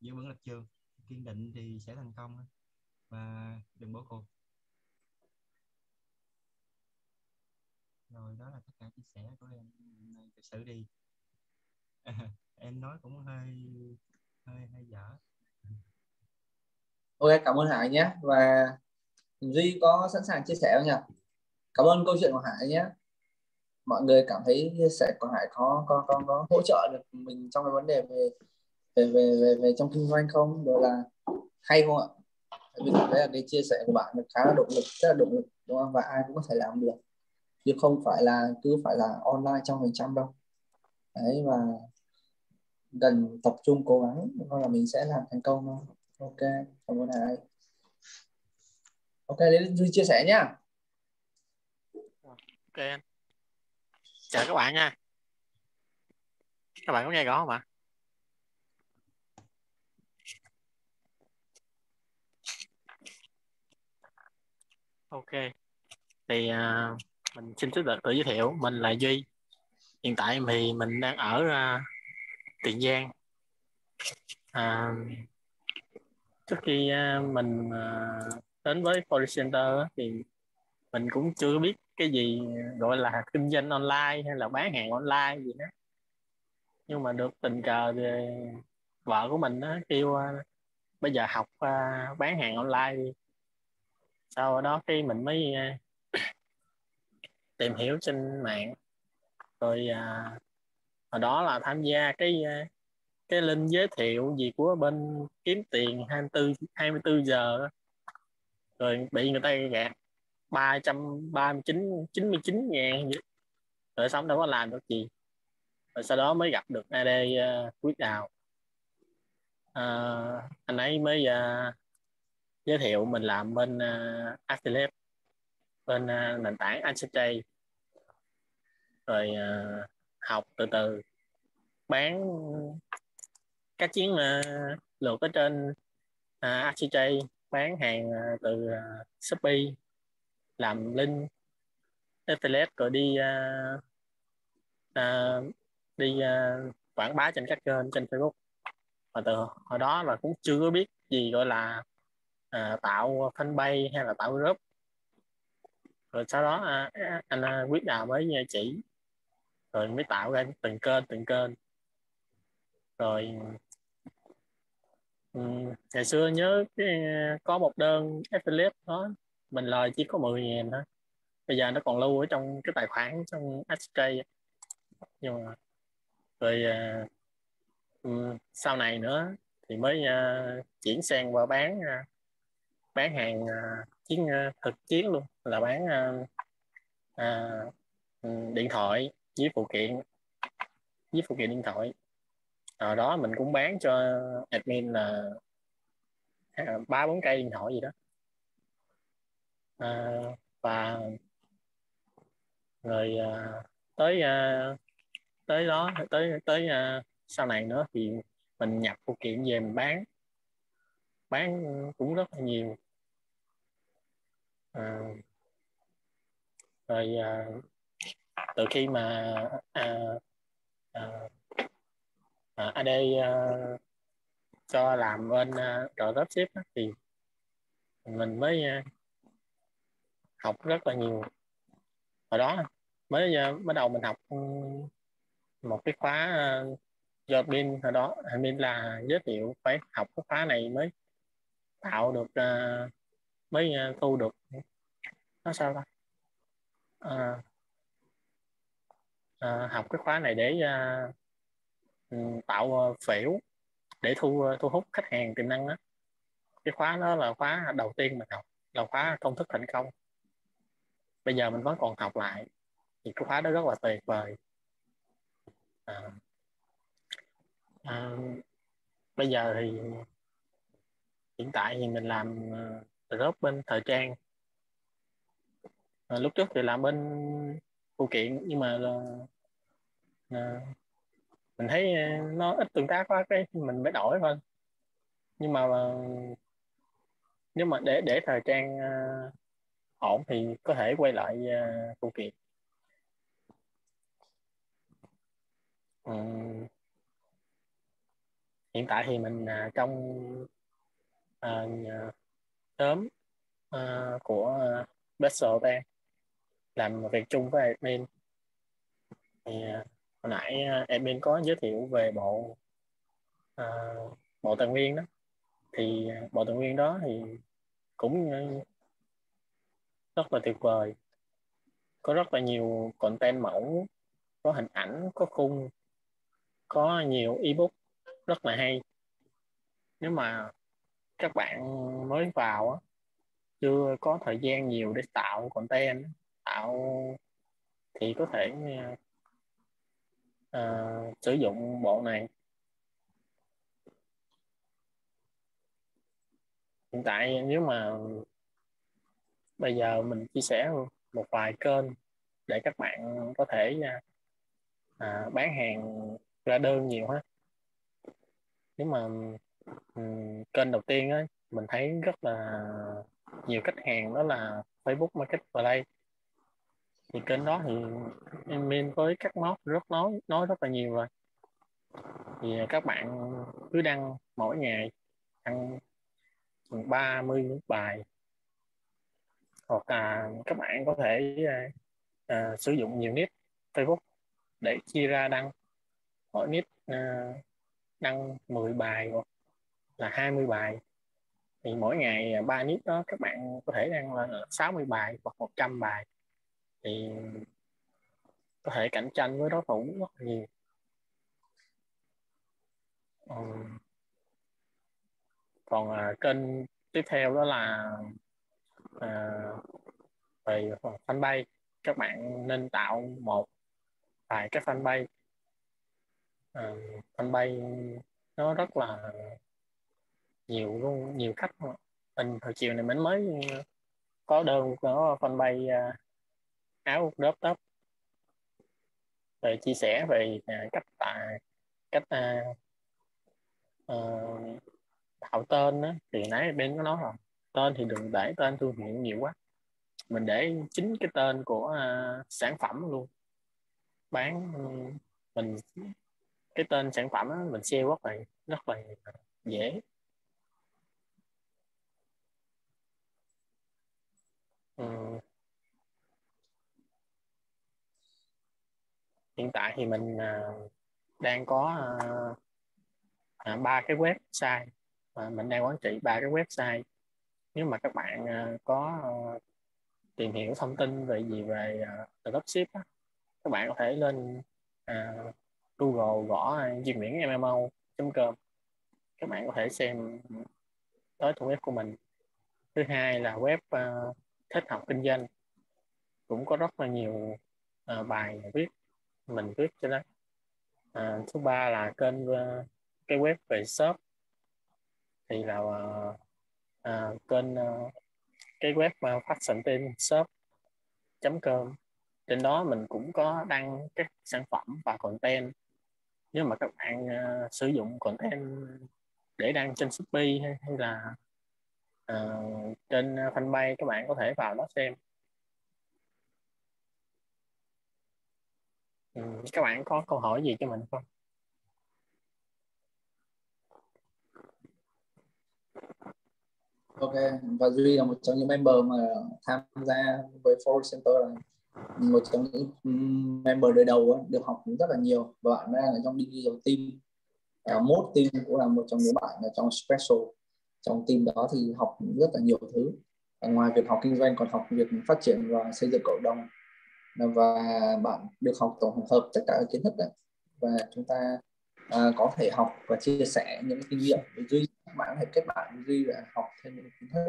giữ vững lập trường, kiên định thì sẽ thành công và đừng bỏ cuộc. Rồi đó là tất cả chia sẻ của em hôm nay. Thực sự đi À, em nói cũng hơi hơi hơi dở. Ok, cảm ơn Hải nhé. Và Duy có sẵn sàng chia sẻ không nhỉ? Cảm ơn câu chuyện của Hải nhé. Mọi người cảm thấy chia sẻ của Hải có có có, có hỗ trợ được mình trong cái vấn đề về về về về, về trong kinh doanh không? Đó là hay không ạ? Vì đấy là cái chia sẻ của bạn khá là động lực, rất là động lực đúng không? Và ai cũng có thể làm được, chứ không phải là cứ phải là online trong phần trăm đâu. Đấy, và cần tập trung cố gắng coi là mình sẽ làm thành công thôi. Ok, cảm ơn Hải. Ok, đến Duy chia sẻ nhá. Ok anh. Chào các bạn nha. Các bạn có nghe rõ không ạ? Ok. Thì uh, mình xin tự tự giới thiệu, mình là Duy. Hiện tại thì mình đang ở uh, Tiền Giang. À, trước khi uh, mình uh, đến với Fori Center thì mình cũng chưa biết cái gì gọi là kinh doanh online hay là bán hàng online gì đó. Nhưng mà được tình cờ thì vợ của mình đó kêu uh, bây giờ học uh, bán hàng online đi. Sau đó khi mình mới uh, tìm hiểu trên mạng. Rồi à, hồi đó là tham gia cái cái link giới thiệu gì của bên kiếm tiền hai mươi tư hai mươi tư giờ đó. Rồi bị người ta gạt ba trăm ba mươi chín chín mươi chín ngàn, rồi xong đâu có làm được gì. Rồi sau đó mới gặp được a đê uh, Quý Đào, à, anh ấy mới uh, giới thiệu mình làm bên uh, affiliate, bên uh, nền tảng Access Trade. Rồi uh, học từ từ bán các chiến uh, lược ở trên uh, a xê giê bán hàng từ Shopee, làm link affiliate rồi đi uh, uh, đi uh, quảng bá trên các kênh trên Facebook. Và từ hồi đó là cũng chưa có biết gì gọi là uh, tạo fanpage hay là tạo group. Rồi sau đó uh, anh Quyết Đào mới chỉ, rồi mới tạo ra từng kênh từng kênh. Rồi um, ngày xưa nhớ cái, có một đơn affiliate đó mình lời chỉ có mười nghìn thôi. Bây giờ nó còn lưu ở trong cái tài khoản trong Access Trade. Nhưng mà rồi uh, sau này nữa thì mới uh, chuyển sang qua bán uh, bán hàng uh, chiến uh, thực chiến luôn, là bán uh, uh, điện thoại với phụ kiện với phụ kiện điện thoại. Rồi đó mình cũng bán cho admin là ba bốn cây điện thoại gì đó. Uh, và rồi uh, tới uh, tới đó tới tới uh, sau này nữa thì mình nhập phụ kiện về mình bán bán cũng rất là nhiều. Uh, rồi uh, từ khi mà uh, uh, uh, ad uh, cho làm bên uh, dropship thì mình mới uh, học rất là nhiều. Hồi đó mới bắt đầu mình học một cái khóa do pin, hồi đó admin là giới thiệu phải học cái khóa này mới tạo được, mới thu được nó sao ta à, à, học cái khóa này để à, tạo phiếu để thu thu hút khách hàng tiềm năng đó. Cái khóa đó là khóa đầu tiên mình học, là khóa công thức thành công. Bây giờ mình vẫn còn học lại thì cái khóa đó rất là tuyệt vời. À, à, bây giờ thì hiện tại thì mình làm drop bên thời trang. À, lúc trước thì làm bên phụ kiện nhưng mà là, à, mình thấy nó ít tương tác quá cái mình mới đổi thôi. Nhưng mà nếu mà để để thời trang à, ổn thì có thể quay lại uh, phụ kiện. Uhm. Hiện tại thì mình uh, trong uh, nhóm uh, của uh, Bessel Bank làm việc chung với admin. Thì, uh, hồi nãy uh, admin có giới thiệu về bộ uh, bộ tài nguyên đó. Thì uh, bộ tài nguyên đó thì cũng uh, rất là tuyệt vời, có rất là nhiều content mẫu, có hình ảnh, có khung, có nhiều ebook rất là hay. Nếu mà các bạn mới vào chưa có thời gian nhiều để tạo content tạo thì có thể uh, sử dụng bộ này. Hiện tại nếu mà bây giờ mình chia sẻ một vài kênh để các bạn có thể à, bán hàng ra đơn nhiều hết. Nếu mà um, kênh đầu tiên ấy, mình thấy rất là nhiều khách hàng đó là Facebook Marketplace. Thì kênh đó thì admin với các móc rất nói nói rất là nhiều rồi. Thì các bạn cứ đăng mỗi ngày, đăng ba mươi bài. Hoặc là các bạn có thể uh, uh, sử dụng nhiều nick Facebook để chia ra đăng. Mỗi nick uh, đăng mười bài hoặc là hai mươi bài. Thì mỗi ngày ba nick đó các bạn có thể đăng lên sáu mươi bài hoặc một trăm bài. Thì có thể cạnh tranh với đối thủ rất là nhiều. Um. Còn uh, kênh tiếp theo đó là À, về fanpage. Các bạn nên tạo một vài cái fanpage. à, Fanpage nó rất là nhiều luôn, nhiều khách. Mình hồi chiều này mình mới có đơn có fanpage áo đớp tóc rồi chia sẻ về cách tại cách à, à, tạo tên đó. Thì nãy bên có nói rồi Tên thì đừng để tên thương hiệu nhiều quá, mình để chính cái tên của uh, sản phẩm luôn. Bán mình cái tên sản phẩm đó, mình share rất là rất là dễ. Ừ. Hiện tại thì mình uh, đang có ba uh, cái website, uh, mình đang quản trị ba cái website. Nếu mà các bạn uh, có uh, tìm hiểu thông tin về gì về uh, dropship á, các bạn có thể lên uh, Google gõ chuyên miễn em em o chấm com, các bạn có thể xem tới tủ web của mình. Thứ hai là web uh, thích học kinh doanh, cũng có rất là nhiều uh, bài viết mình viết cho đó. Uh, thứ ba là kênh uh, cái web về shop thì là uh, uh, kênh uh, cái web uh, fashion team shop chấm com, trên đó mình cũng có đăng các sản phẩm và content. Nếu mà các bạn uh, sử dụng content để đăng trên Shopee hay, hay là uh, trên fanpage, các bạn có thể vào đó xem. Ừ, các bạn có câu hỏi gì cho mình không? Ok, và Duy là một trong những member mà tham gia với Fori Center, là một trong những member đời đầu ấy, được học rất là nhiều. Và bạn đang ở trong digital team, à, mốt team cũng là một trong những bạn ở trong special. Trong team đó thì học rất là nhiều thứ, à, ngoài việc học kinh doanh còn học việc phát triển và xây dựng cộng đồng. Và bạn được học tổng hợp tất cả kiến thức đấy. Và chúng ta à, có thể học và chia sẻ những kinh nghiệm với Duy. Các bạn có thể kết bạn với Duy và học thêm những kiến thức.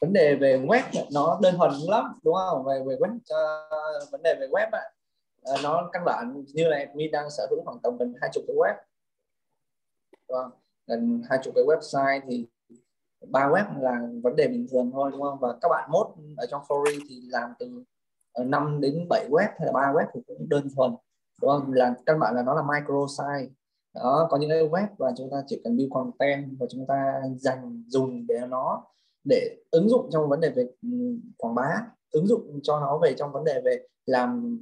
Vấn đề về web nó đơn thuần lắm, đúng không? Về, về web, uh, vấn đề về web ạ, uh, nó căn bản như là admin đang sở hữu khoảng tầm gần hai chục cái web, đúng không? Gần hai chục cái website thì ba web là vấn đề bình thường thôi, đúng không? Và các bạn mốt ở trong Fori thì làm từ năm đến bảy web hay là ba web thì cũng đơn thuần, đúng không? Là căn bản là nó là micro site. Đó, có những cái web và chúng ta chỉ cần build content và chúng ta dành dùng để nó để ứng dụng trong vấn đề về quảng bá, ứng dụng cho nó về trong vấn đề về làm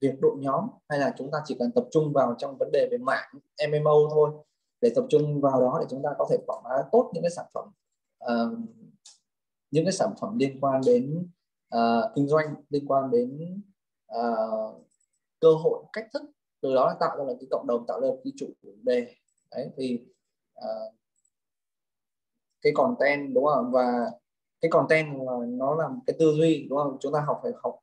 việc đội nhóm, hay là chúng ta chỉ cần tập trung vào trong vấn đề về mạng em em o thôi, để tập trung vào đó để chúng ta có thể quảng bá tốt những cái sản phẩm, uh, những cái sản phẩm liên quan đến uh, kinh doanh, liên quan đến uh, cơ hội, cách thức, từ đó là tạo ra là cái cộng đồng, tạo ra cái chủ đề. Đấy thì uh, cái content, đúng không? Và cái content là nó làm cái tư duy, đúng không? Chúng ta học phải học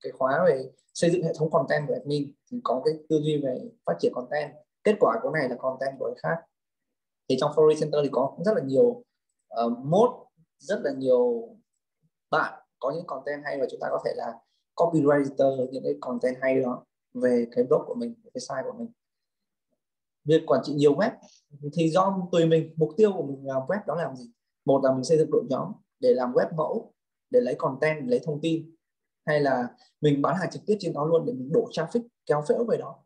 cái khóa về xây dựng hệ thống content của admin thì có cái tư duy về phát triển content. Kết quả của này là content của người khác. Thì trong Fori Center thì có rất là nhiều uh, mode, rất là nhiều bạn có những content hay và chúng ta có thể là copywriter những cái content hay đó về cái blog của mình, cái site của mình. Việc quản trị nhiều web thì do tùy mình, mục tiêu của mình là web đó làm gì. Một là mình xây dựng đội nhóm để làm web mẫu, để lấy content, để lấy thông tin, hay là mình bán hàng trực tiếp trên đó luôn để mình đổ traffic kéo phễu về đó.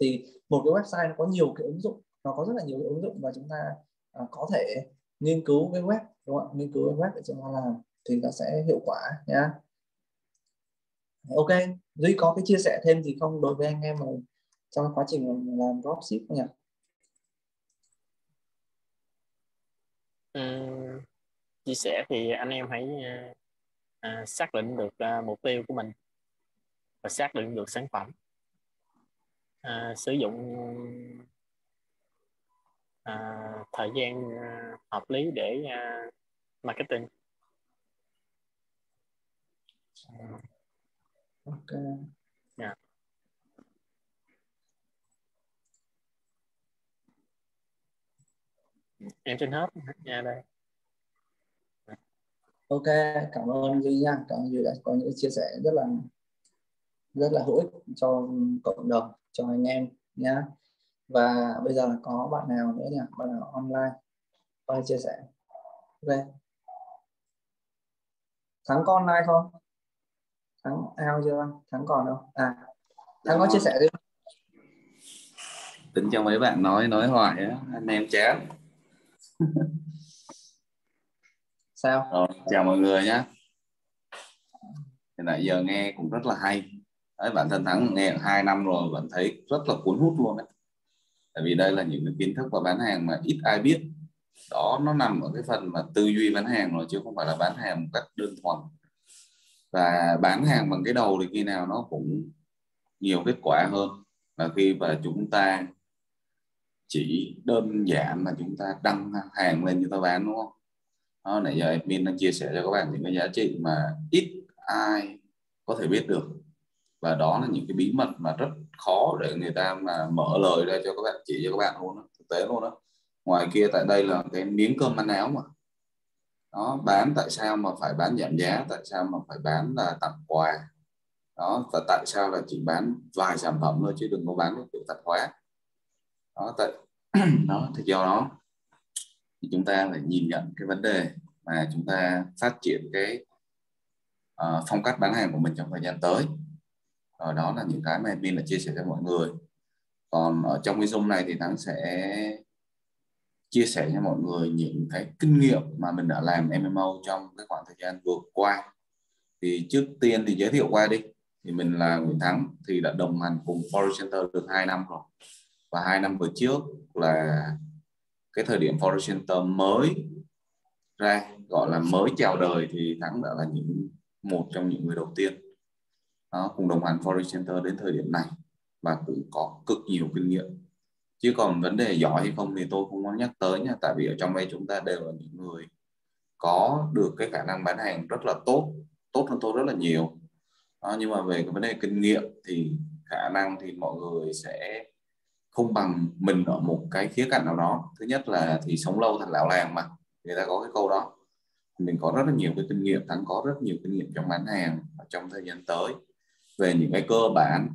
Thì một cái website nó có nhiều cái ứng dụng, nó có rất là nhiều cái ứng dụng và chúng ta à, có thể nghiên cứu cái web, đúng không? Nghiên cứu cái web để chúng ta làm thì nó sẽ hiệu quả nhá. Ok, Duy có cái chia sẻ thêm gì không đối với anh em mà trong quá trình làm dropship nhỉ? Ừ, chia sẻ thì anh em hãy à, xác định được à, mục tiêu của mình và xác định được sản phẩm. À, sử dụng à, thời gian à, hợp lý để à, marketing. Ok. Yeah. Em xin hết nha đây. Ok, cảm ơn Duy nha, cảm ơn Duy đã có những chia sẻ rất là rất là hữu ích cho cộng đồng, cho anh em nhá. Và bây giờ là có bạn nào nữa nhỉ? Bạn nào online có chia sẻ? Ok. Thắng có online không? Thắng out chưa? Thắng còn đâu? À, Thắng có chia sẻ đi. Tính cho mấy bạn nói nói hoài á, anh em chán. Sao? Rồi, chào mọi người nhé. Thì nãy giờ nghe cũng rất là hay. Đấy, bản thân Thắng nghe được hai năm rồi vẫn thấy rất là cuốn hút luôn đấy. Tại vì đây là những cái kiến thức và bán hàng mà ít ai biết. Đó, nó nằm ở cái phần mà tư duy bán hàng rồi, chứ không phải là bán hàng một cách đơn thuần. Và bán hàng bằng cái đầu thì khi nào nó cũng nhiều kết quả hơn là khi mà chúng ta chỉ đơn giản là chúng ta đăng hàng lên như ta bán, đúng không? Đó, nãy giờ admin đang chia sẻ cho các bạn những cái giá trị mà ít ai có thể biết được. Và đó là những cái bí mật mà rất khó để người ta mà mở lời ra cho các bạn, chỉ cho các bạn luôn đó, thực tế luôn đó. Ngoài kia tại đây là cái miếng cơm ăn áo mà. Đó, bán tại sao mà phải bán giảm giá, tại sao mà phải bán là tặng quà. Đó, và tại sao là chỉ bán vài sản phẩm thôi chứ đừng có bán kiểu tạp hóa. Đó, tại đó thì do đó thì chúng ta phải nhìn nhận cái vấn đề mà chúng ta phát triển cái uh, phong cách bán hàng của mình trong thời gian tới. Rồi đó là những cái mà admin đã chia sẻ cho mọi người. Còn ở trong cái Zoom này thì Thắng sẽ chia sẻ cho mọi người những cái kinh nghiệm mà mình đã làm em em ô trong cái khoảng thời gian vừa qua. Thì trước tiên thì giới thiệu qua đi. Thì mình là Nguyễn Thắng, thì đã đồng hành cùng Fori Center được hai năm rồi. Và hai năm vừa trước là cái thời điểm Fori Center mới ra, gọi là mới chào đời, thì Thắng đã là những một trong những người đầu tiên đó, cùng đồng hành Fori Center đến thời điểm này. Và cũng có cực nhiều kinh nghiệm. Chứ còn vấn đề giỏi hay không thì tôi không muốn nhắc tới nha. Tại vì ở trong đây chúng ta đều là những người có được cái khả năng bán hàng rất là tốt, tốt hơn tôi rất là nhiều. Đó, nhưng mà về cái vấn đề kinh nghiệm thì khả năng thì mọi người sẽ không bằng mình ở một cái khía cạnh nào đó. Thứ nhất là thì sống lâu thành lão làng mà, người ta có cái câu đó. Mình có rất là nhiều cái kinh nghiệm, Thắng có rất nhiều kinh nghiệm trong bán hàng trong thời gian tới. Về những cái cơ bản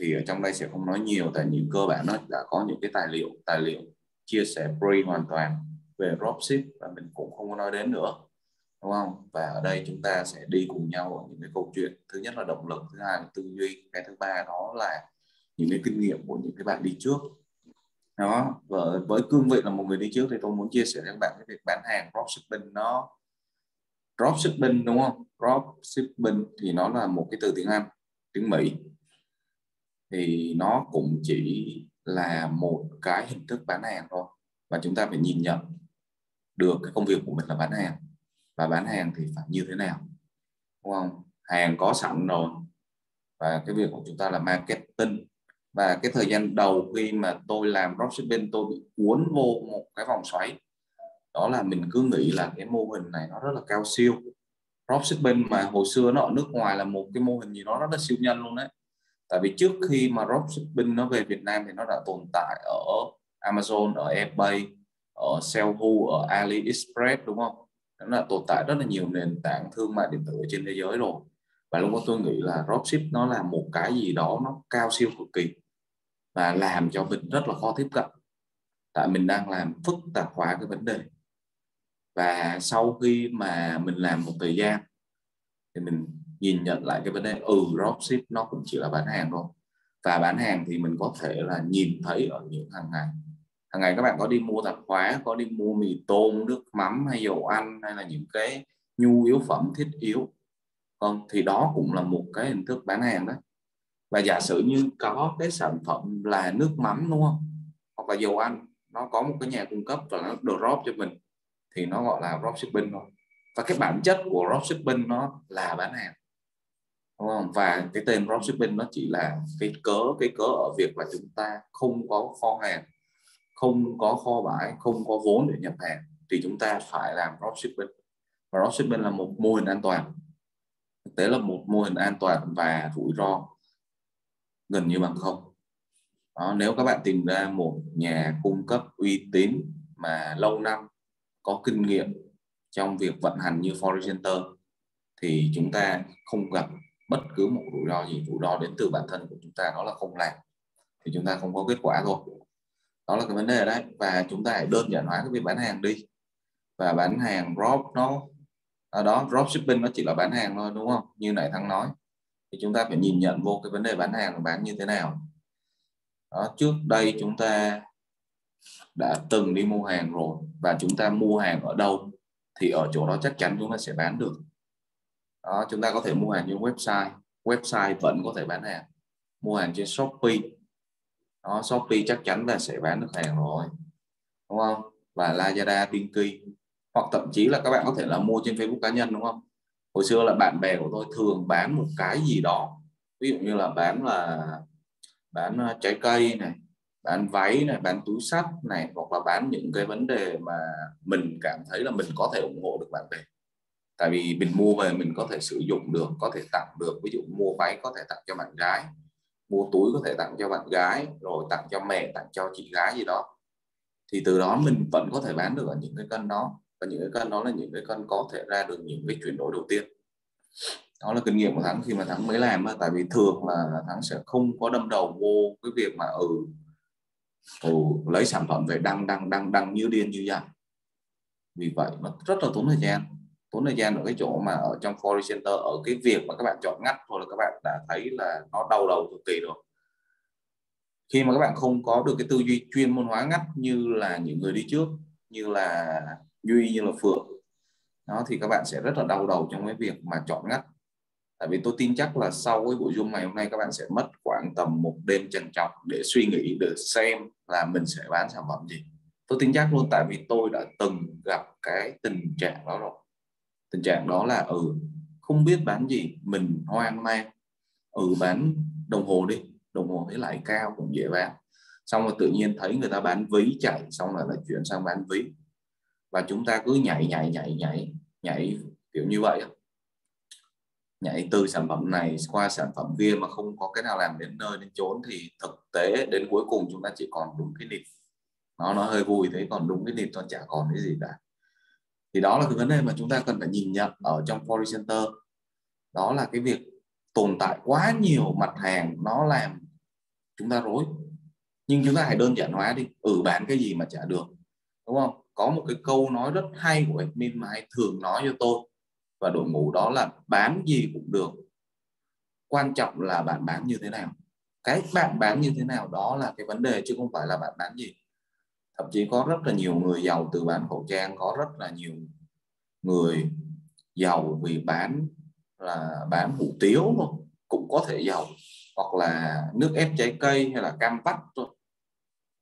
thì ở trong đây sẽ không nói nhiều, tại những cơ bản nó đã có những cái tài liệu tài liệu chia sẻ free hoàn toàn về dropship và mình cũng không có nói đến nữa, đúng không? Và ở đây chúng ta sẽ đi cùng nhau ở những cái câu chuyện, thứ nhất là động lực, thứ hai là tư duy, cái thứ ba đó là những cái kinh nghiệm của những cái bạn đi trước đó. Và với cương vị là một người đi trước thì tôi muốn chia sẻ với các bạn cái việc bán hàng dropshipping. Nó dropshipping đúng không? Dropshipping thì nó là một cái từ tiếng Anh, tiếng Mỹ, thì nó cũng chỉ là một cái hình thức bán hàng thôi. Và chúng ta phải nhìn nhận được cái công việc của mình là bán hàng, và bán hàng thì phải như thế nào, đúng không? Hàng có sẵn rồi, và cái việc của chúng ta là marketing. Và cái thời gian đầu khi mà tôi làm dropshipping, tôi bị cuốn vô một cái vòng xoáy, đó là mình cứ nghĩ là cái mô hình này nó rất là cao siêu. Dropshipping mà hồi xưa nó ở nước ngoài là một cái mô hình gì đó rất là siêu nhân luôn đấy. Tại vì trước khi mà dropshipping nó về Việt Nam thì nó đã tồn tại ở Amazon, ở eBay, ở Zalo, ở AliExpress, đúng không? Nó đã tồn tại rất là nhiều nền tảng thương mại điện tử trên thế giới rồi. Và lúc đó tôi nghĩ là dropship nó là một cái gì đó nó cao siêu cực kỳ, và làm cho mình rất là khó tiếp cận. Tại mình đang làm phức tạp hóa cái vấn đề. Và sau khi mà mình làm một thời gian thì mình nhìn nhận lại cái vấn đề, ừ, dropship nó cũng chỉ là bán hàng thôi. Và bán hàng thì mình có thể là nhìn thấy ở những hàng ngày. Hàng ngày các bạn có đi mua tạp hóa, có đi mua mì tôm, nước mắm hay dầu ăn, hay là những cái nhu yếu phẩm thiết yếu. Còn thì đó cũng là một cái hình thức bán hàng đấy. Và giả sử như có cái sản phẩm là nước mắm, đúng không? Hoặc là dầu ăn, nó có một cái nhà cung cấp và nó drop cho mình, thì nó gọi là dropshipping thôi. Và cái bản chất của dropshipping nó là bán hàng, đúng không? Và cái tên dropshipping nó chỉ là cái cớ cái cớ ở việc là chúng ta không có kho hàng, không có kho bãi, không có vốn để nhập hàng, thì chúng ta phải làm dropshipping. Và dropshipping là một mô hình an toàn, thực tế là một mô hình an toàn và rủi ro gần như bằng không. Đó, nếu các bạn tìm ra một nhà cung cấp uy tín mà lâu năm, có kinh nghiệm trong việc vận hành như Fori Center, thì chúng ta không gặp bất cứ một rủi ro gì. Rủi ro đến từ bản thân của chúng ta, đó là không làm thì chúng ta không có kết quả thôi. Đó là cái vấn đề đấy. Và chúng ta hãy đơn giản hóa cái việc bán hàng đi. Và bán hàng drop nó ở đó, dropshipping nó chỉ là bán hàng thôi, đúng không? Như nãy Thắng nói thì chúng ta phải nhìn nhận vô cái vấn đề bán hàng bán như thế nào. Đó, trước đây chúng ta đã từng đi mua hàng rồi và chúng ta mua hàng ở đâu thì ở chỗ đó chắc chắn chúng ta sẽ bán được. Đó, chúng ta có thể mua hàng trên website, website vẫn có thể bán hàng, mua hàng trên Shopee, đó, Shopee chắc chắn là sẽ bán được hàng rồi, đúng không? Và Lazada, Tiki, hoặc thậm chí là các bạn có thể là mua trên Facebook cá nhân, đúng không? Hồi xưa là bạn bè của tôi thường bán một cái gì đó, ví dụ như là bán là bán trái cây này, bán váy này, bán túi xách này, hoặc là bán những cái vấn đề mà mình cảm thấy là mình có thể ủng hộ được bạn bè. Tại vì mình mua về mình có thể sử dụng được, có thể tặng được. Ví dụ mua váy có thể tặng cho bạn gái, mua túi có thể tặng cho bạn gái, rồi tặng cho mẹ, tặng cho chị gái gì đó. Thì từ đó mình vẫn có thể bán được ở những cái kênh đó. Và những cái kênh đó là những cái kênh có thể ra được những cái chuyển đổi đầu tiên. Đó là kinh nghiệm của Thắng khi mà Thắng mới làm. Tại vì thường là Thắng sẽ không có đâm đầu vô cái việc mà ừ, ừ, lấy sản phẩm về đăng, đăng, đăng, đăng như điên như vậy. Vì vậy nó rất là tốn thời gian. Tốn thời gian ở cái chỗ mà ở trong Fori Center, ở cái việc mà các bạn chọn ngắt thôi là các bạn đã thấy là nó đau đầu cực kỳ rồi. Khi mà các bạn không có được cái tư duy chuyên môn hóa ngắt như là những người đi trước, như là Duy, như là Phượng, đó, thì các bạn sẽ rất là đau đầu trong cái việc mà chọn ngắt. Tại vì tôi tin chắc là sau cái buổi Zoom ngày hôm nay các bạn sẽ mất khoảng tầm một đêm trằn trọc để suy nghĩ, để xem là mình sẽ bán sản phẩm gì. Tôi tin chắc luôn, tại vì tôi đã từng gặp cái tình trạng đó rồi. Tình trạng đó là ừ, không biết bán gì, mình hoang mang. Ừ, bán đồng hồ đi, đồng hồ thấy lại cao cũng dễ bán. Xong rồi tự nhiên thấy người ta bán ví chạy, xong rồi lại chuyển sang bán ví. Và chúng ta cứ nhảy nhảy nhảy nhảy nhảy kiểu như vậy, nhảy từ sản phẩm này qua sản phẩm kia mà không có cái nào làm đến nơi đến chốn, thì thực tế đến cuối cùng chúng ta chỉ còn đúng cái nịp. Nó nó hơi vui thế, còn đúng cái nịp nó chả còn cái gì cả. Thì đó là cái vấn đề mà chúng ta cần phải nhìn nhận ở trong Fori Center. Đó là cái việc tồn tại quá nhiều mặt hàng nó làm chúng ta rối. Nhưng chúng ta hãy đơn giản hóa đi. Ừ, bán cái gì mà chả được, đúng không? Có một cái câu nói rất hay của admin mà hay thường nói cho tôi và đội ngũ, đó là bán gì cũng được. Quan trọng là bạn bán như thế nào. Cái bạn bán như thế nào đó là cái vấn đề, chứ không phải là bạn bán gì. Thậm chí có rất là nhiều người giàu từ bán khẩu trang, có rất là nhiều người giàu vì bán là bán hủ tiếu luôn, cũng có thể giàu, hoặc là nước ép trái cây hay là cam vắt thôi.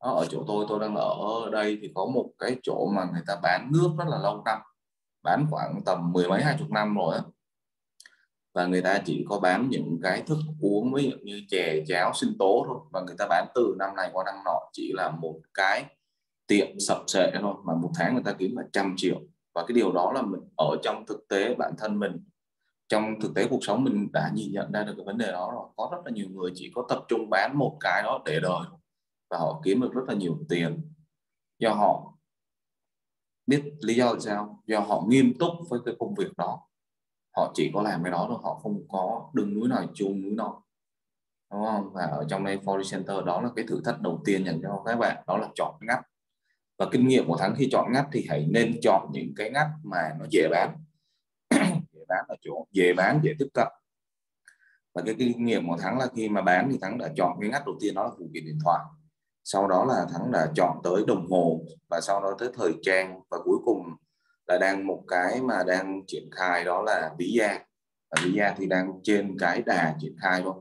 Đó, ở chỗ tôi, tôi đang ở đây thì có một cái chỗ mà người ta bán nước rất là lâu năm, bán khoảng tầm mười mấy hai chục năm rồi á, và người ta chỉ có bán những cái thức uống ví dụ như chè, cháo, sinh tố thôi, và người ta bán từ năm này qua năm nọ, chỉ là một cái tiệm sập sệ thôi mà một tháng người ta kiếm là trăm triệu. Và cái điều đó là mình ở trong thực tế bản thân mình, trong thực tế cuộc sống mình đã nhìn nhận ra được cái vấn đề đó rồi. Có rất là nhiều người chỉ có tập trung bán một cái đó để đời và họ kiếm được rất là nhiều tiền, do họ biết lý do là sao, do họ nghiêm túc với cái công việc đó, họ chỉ có làm cái đó thôi, họ không có đừng núi này chôn núi nọ, đúng không? Và ở trong đây Fori Center đó là cái thử thách đầu tiên dành cho các bạn, đó là chọn ngắt. Và kinh nghiệm của Thắng khi chọn ngắt thì hãy nên chọn những cái ngắt mà nó dễ bán, dễ bán ở chỗ dễ bán, dễ tiếp cận. Và cái kinh nghiệm của Thắng là khi mà bán thì Thắng đã chọn cái ngắt đầu tiên, đó là phụ kiện điện thoại. Sau đó là Thắng đã chọn tới đồng hồ, và sau đó tới thời trang, và cuối cùng là đang một cái mà đang triển khai, đó là ví da. Và ví da thì đang trên cái đà triển khai thôi.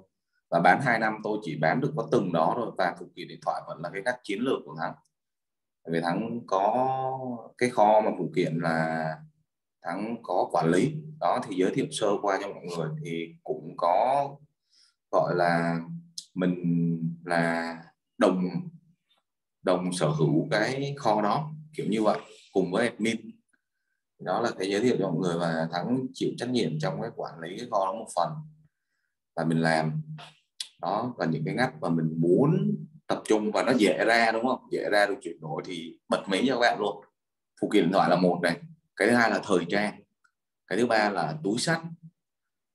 Và bán hai năm tôi chỉ bán được có từng đó rồi, và phụ kiện điện thoại vẫn là cái ngắt chiến lược của Thắng. Vì Thắng có cái kho mà phụ kiện là Thắng có quản lý. Đó thì giới thiệu sơ qua cho mọi người, thì cũng có gọi là mình là đồng đồng sở hữu cái kho đó, kiểu như vậy, cùng với admin. Đó là cái giới thiệu cho mọi người, và Thắng chịu trách nhiệm trong cái quản lý cái kho đó một phần, và mình làm đó là những cái ngắt mà mình muốn tập trung và nó dễ ra, đúng không? Dễ ra được chuyển đổi thì bật mí cho các bạn luôn. Phụ kiện điện thoại là một này, cái thứ hai là thời trang, cái thứ ba là túi xách,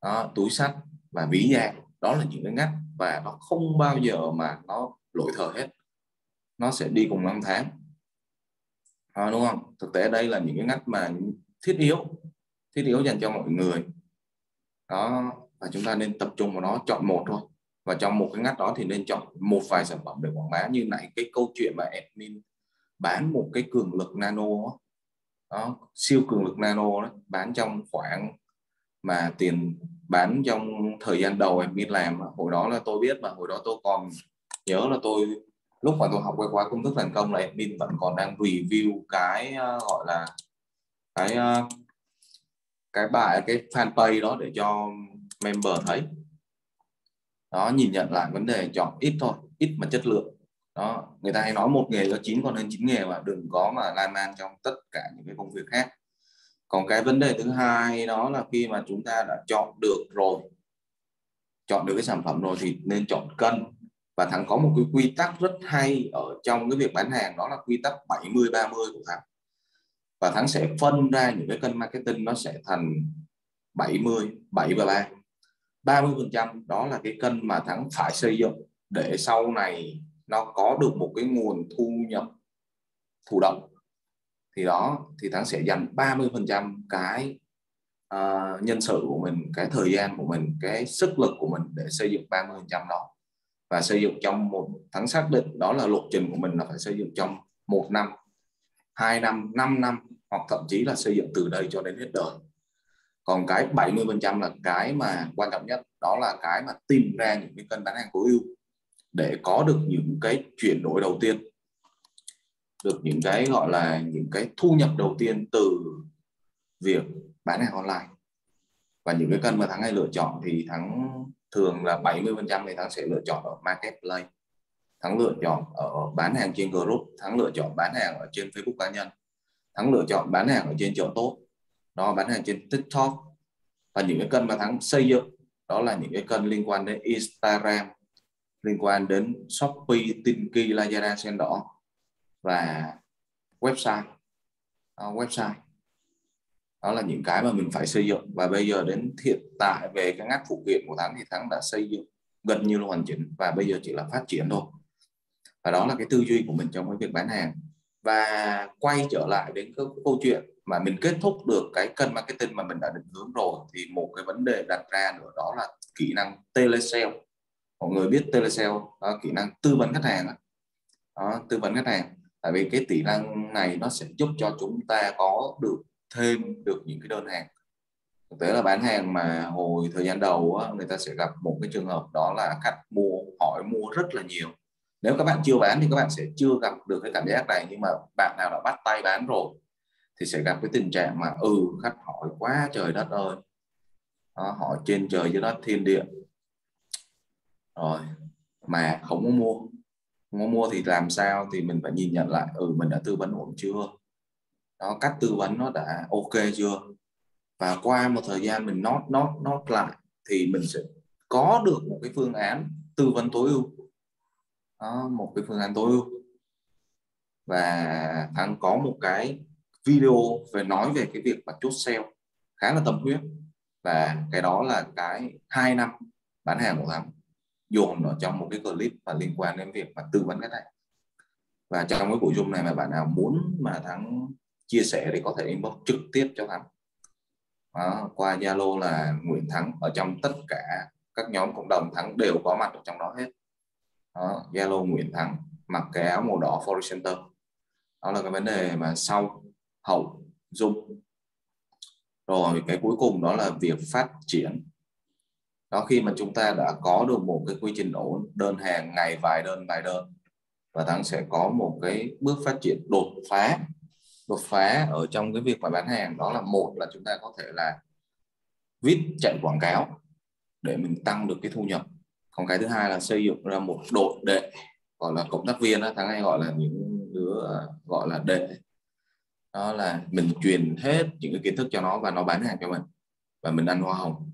đó, túi xách và ví da. Đó là những cái ngắt và nó không bao giờ mà nó lỗi thời hết, nó sẽ đi cùng năm tháng, à, đúng không? Thực tế đây là những cái ngắt mà thiết yếu, thiết yếu dành cho mọi người đó, và chúng ta nên tập trung vào nó, chọn một thôi. và trong một cái ngách đó thì nên chọn một vài sản phẩm để quảng bá. Như nãy cái câu chuyện mà admin bán một cái cường lực nano đó, đó siêu cường lực nano đó, bán trong khoảng mà tiền bán trong thời gian đầu em biết làm, hồi đó là tôi biết mà hồi đó tôi còn nhớ là tôi lúc mà tôi học qua khóa công thức thành công là admin vẫn còn đang review cái uh, gọi là cái uh, cái bài cái fanpage đó để cho member thấy đó, nhìn nhận lại vấn đề, chọn ít thôi, ít mà chất lượng đó. Người ta hay nói một nghề có chín con hơn chín nghề mà, đừng có mà lan man trong tất cả những cái công việc khác. Còn cái vấn đề thứ hai đó là khi mà chúng ta đã chọn được rồi, chọn được cái sản phẩm rồi thì nên chọn cân. Và Thắng có một cái quy tắc rất hay ở trong cái việc bán hàng, đó là quy tắc bảy mươi ba mươi của Thắng. Và Thắng sẽ phân ra những cái kênh marketing nó sẽ thành bảy mươi, bảy và ba. ba mươi phần trăm đó là cái kênh mà Thắng phải xây dựng để sau này nó có được một cái nguồn thu nhập thụ động. Thì đó, thì Thắng sẽ dành ba mươi phần trăm cái uh, nhân sự của mình, cái thời gian của mình, cái sức lực của mình để xây dựng ba mươi phần trăm đó. Và xây dựng trong một, Thắng xác định đó là lộ trình của mình là phải xây dựng trong một năm, hai năm, năm năm, hoặc thậm chí là xây dựng từ đây cho đến hết đời. Còn cái bảy mươi phần trăm là cái mà quan trọng nhất, đó là cái mà tìm ra những cái kênh bán hàng tối ưu để có được những cái chuyển đổi đầu tiên, được những cái gọi là những cái thu nhập đầu tiên từ việc bán hàng online. Và những cái kênh mà Thắng hay lựa chọn thì Thắng thường là bảy mươi phần trăm thì Thắng sẽ lựa chọn ở Marketplace, Thắng lựa chọn ở bán hàng trên group, Thắng lựa chọn bán hàng ở trên Facebook cá nhân, Thắng lựa chọn bán hàng ở trên chợ tốt, nó bán hàng trên TikTok. Và những cái kênh mà Thắng xây dựng đó là những cái kênh liên quan đến Instagram, liên quan đến Shopee, Tiki, Lazada, Sen đỏ và website. Đó, website đó là những cái mà mình phải xây dựng. Và bây giờ đến hiện tại về cái ngách phụ kiện của Thắng thì Thắng đã xây dựng gần như là hoàn chỉnh và bây giờ chỉ là phát triển thôi. Và đó là cái tư duy của mình trong cái việc bán hàng. Và quay trở lại đến cái câu chuyện mà mình kết thúc được cái kênh marketing mà mình đã định hướng rồi thì một cái vấn đề đặt ra nữa đó là kỹ năng telesale. Mọi người biết telesale, kỹ năng tư vấn khách hàng đó. Đó, tư vấn khách hàng. Tại vì cái kỹ năng này nó sẽ giúp cho chúng ta có được thêm được những cái đơn hàng. Thực tế là bán hàng mà hồi thời gian đầu á, người ta sẽ gặp một cái trường hợp đó là khách mua hỏi mua rất là nhiều. Nếu các bạn chưa bán thì các bạn sẽ chưa gặp được cái cảm giác này, nhưng mà bạn nào đã bắt tay bán rồi thì sẽ gặp cái tình trạng mà ừ khách hỏi quá trời đất ơi, đó, hỏi trên trời dưới đất thiên địa rồi mà không có mua. Không có mua thì làm sao? Thì mình phải nhìn nhận lại ừ mình đã tư vấn ổn chưa, đó, cách tư vấn nó đã ok chưa. Và qua một thời gian mình nót nót nót lại thì mình sẽ có được một cái phương án tư vấn tối ưu, đó, một cái phương án tối ưu. Và Thắng có một cái video về nói về cái việc mà chốt sale khá là tâm huyết, và cái đó là cái hai năm bán hàng của Thắng dồn ở trong một cái clip mà liên quan đến việc mà tư vấn cái này. Và trong cái buổi Zoom này mà bạn nào muốn mà Thắng chia sẻ thì có thể inbox trực tiếp cho Thắng. Đó, qua Zalo là Nguyễn Thắng, ở trong tất cả các nhóm cộng đồng Thắng đều có mặt ở trong đó hết. Zalo Nguyễn Thắng, mặc cái áo màu đỏ Fori Center. Đó là cái vấn đề mà sau hậu Zoom. Rồi cái cuối cùng đó là việc phát triển. Đó, khi mà chúng ta đã có được một cái quy trình ổn, đơn hàng ngày vài đơn vài đơn, và Thắng sẽ có một cái bước phát triển đột phá. Đột phá ở trong cái việc mà bán hàng đó là một là chúng ta có thể là viết chạy quảng cáo để mình tăng được cái thu nhập. Còn cái thứ hai là xây dựng ra một đội đệ, gọi là cộng tác viên, Thắng hay gọi là những đứa gọi là đệ. Đó là mình truyền hết những cái kiến thức cho nó và nó bán hàng cho mình và mình ăn hoa hồng.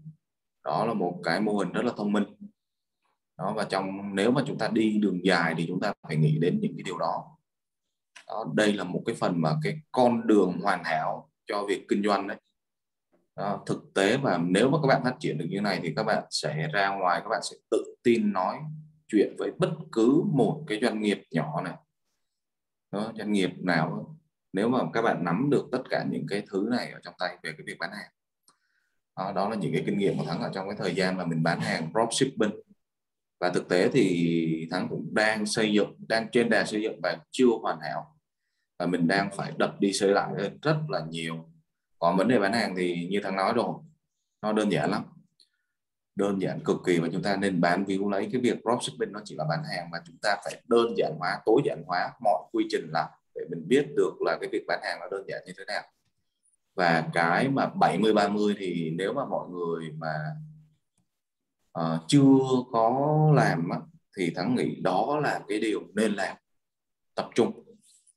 Đó là một cái mô hình rất là thông minh. Đó, và trong nếu mà chúng ta đi đường dài thì chúng ta phải nghĩ đến những cái điều đó. Đó, đây là một cái phần mà cái con đường hoàn hảo cho việc kinh doanh đấy. Đó, thực tế và nếu mà các bạn phát triển được như này thì các bạn sẽ ra ngoài, các bạn sẽ tự tin nói chuyện với bất cứ một cái doanh nghiệp nhỏ này. Đó, doanh nghiệp nào nếu mà các bạn nắm được tất cả những cái thứ này ở trong tay về cái việc bán hàng. Đó, đó là những cái kinh nghiệm của Thắng ở trong cái thời gian mà mình bán hàng dropshipping. Và thực tế thì Thắng cũng đang xây dựng, đang trên đà xây dựng và chưa hoàn hảo. Và mình đang phải đập đi xây lại rất là nhiều. Còn vấn đề bán hàng thì như Thắng nói rồi, nó đơn giản lắm. Đơn giản cực kỳ, và chúng ta nên bán view lấy cái việc dropshipping nó chỉ là bán hàng, mà chúng ta phải đơn giản hóa, tối giản hóa mọi quy trình lại để mình biết được là cái việc bán hàng nó đơn giản như thế nào. Và cái mà bảy mươi ba mươi thì nếu mà mọi người mà uh, chưa có làm á, thì Thắng nghĩ đó là cái điều nên làm. Tập trung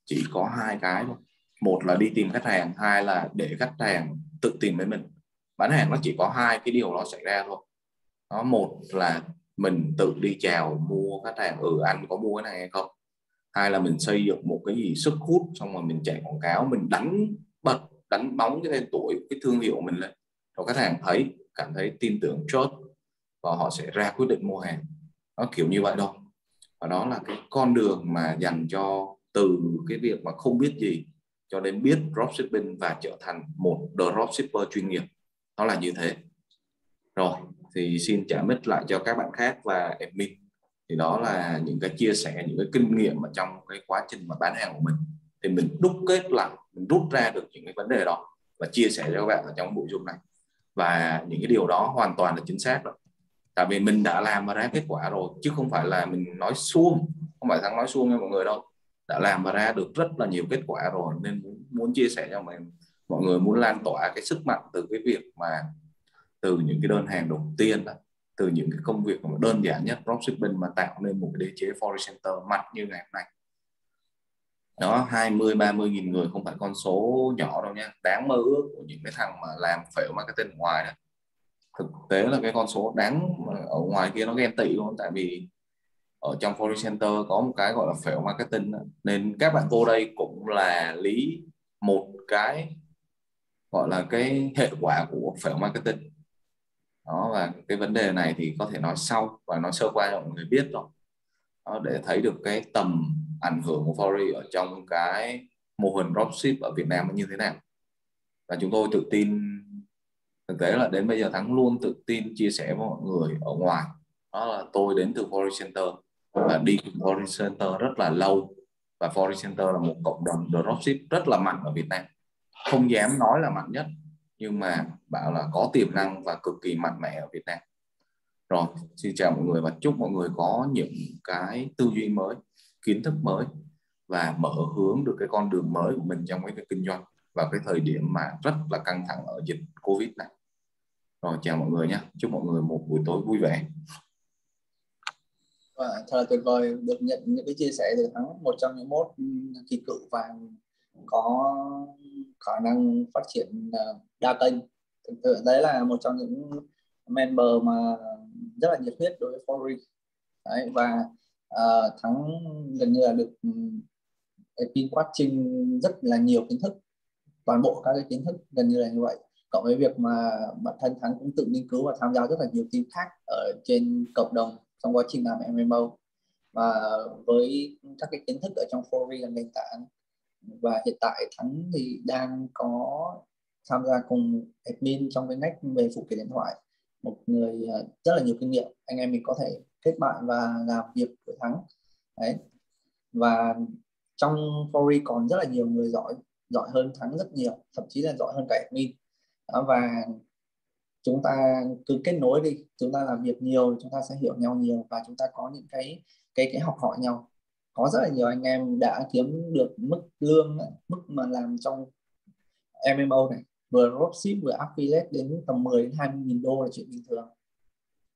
chỉ có hai cái thôi. Một là đi tìm khách hàng, hai là để khách hàng tự tìm đến mình. Bán hàng nó chỉ có hai cái điều nó xảy ra thôi. Đó, một là mình tự đi chào mua khách hàng, ừ anh có mua cái này hay không. Hai là mình xây dựng một cái gì sức hút, xong rồi mình chạy quảng cáo, mình đánh bật, đánh bóng cái tên tuổi, cái thương hiệu mình lên, rồi khách hàng thấy, cảm thấy tin tưởng, chốt, và họ sẽ ra quyết định mua hàng. Nó kiểu như vậy thôi. Và đó là cái con đường mà dành cho từ cái việc mà không biết gì cho đến biết dropshipping và trở thành một dropshipper chuyên nghiệp. Nó là như thế. Rồi, thì xin trả mic lại cho các bạn khác và em mình. Thì đó là những cái chia sẻ, những cái kinh nghiệm mà trong cái quá trình mà bán hàng của mình. Thì mình đúc kết lại, mình rút ra được những cái vấn đề đó và chia sẻ cho các bạn ở trong buổi Zoom này. Và những cái điều đó hoàn toàn là chính xác rồi. Tại vì mình đã làm và ra kết quả rồi, chứ không phải là mình nói suông, không phải Thắng nói suông nha mọi người đâu. Đã làm và ra được rất là nhiều kết quả rồi, nên muốn, muốn chia sẻ cho mình. Mọi người muốn lan tỏa cái sức mạnh từ cái việc mà từ những cái đơn hàng đầu tiên, từ những cái công việc mà đơn giản nhất dropshipping mà tạo nên một cái đế chế Fori Center mạnh như ngày hôm nay. Đó, hai mươi ba mươi nghìn người không phải con số nhỏ đâu nha, đáng mơ ước của những cái thằng mà làm fail marketing ngoài đó. Thực tế là cái con số đáng ở ngoài kia nó ghen tị luôn, tại vì ở trong Fori Center có một cái gọi là fail marketing đó. Nên các bạn vô đây cũng là lý một cái gọi là cái hệ quả của fail marketing. Đó, và cái vấn đề này thì có thể nói sau và nói sơ qua cho mọi người biết rồi. Đó, để thấy được cái tầm ảnh hưởng của Fori ở trong cái mô hình dropship ở Việt Nam như thế nào. Và chúng tôi tự tin, thực tế là đến bây giờ Thắng luôn tự tin chia sẻ với mọi người ở ngoài. Đó là tôi đến từ Fori Center và đi cùng Fori Center rất là lâu. Và Fori Center là một cộng đồng dropship rất là mạnh ở Việt Nam. Không dám nói là mạnh nhất, nhưng mà bảo là có tiềm năng và cực kỳ mạnh mẽ ở Việt Nam. Rồi, xin chào mọi người và chúc mọi người có những cái tư duy mới, kiến thức mới và mở hướng được cái con đường mới của mình trong cái kinh doanh vào cái thời điểm mà rất là căng thẳng ở dịch Covid này. Rồi, chào mọi người nhé. Chúc mọi người một buổi tối vui vẻ. Wow, thật là tuyệt vời được nhận những cái chia sẻ từ Thắng, một trong những mốt kỳ cựu vàng có khả năng phát triển đa kênh. Thực sự đấy là một trong những member mà rất là nhiệt huyết đối với Fori. Đấy, và uh, Thắng gần như là được Epin quá trình rất là nhiều kiến thức, toàn bộ các cái kiến thức gần như là như vậy, cộng với việc mà bản thân Thắng cũng tự nghiên cứu và tham gia rất là nhiều team khác ở trên cộng đồng trong quá trình làm em em ô, và với các cái kiến thức ở trong Fori là nền tảng. Và hiện tại Thắng thì đang có tham gia cùng admin trong cái ngách về phụ kiện điện thoại, một người rất là nhiều kinh nghiệm. Anh em mình có thể kết bạn và làm việc với Thắng đấy. Và trong Fori còn rất là nhiều người giỏi, giỏi hơn Thắng rất nhiều, thậm chí là giỏi hơn cả admin. Và chúng ta cứ kết nối đi, chúng ta làm việc nhiều, chúng ta sẽ hiểu nhau nhiều và chúng ta có những cái cái cái học hỏi nhau. Có rất là nhiều anh em đã kiếm được mức lương, mức mà làm trong em em ô này, vừa dropship vừa affiliate đến tầm mười đến hai mươi nghìn đô là chuyện bình thường.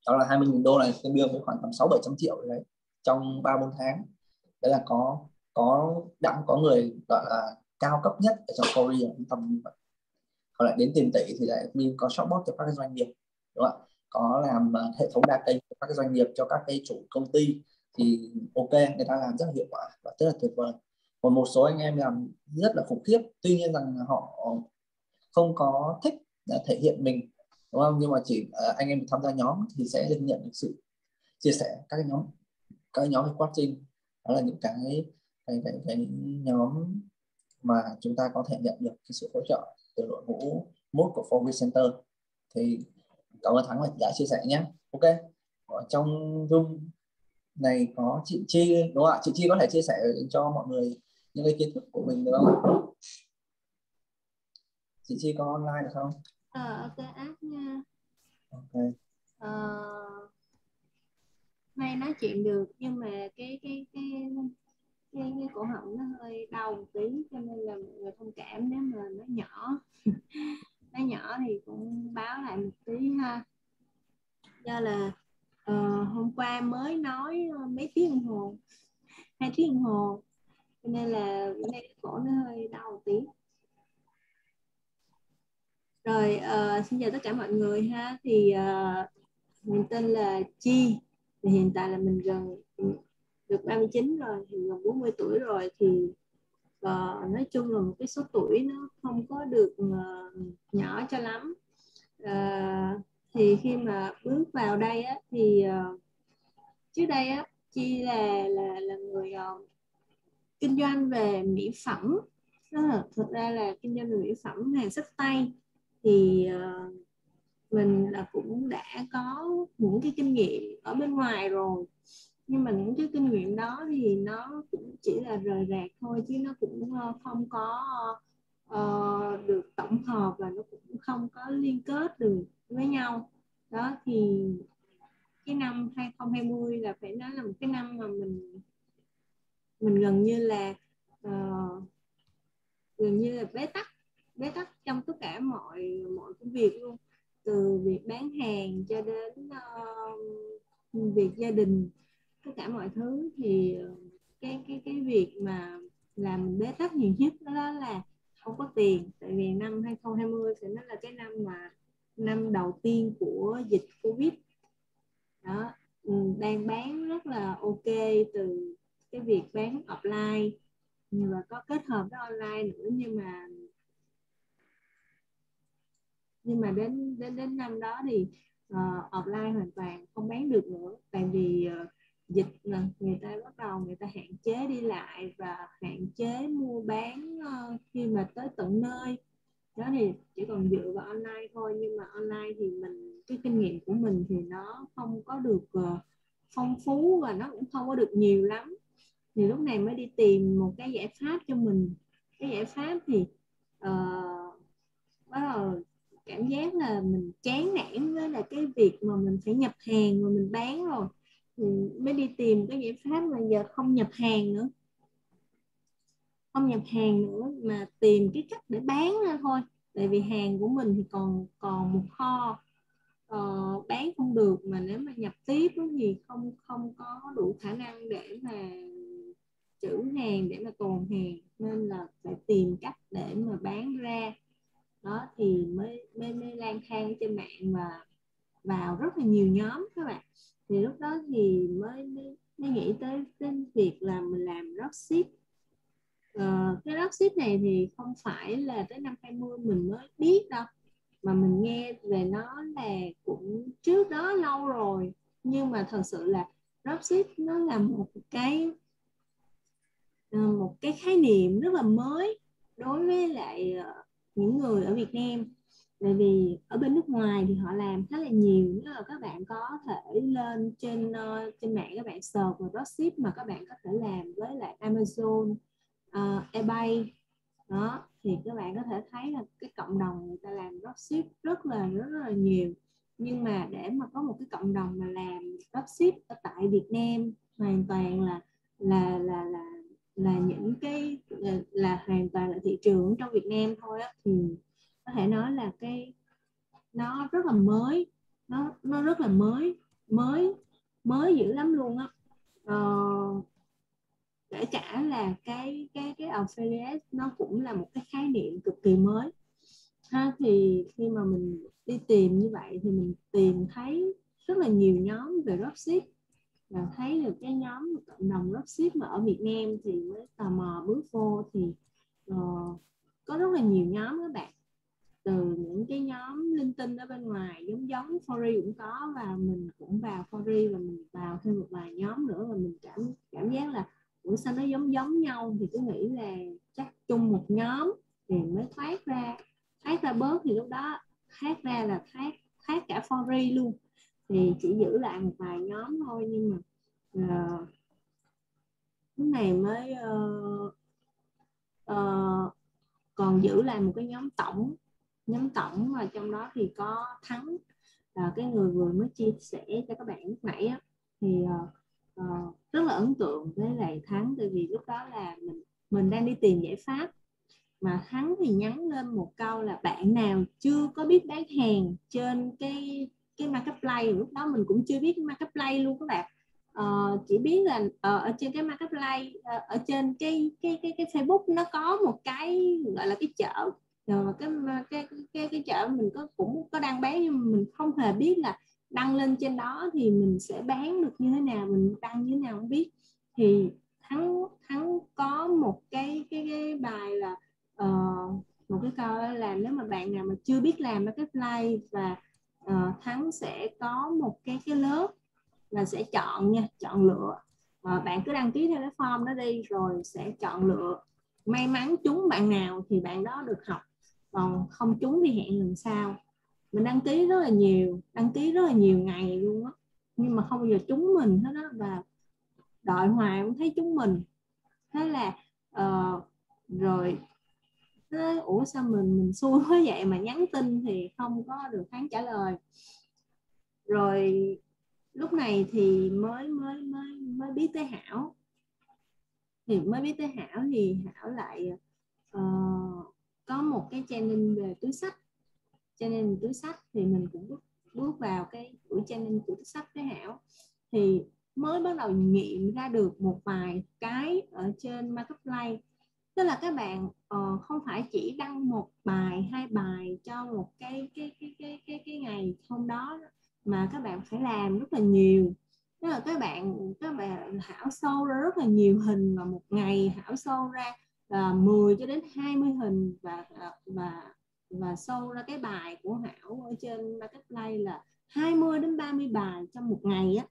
Đó là hai mươi nghìn đô là tương đương với khoảng tầm sáu bảy trăm triệu đấy, trong ba bốn tháng. Đấy là có có đã có người gọi là cao cấp nhất ở trong Korea tầm, còn lại đến tiền tỷ thì lại mình có support cho các cái doanh nghiệp, đúng không ạ? Có làm hệ thống đa kênh cho các cái doanh nghiệp, cho các cái chủ công ty. Thì ok, người ta làm rất là hiệu quả và rất là tuyệt vời. Còn một số anh em làm rất là khủng khiếp, tuy nhiên rằng họ không có thích thể hiện mình, đúng không? Nhưng mà chỉ anh em tham gia nhóm thì sẽ được nhận được sự chia sẻ các cái nhóm, các cái nhóm về coaching. Đó là những cái, cái, cái, cái nhóm mà chúng ta có thể nhận được cái sự hỗ trợ từ đội ngũ mốt của Fori Center. Thì cảm ơn Thắng đã chia sẻ nhé. Ok, ở trong Zoom này có chị Chi, đúng không ạ? Chị Chi có thể chia sẻ cho mọi người những cái kiến thức của mình được không? Chị Chi có online được không? Ờ, ok, ác nha. Ok. Ờ, nay nói chuyện được nhưng mà cái cái cái cái, cái cổ họng nó hơi đau một tí cho nên là mọi người thông cảm nếu mà nó nhỏ. Nó nhỏ thì cũng báo lại một tí ha. Do là uh, hôm qua mới nói mấy tiếng đồng hồ, hai tiếng đồng hồ, cho nên là nay cổ nó hơi đau một tí. Rồi uh, xin chào tất cả mọi người ha. Thì uh, mình tên là Chi. Thì hiện tại là mình gần được ba mươi chín rồi, thì gần bốn mươi tuổi rồi. Thì uh, nói chung là một cái số tuổi nó không có được uh, nhỏ cho lắm. Uh, thì khi mà bước vào đây á, thì uh, trước đây á, Chi là là là người uh, kinh doanh về mỹ phẩm. Đó, thực ra là kinh doanh về mỹ phẩm hàng xách tay. Thì uh, mình là cũng đã có những cái kinh nghiệm ở bên ngoài rồi, nhưng mà những cái kinh nghiệm đó thì nó cũng chỉ là rời rạc thôi, chứ nó cũng không có uh, được tổng hợp và nó cũng không có liên kết được với nhau. Đó thì cái năm hai không hai không là phải nói là một cái năm mà mình mình gần như là uh, gần như là bế tắc bế tắc trong tất cả mọi mọi công việc luôn, từ việc bán hàng cho đến uh, việc gia đình, tất cả mọi thứ. Thì cái cái cái việc mà làm bế tắc nhiều nhất đó là không có tiền. Tại vì năm hai không hai không thì nó là cái năm mà năm đầu tiên của dịch Covid đó, đang bán rất là ok, từ cái việc bán offline và có kết hợp với online nữa, nhưng mà nhưng mà đến đến đến năm đó thì uh, offline hoàn toàn không bán được nữa. Tại vì uh, dịch là người ta bắt đầu người ta hạn chế đi lại và hạn chế mua bán uh, khi mà tới tận nơi. Đó thì chỉ còn dựa vào online thôi, nhưng mà online thì mình cái kinh nghiệm của mình thì nó không có được uh, phong phú và nó cũng không có được nhiều lắm. Thì lúc này mới đi tìm một cái giải pháp cho mình. Cái giải pháp thì uh, bắt đầu cảm giác là mình chán nản với là cái việc mà mình phải nhập hàng và mình bán, rồi mình mới đi tìm cái giải pháp mà giờ không nhập hàng nữa không nhập hàng nữa mà tìm cái cách để bán ra thôi. Tại vì hàng của mình thì còn còn một kho, ờ, bán không được, mà nếu mà nhập tiếp thì không không có đủ khả năng để mà trữ hàng, để mà tồn hàng, nên là phải tìm cách để mà bán ra. Đó thì mới, mới, mới lang thang trên mạng và vào rất là nhiều nhóm các bạn. Thì lúc đó thì mới, mới, mới nghĩ tới, tới việc là mình làm dropship. Ờ, cái dropship này thì không phải là tới năm hai mươi mình mới biết đâu, mà mình nghe về nó là cũng trước đó lâu rồi. Nhưng mà thật sự là dropship nó là một cái một cái khái niệm rất là mới đối với lại những người ở Việt Nam. Bởi vì ở bên nước ngoài thì họ làm khá là nhiều. Nếu là các bạn có thể lên trên uh, trên mạng, các bạn search vào dropship mà các bạn có thể làm với lại Amazon, uh, eBay đó, thì các bạn có thể thấy là cái cộng đồng người ta làm dropship rất là rất là nhiều. Nhưng mà để mà có một cái cộng đồng mà làm dropship ở tại Việt Nam hoàn toàn là là là là là những cái là, là hoàn toàn là thị trường trong Việt Nam thôi á, thì có thể nói là cái nó rất là mới, nó nó rất là mới mới mới dữ lắm luôn á. Ờ, kể cả là cái cái cái affiliate nó cũng là một cái khái niệm cực kỳ mới ha. Thì khi mà mình đi tìm như vậy thì mình tìm thấy rất là nhiều nhóm về dropship, và thấy được cái nhóm cộng đồng dropship mà ở Việt Nam thì mới tò mò bước vô. Thì uh, có rất là nhiều nhóm các bạn, từ những cái nhóm linh tinh ở bên ngoài giống giống Fori cũng có, và mình cũng vào Fori và mình vào thêm một vài nhóm nữa, và mình cảm cảm giác là ủa sao nó giống giống nhau, thì cứ nghĩ là chắc chung một nhóm thì mới thoát ra thoát ra bớt. Thì lúc đó thoát ra là thoát thoát cả Fori luôn, thì chỉ giữ lại một vài nhóm thôi. Nhưng mà uh, cái này mới uh, uh, còn giữ lại một cái nhóm tổng, nhóm tổng mà trong đó thì có Thắng là cái người vừa mới chia sẻ cho các bạn lúc nãy á, thì uh, uh, rất là ấn tượng với lại Thắng, tại vì lúc đó là mình mình đang đi tìm giải pháp mà Thắng thì nhắn lên một câu là bạn nào chưa có biết bán hàng trên cái cái Marketplace. Lúc đó mình cũng chưa biết Marketplace luôn các bạn, uh, chỉ biết là uh, ở trên cái Marketplace, uh, ở trên cái cái cái cái Facebook nó có một cái gọi là cái chợ. Rồi cái, cái cái cái chợ mình có cũng có đang bán nhưng mà mình không hề biết là đăng lên trên đó thì mình sẽ bán được như thế nào, mình đăng như thế nào không biết. Thì Thắng Thắng có một cái cái, cái bài là uh, một cái câu là nếu mà bạn nào mà chưa biết làm Marketplace và uh, Thắng sẽ có một cái cái lớp là sẽ chọn nha, chọn lựa. Uh, bạn cứ đăng ký theo cái form đó đi rồi sẽ chọn lựa. May mắn trúng bạn nào thì bạn đó được học, còn không trúng thì hẹn lần sau. Mình đăng ký rất là nhiều, đăng ký rất là nhiều ngày luôn á, nhưng mà không bao giờ trúng mình hết đó, và đợi hoài cũng thấy trúng mình. Thế là uh, rồi thế, ủa sao mình mình xui quá vậy, mà nhắn tin thì không có được Thắng trả lời. Rồi lúc này thì mới mới mới mới biết tới Hảo, thì mới biết tới Hảo thì Hảo lại uh, có một cái channel về túi xách. Channel túi xách thì mình cũng bước, bước vào cái buổi channel của túi xách với Hảo, thì mới bắt đầu nghiệm ra được một vài cái ở trên Marketplace. Tức là các bạn uh, không phải chỉ đăng một bài, hai bài cho một cái cái cái cái cái cái ngày hôm đó, mà các bạn phải làm rất là nhiều. Tức là các bạn các bạn Hảo show ra rất là nhiều hình, và một ngày Hảo show ra uh, mười cho đến hai mươi hình, và và và show ra cái bài của Hảo ở trên Marketplace là hai mươi đến ba mươi bài trong một ngày á,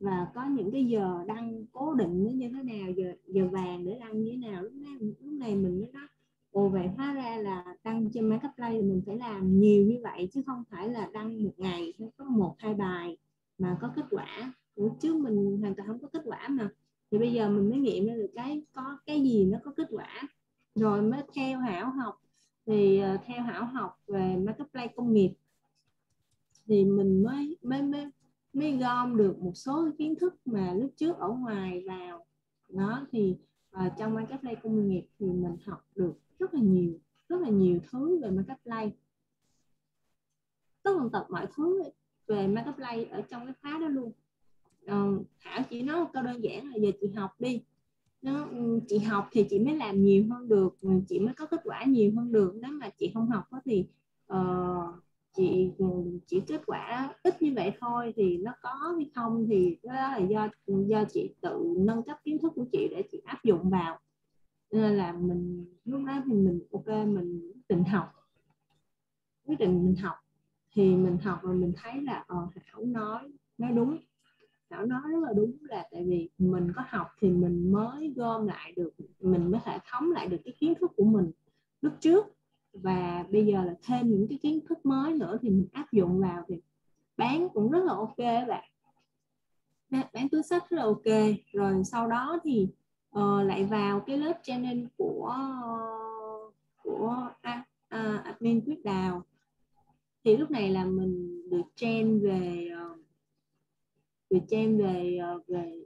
và có những cái giờ đăng cố định như thế nào, giờ giờ vàng để đăng như thế nào. Lúc này, lúc này mình mới nói ồ vậy hóa ra là đăng trên Marketplace mình phải làm nhiều như vậy, chứ không phải là đăng một ngày có một hai bài mà có kết quả. Ủa, chứ mình hoàn toàn không có kết quả mà. Thì bây giờ mình mới nghiệm ra được cái có cái gì nó có kết quả, rồi mới theo Hảo học. Thì uh, theo Hảo học về Marketplace công nghiệp thì mình mới mới mới mới gom được một số kiến thức mà lúc trước ở ngoài vào đó. Thì uh, trong Marketplace công nghiệp thì mình học được rất là nhiều rất là nhiều thứ về Marketplace, tất tần tật mọi thứ về Marketplace ở trong cái khóa đó luôn. Uh, Thảo chỉ nói một câu đơn giản là giờ chị học đi. Nó, chị học thì chị mới làm nhiều hơn được, chị mới có kết quả nhiều hơn được. Nếu mà chị không học thì uh, chị chỉ kết quả ít như vậy thôi, thì nó có hay không thì đó là do do chị tự nâng cấp kiến thức của chị để chị áp dụng vào. Nên là mình lúc đó thì mình ok mình định học quyết định mình học. Thì mình học và mình thấy là uh, Thảo nói nói đúng, Thảo nói rất là đúng, là tại vì mình có học thì mình mới gom lại được, mình mới hệ thống lại được cái kiến thức của mình lúc trước, và bây giờ là thêm những cái kiến thức mới nữa thì mình áp dụng vào thì bán cũng rất là ok các bạn. Bán túi xách rất là ok. Rồi sau đó thì uh, lại vào cái lớp channel của uh, của uh, uh, admin Quyết Đào. Thì lúc này là mình được train về uh, về trang về về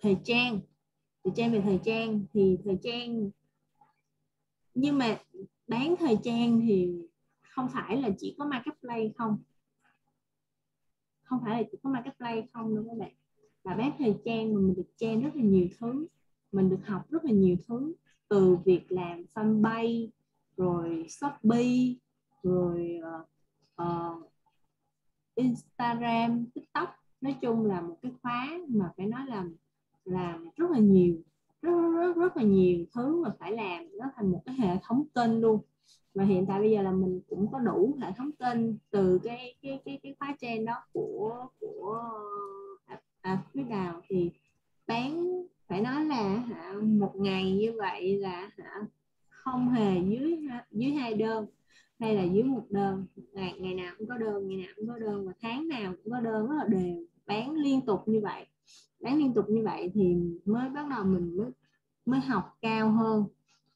thời trang, về trang về thời trang thì thời trang, nhưng mà bán thời trang thì không phải là chỉ có Marketplace không, không phải là chỉ có Marketplace không đâu các bạn. Và bán thời trang mình được trang rất là nhiều thứ, mình được học rất là nhiều thứ, từ việc làm fanpage, rồi Shopee, rồi uh, Instagram, TikTok. Nói chung là một cái khóa mà phải nói là làm rất là nhiều, rất, rất rất là nhiều thứ mà phải làm, nó thành một cái hệ thống kênh luôn. Và hiện tại bây giờ là mình cũng có đủ hệ thống kênh từ cái cái cái cái khóa trend đó của của à, à, Quý Đào. Thì bán phải nói là hả, một ngày như vậy là hả, không hề dưới dưới hai đơn hay là dưới một đơn, ngày ngày nào cũng có đơn, ngày nào cũng có đơn, và tháng nào cũng có đơn rất là đều, bán liên tục như vậy. bán liên tục như vậy thì mới bắt đầu mình mới, mới học cao hơn,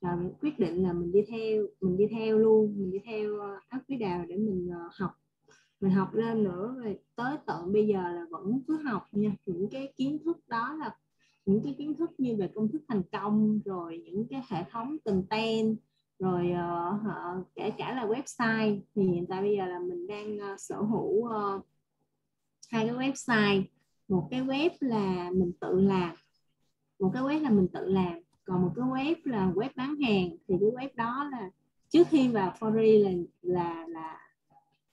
là mình quyết định là mình đi theo mình đi theo luôn mình đi theo áp với Đào để mình học mình học lên nữa. Rồi tới tận bây giờ là vẫn cứ học nha, những cái kiến thức đó là những cái kiến thức như về công thức thành công, rồi những cái hệ thống content, rồi uh, kể cả là website. Thì hiện tại bây giờ là mình đang uh, sở hữu uh, hai cái website. Một cái web là mình tự làm một cái web là mình tự làm còn một cái web là web bán hàng. Thì cái web đó là trước khi vào Fori là là là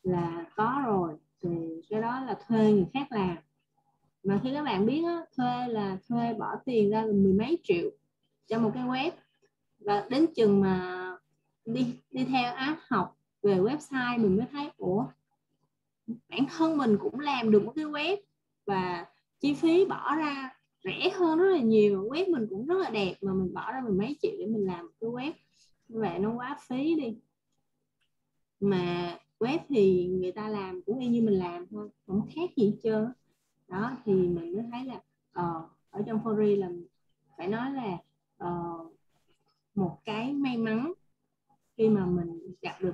là có rồi, thì cái đó là thuê người khác làm. Mà khi các bạn biết đó, thuê là thuê bỏ tiền ra mười mấy triệu cho một cái web, và đến chừng mà đi đi theo app học về website mình mới thấy ủa bản thân mình cũng làm được một cái web và chi phí bỏ ra rẻ hơn rất là nhiều, web mình cũng rất là đẹp mà mình bỏ ra mười mấy triệu để mình làm một cái web như vậy nó quá phí đi. Mà web thì người ta làm cũng y như mình làm thôi, không khác gì hết trơn đó. Thì mình mới thấy là uh, ở trong Fori là phải nói là uh, một cái may mắn khi mà mình gặp được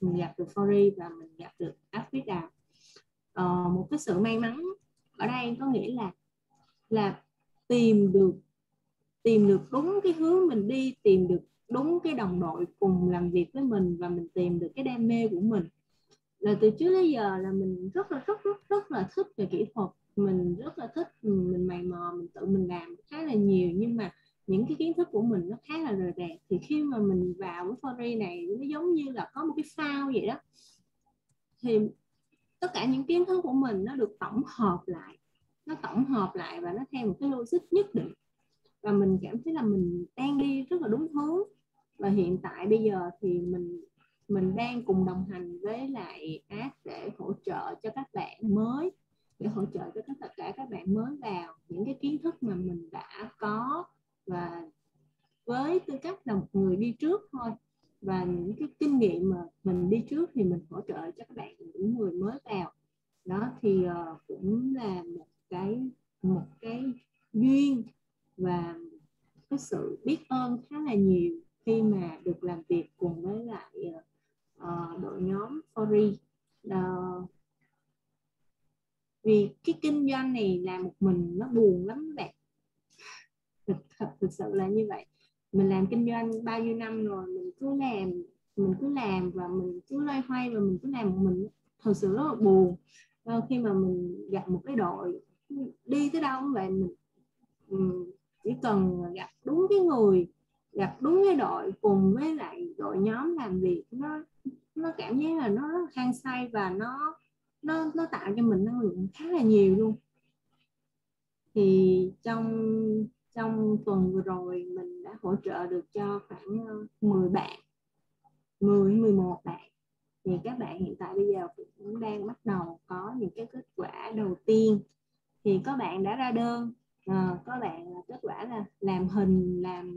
mình gặp được Fori và mình gặp được Access Trade. Uh, một cái sự may mắn ở đây có nghĩa là là tìm được tìm được đúng cái hướng mình đi, tìm được đúng cái đồng đội cùng làm việc với mình, và mình tìm được cái đam mê của mình. Là từ trước tới giờ là mình rất là rất rất rất là thích về kỹ thuật, mình rất là thích mình, mình mày mò, mình tự mình làm khá là nhiều, nhưng mà những cái kiến thức của mình nó khá là rời rạc. Thì khi mà mình vào cái Fori này nó giống như là có một cái phao vậy đó, thì tất cả những kiến thức của mình nó được tổng hợp lại nó tổng hợp lại và nó theo một cái logic nhất định, và mình cảm thấy là mình đang đi rất là đúng hướng. Và hiện tại bây giờ thì mình mình đang cùng đồng hành với lại app để hỗ trợ cho các bạn mới để hỗ trợ cho tất cả các bạn mới vào những cái kiến thức mà mình đã có, và với tư cách là một người đi trước thôi và những cái kinh nghiệm mà mình đi trước thì mình hỗ trợ cho các bạn, những người mới vào đó. Thì uh, cũng là một cái một cái duyên và cái sự biết ơn khá là nhiều khi mà được làm việc cùng với lại uh, đội nhóm Fori. Uh, vì cái kinh doanh này làm một mình nó buồn lắm các bạn, thực, thực, thực sự là như vậy. Mình làm kinh doanh bao nhiêu năm rồi, mình cứ làm mình cứ làm và mình cứ loay hoay và mình cứ làm một mình, thật sự rất là buồn. Và khi mà mình gặp một cái đội đi tới đâu cũng vậy, mình, mình chỉ cần gặp đúng cái người, gặp đúng cái đội cùng với lại đội nhóm làm việc, nó nó cảm giác là nó rất hăng say và nó nó nó tạo cho mình năng lượng khá là nhiều luôn. Thì trong trong tuần vừa rồi mình đã hỗ trợ được cho khoảng mười bạn, mười mười một bạn. Thì các bạn hiện tại bây giờ cũng đang bắt đầu có những cái kết quả đầu tiên. Thì có bạn đã ra đơn, à, có bạn kết quả là làm hình, làm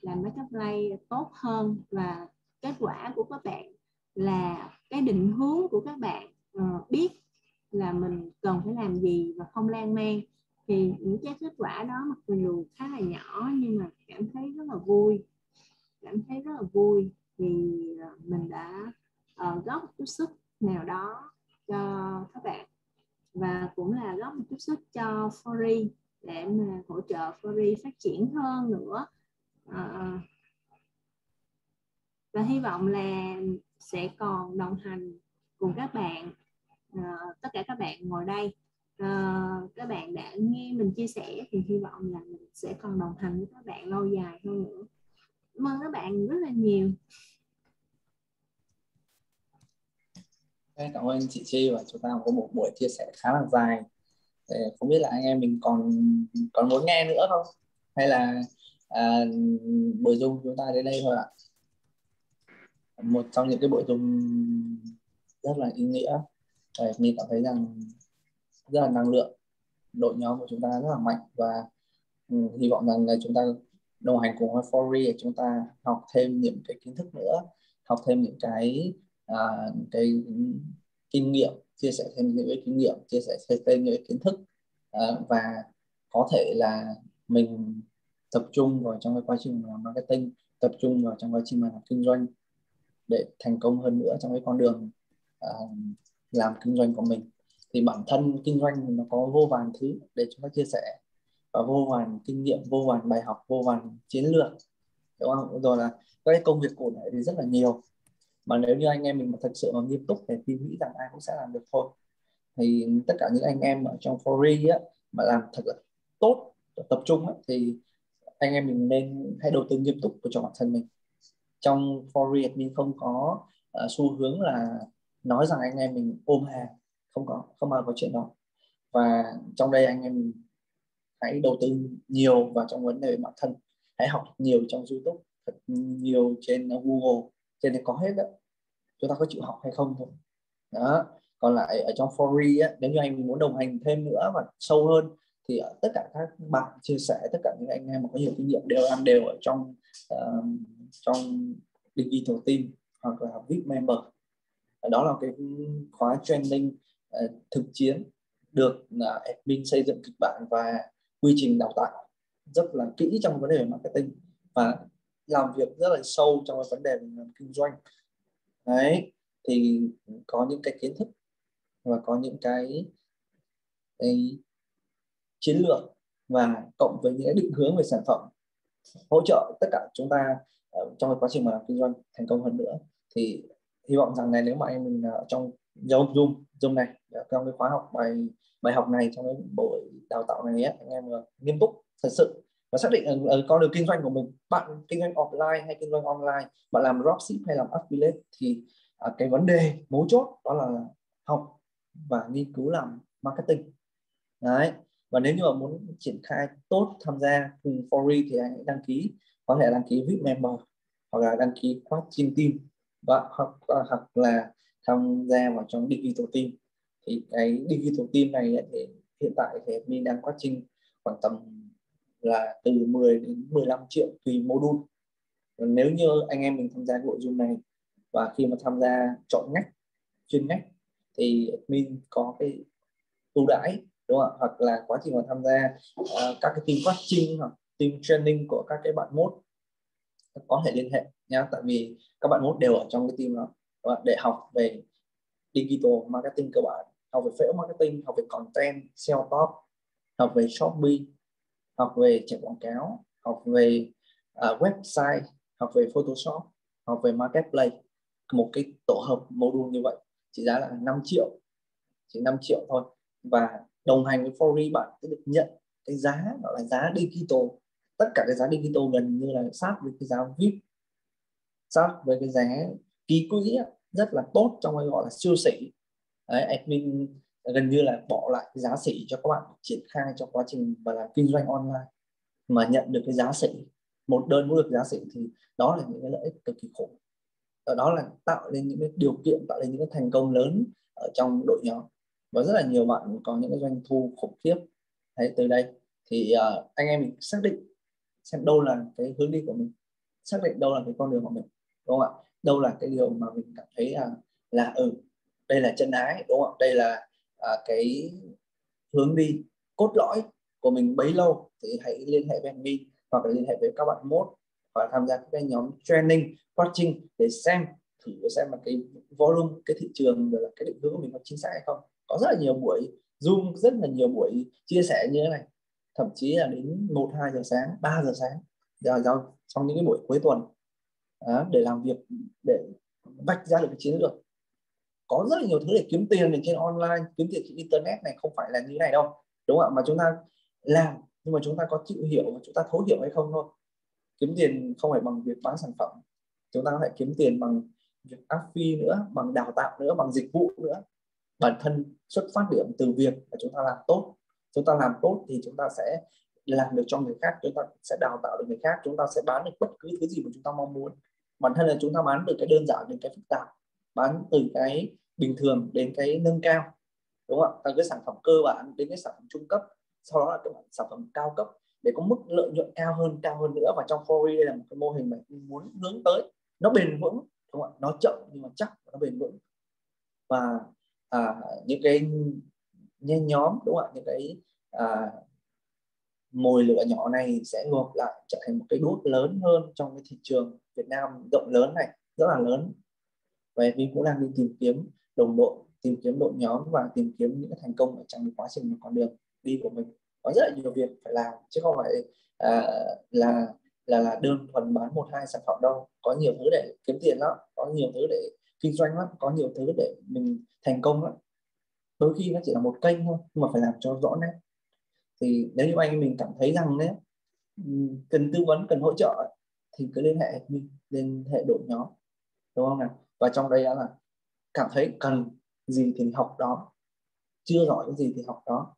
làm Marketplace tốt hơn, và kết quả của các bạn là cái định hướng của các bạn, uh, biết là mình cần phải làm gì và không lan man. Thì những cái kết quả đó mặc dù khá là nhỏ nhưng mà cảm thấy rất là vui, cảm thấy rất là vui vì mình đã uh, góp một chút sức nào đó cho các bạn, và cũng là góp một chút sức cho Fori để mà hỗ trợ Fori phát triển hơn nữa. Uh, và hy vọng là sẽ còn đồng hành cùng các bạn, uh, tất cả các bạn ngồi đây. Uh, các bạn đã nghe mình chia sẻ thì hy vọng là mình sẽ còn đồng hành với các bạn lâu dài hơn nữa. Cảm ơn các bạn rất là nhiều. Cảm ơn chị Chi, và chúng ta có một buổi chia sẻ khá là dài. Không biết là anh em mình còn còn muốn nghe nữa không, hay là à, buổi Zoom chúng ta đến đây thôi ạ. Một trong những cái buổi Zoom rất là ý nghĩa, mình cảm thấy rằng rất là năng lượng, đội nhóm của chúng ta rất là mạnh, và um, hy vọng rằng là chúng ta đồng hành cùng Fori để chúng ta học thêm những cái kiến thức nữa, học thêm những cái uh, cái kinh nghiệm, chia sẻ thêm những cái kinh nghiệm, chia sẻ thêm những cái kiến thức, uh, và có thể là mình tập trung vào trong cái quá trình làm marketing, tập trung vào trong quá trình làm kinh doanh để thành công hơn nữa trong cái con đường uh, làm kinh doanh của mình. Thì bản thân kinh doanh thì nó có vô vàn thứ để chúng ta chia sẻ, và vô vàn kinh nghiệm, vô vàn bài học, vô vàn chiến lược, đúng không? Rồi là các cái công việc cụ thể thì rất là nhiều, mà nếu như anh em mình mà thật sự mà nghiêm túc thì mình nghĩ rằng ai cũng sẽ làm được thôi. Thì tất cả những anh em ở trong Fori á mà làm thật là tốt, tập trung á, thì anh em mình nên hãy đầu tư nghiêm túc vào cho bản thân mình. Trong Fori mình không có uh, xu hướng là nói rằng anh em mình ôm hàng, không có, không bao giờ có chuyện đó. Và trong đây anh em mình hãy đầu tư nhiều vào trong vấn đề bản thân, hãy học nhiều trong YouTube, thật nhiều trên Google, trên này có hết đó. Chúng ta có chịu học hay không thôi. Đó. Còn lại ở trong Fori á, nếu như anh muốn đồng hành thêm nữa và sâu hơn thì tất cả các bạn chia sẻ, tất cả những anh em mà có nhiều kinh nghiệm đều ăn đều ở trong uh, trong digital team hoặc là vê i pê member. Đó là cái khóa training uh, thực chiến được uh, admin xây dựng kịch bản và quy trình đào tạo rất là kỹ trong vấn đề marketing và làm việc rất là sâu trong cái vấn đề kinh doanh. Đấy, thì có những cái kiến thức và có những cái, cái chiến lược và cộng với những định hướng về sản phẩm hỗ trợ tất cả chúng ta trong cái quá trình mà làm kinh doanh thành công hơn nữa. Thì hy vọng rằng này, nếu mà anh mình ở trong Zoom Zoom này, trong cái khóa học bài bài học này, trong cái buổi đào tạo này ấy, anh em nghiêm túc thật sự và xác định ở con đường kinh doanh của mình, bạn kinh doanh offline hay kinh doanh online, bạn làm dropship hay làm affiliate, thì cái vấn đề mấu chốt đó là học và nghiên cứu làm marketing. Đấy. Và nếu như mà muốn triển khai tốt, tham gia cùng Fori thì hãy đăng ký, có thể đăng ký vê i pê member hoặc là đăng ký coaching team và hoặc, hoặc là tham gia vào trong digital team. Thì cái digital team này thì hiện tại thì mình đang coaching khoảng tầm là từ mười đến mười lăm triệu tùy module. Nếu như anh em mình tham gia nội dung này và khi mà tham gia chọn ngách, chuyên ngách thì mình có cái ưu đãi, đúng không? Hoặc là quá trình mà tham gia uh, các cái team coaching hoặc team training của các cái bạn mốt, có thể liên hệ nhá, tại vì các bạn mốt đều ở trong cái team đó để học về digital marketing cơ bản, học về Facebook marketing, học về content, seo top, học về Shopee, học về chạy quảng cáo, học về uh, website, học về Photoshop, học về Marketplace. Một cái tổ hợp module như vậy chỉ giá là năm triệu, chỉ năm triệu thôi. Và đồng hành với Fori, bạn sẽ được nhận cái giá gọi là giá digital. Tất cả cái giá digital gần như là sát với cái giá vê i pê, sát với cái giá ký quỹ rất là tốt, trong cái gọi là siêu sỉ. Đấy, admin gần như là bỏ lại cái giá sỉ cho các bạn triển khai trong quá trình và làm kinh doanh online mà nhận được cái giá sỉ, một đơn cũng được giá sỉ, thì đó là những cái lợi ích cực kỳ khủng. Ở đó là tạo nên những cái điều kiện, tạo nên những cái thành công lớn ở trong đội nhóm, và rất là nhiều bạn có những cái doanh thu khủng khiếp. Đấy, từ đây thì uh, anh em mình xác định xem đâu là cái hướng đi của mình, xác định đâu là cái con đường của mình, đúng không ạ? Đâu là cái điều mà mình cảm thấy uh, là ừ, đây là chân ái, đúng không ạ? Đây là uh, cái hướng đi cốt lõi của mình bấy lâu, thì hãy liên hệ với mình hoặc là liên hệ với các bạn mốt và tham gia các nhóm training, coaching để xem thử xem là cái volume, cái thị trường rồi là cái định hướng của mình có chính xác hay không. Có rất là nhiều buổi Zoom, rất là nhiều buổi chia sẻ như thế này, thậm chí là đến một, hai giờ sáng, ba giờ sáng giờ trong những cái buổi cuối tuần. Đó, để làm việc, để vạch ra được cái chiến lược. Có rất là nhiều thứ để kiếm tiền để trên online, kiếm tiền trên internet này không phải là như thế này đâu, đúng không ạ? Mà chúng ta làm, nhưng mà chúng ta có chịu hiểu và chúng ta thấu hiểu hay không thôi. Kiếm tiền không phải bằng việc bán sản phẩm, chúng ta có thể kiếm tiền bằng việc affiliate nữa, bằng đào tạo nữa, bằng dịch vụ nữa. Bản thân xuất phát điểm từ việc là chúng ta làm tốt, chúng ta làm tốt thì chúng ta sẽ làm được cho người khác, chúng ta sẽ đào tạo được người khác, chúng ta sẽ bán được bất cứ thứ gì mà chúng ta mong muốn. Bản thân là chúng ta bán được cái đơn giản đến cái phức tạp, bán từ cái bình thường đến cái nâng cao, đúng không ạ? Từ cái sản phẩm cơ bản đến cái sản phẩm trung cấp, sau đó là cái sản phẩm cao cấp, để có mức lợi nhuận cao hơn, cao hơn nữa. Và trong Fori đây là một cái mô hình mà mình muốn hướng tới, nó bền vững, đúng không? Nó chậm nhưng mà chắc, nó bền vững. Và à, những cái nhóm, đúng không? Những cái à, mồi lửa nhỏ này sẽ ngược lại trở thành một cái đốt lớn hơn trong cái thị trường Việt Nam rộng lớn này, rất là lớn. Và mình cũng đang đi tìm kiếm đồng đội, tìm kiếm đội nhóm và tìm kiếm những thành công ở trong quá trình con đường đi của mình. Có rất là nhiều việc phải làm chứ không phải à, là là là đơn thuần bán một hai sản phẩm đâu. Có nhiều thứ để kiếm tiền lắm, có nhiều thứ để kinh doanh lắm, có nhiều thứ để mình thành công lắm. Đôi khi nó chỉ là một kênh thôi, nhưng mà phải làm cho rõ nét. Thì nếu như anh mình cảm thấy rằng đấy, cần tư vấn, cần hỗ trợ thì cứ liên hệ mình, liên hệ đội nhóm, đúng không nào? Và trong đây là cảm thấy cần gì thì học đó, chưa giỏi cái gì thì học đó.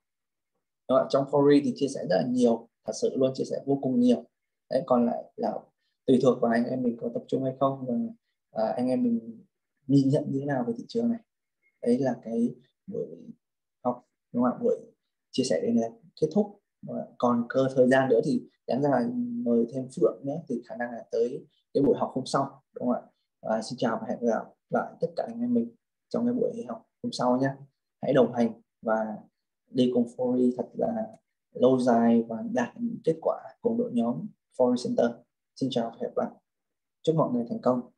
Đó, trong Fori thì chia sẻ rất là nhiều, thật sự luôn, chia sẻ vô cùng nhiều. Đấy, còn lại là tùy thuộc vào anh em mình có tập trung hay không, và à, anh em mình nhìn nhận như thế nào về thị trường này. Đấy là cái buổi học, đúng không ạ? Buổi chia sẻ đến đây kết thúc. Còn cơ thời gian nữa thì đáng ra là mời thêm Phượng nữa, thì khả năng là tới cái buổi học hôm sau, đúng không ạ? À, xin chào và hẹn gặp lại tất cả anh em mình trong cái buổi học hôm sau nhé. Hãy đồng hành và đi cùng Fori thật là lâu dài và đạt những kết quả cùng đội nhóm Fori Center. Xin chào và hẹn gặp lại. Chúc mọi người thành công.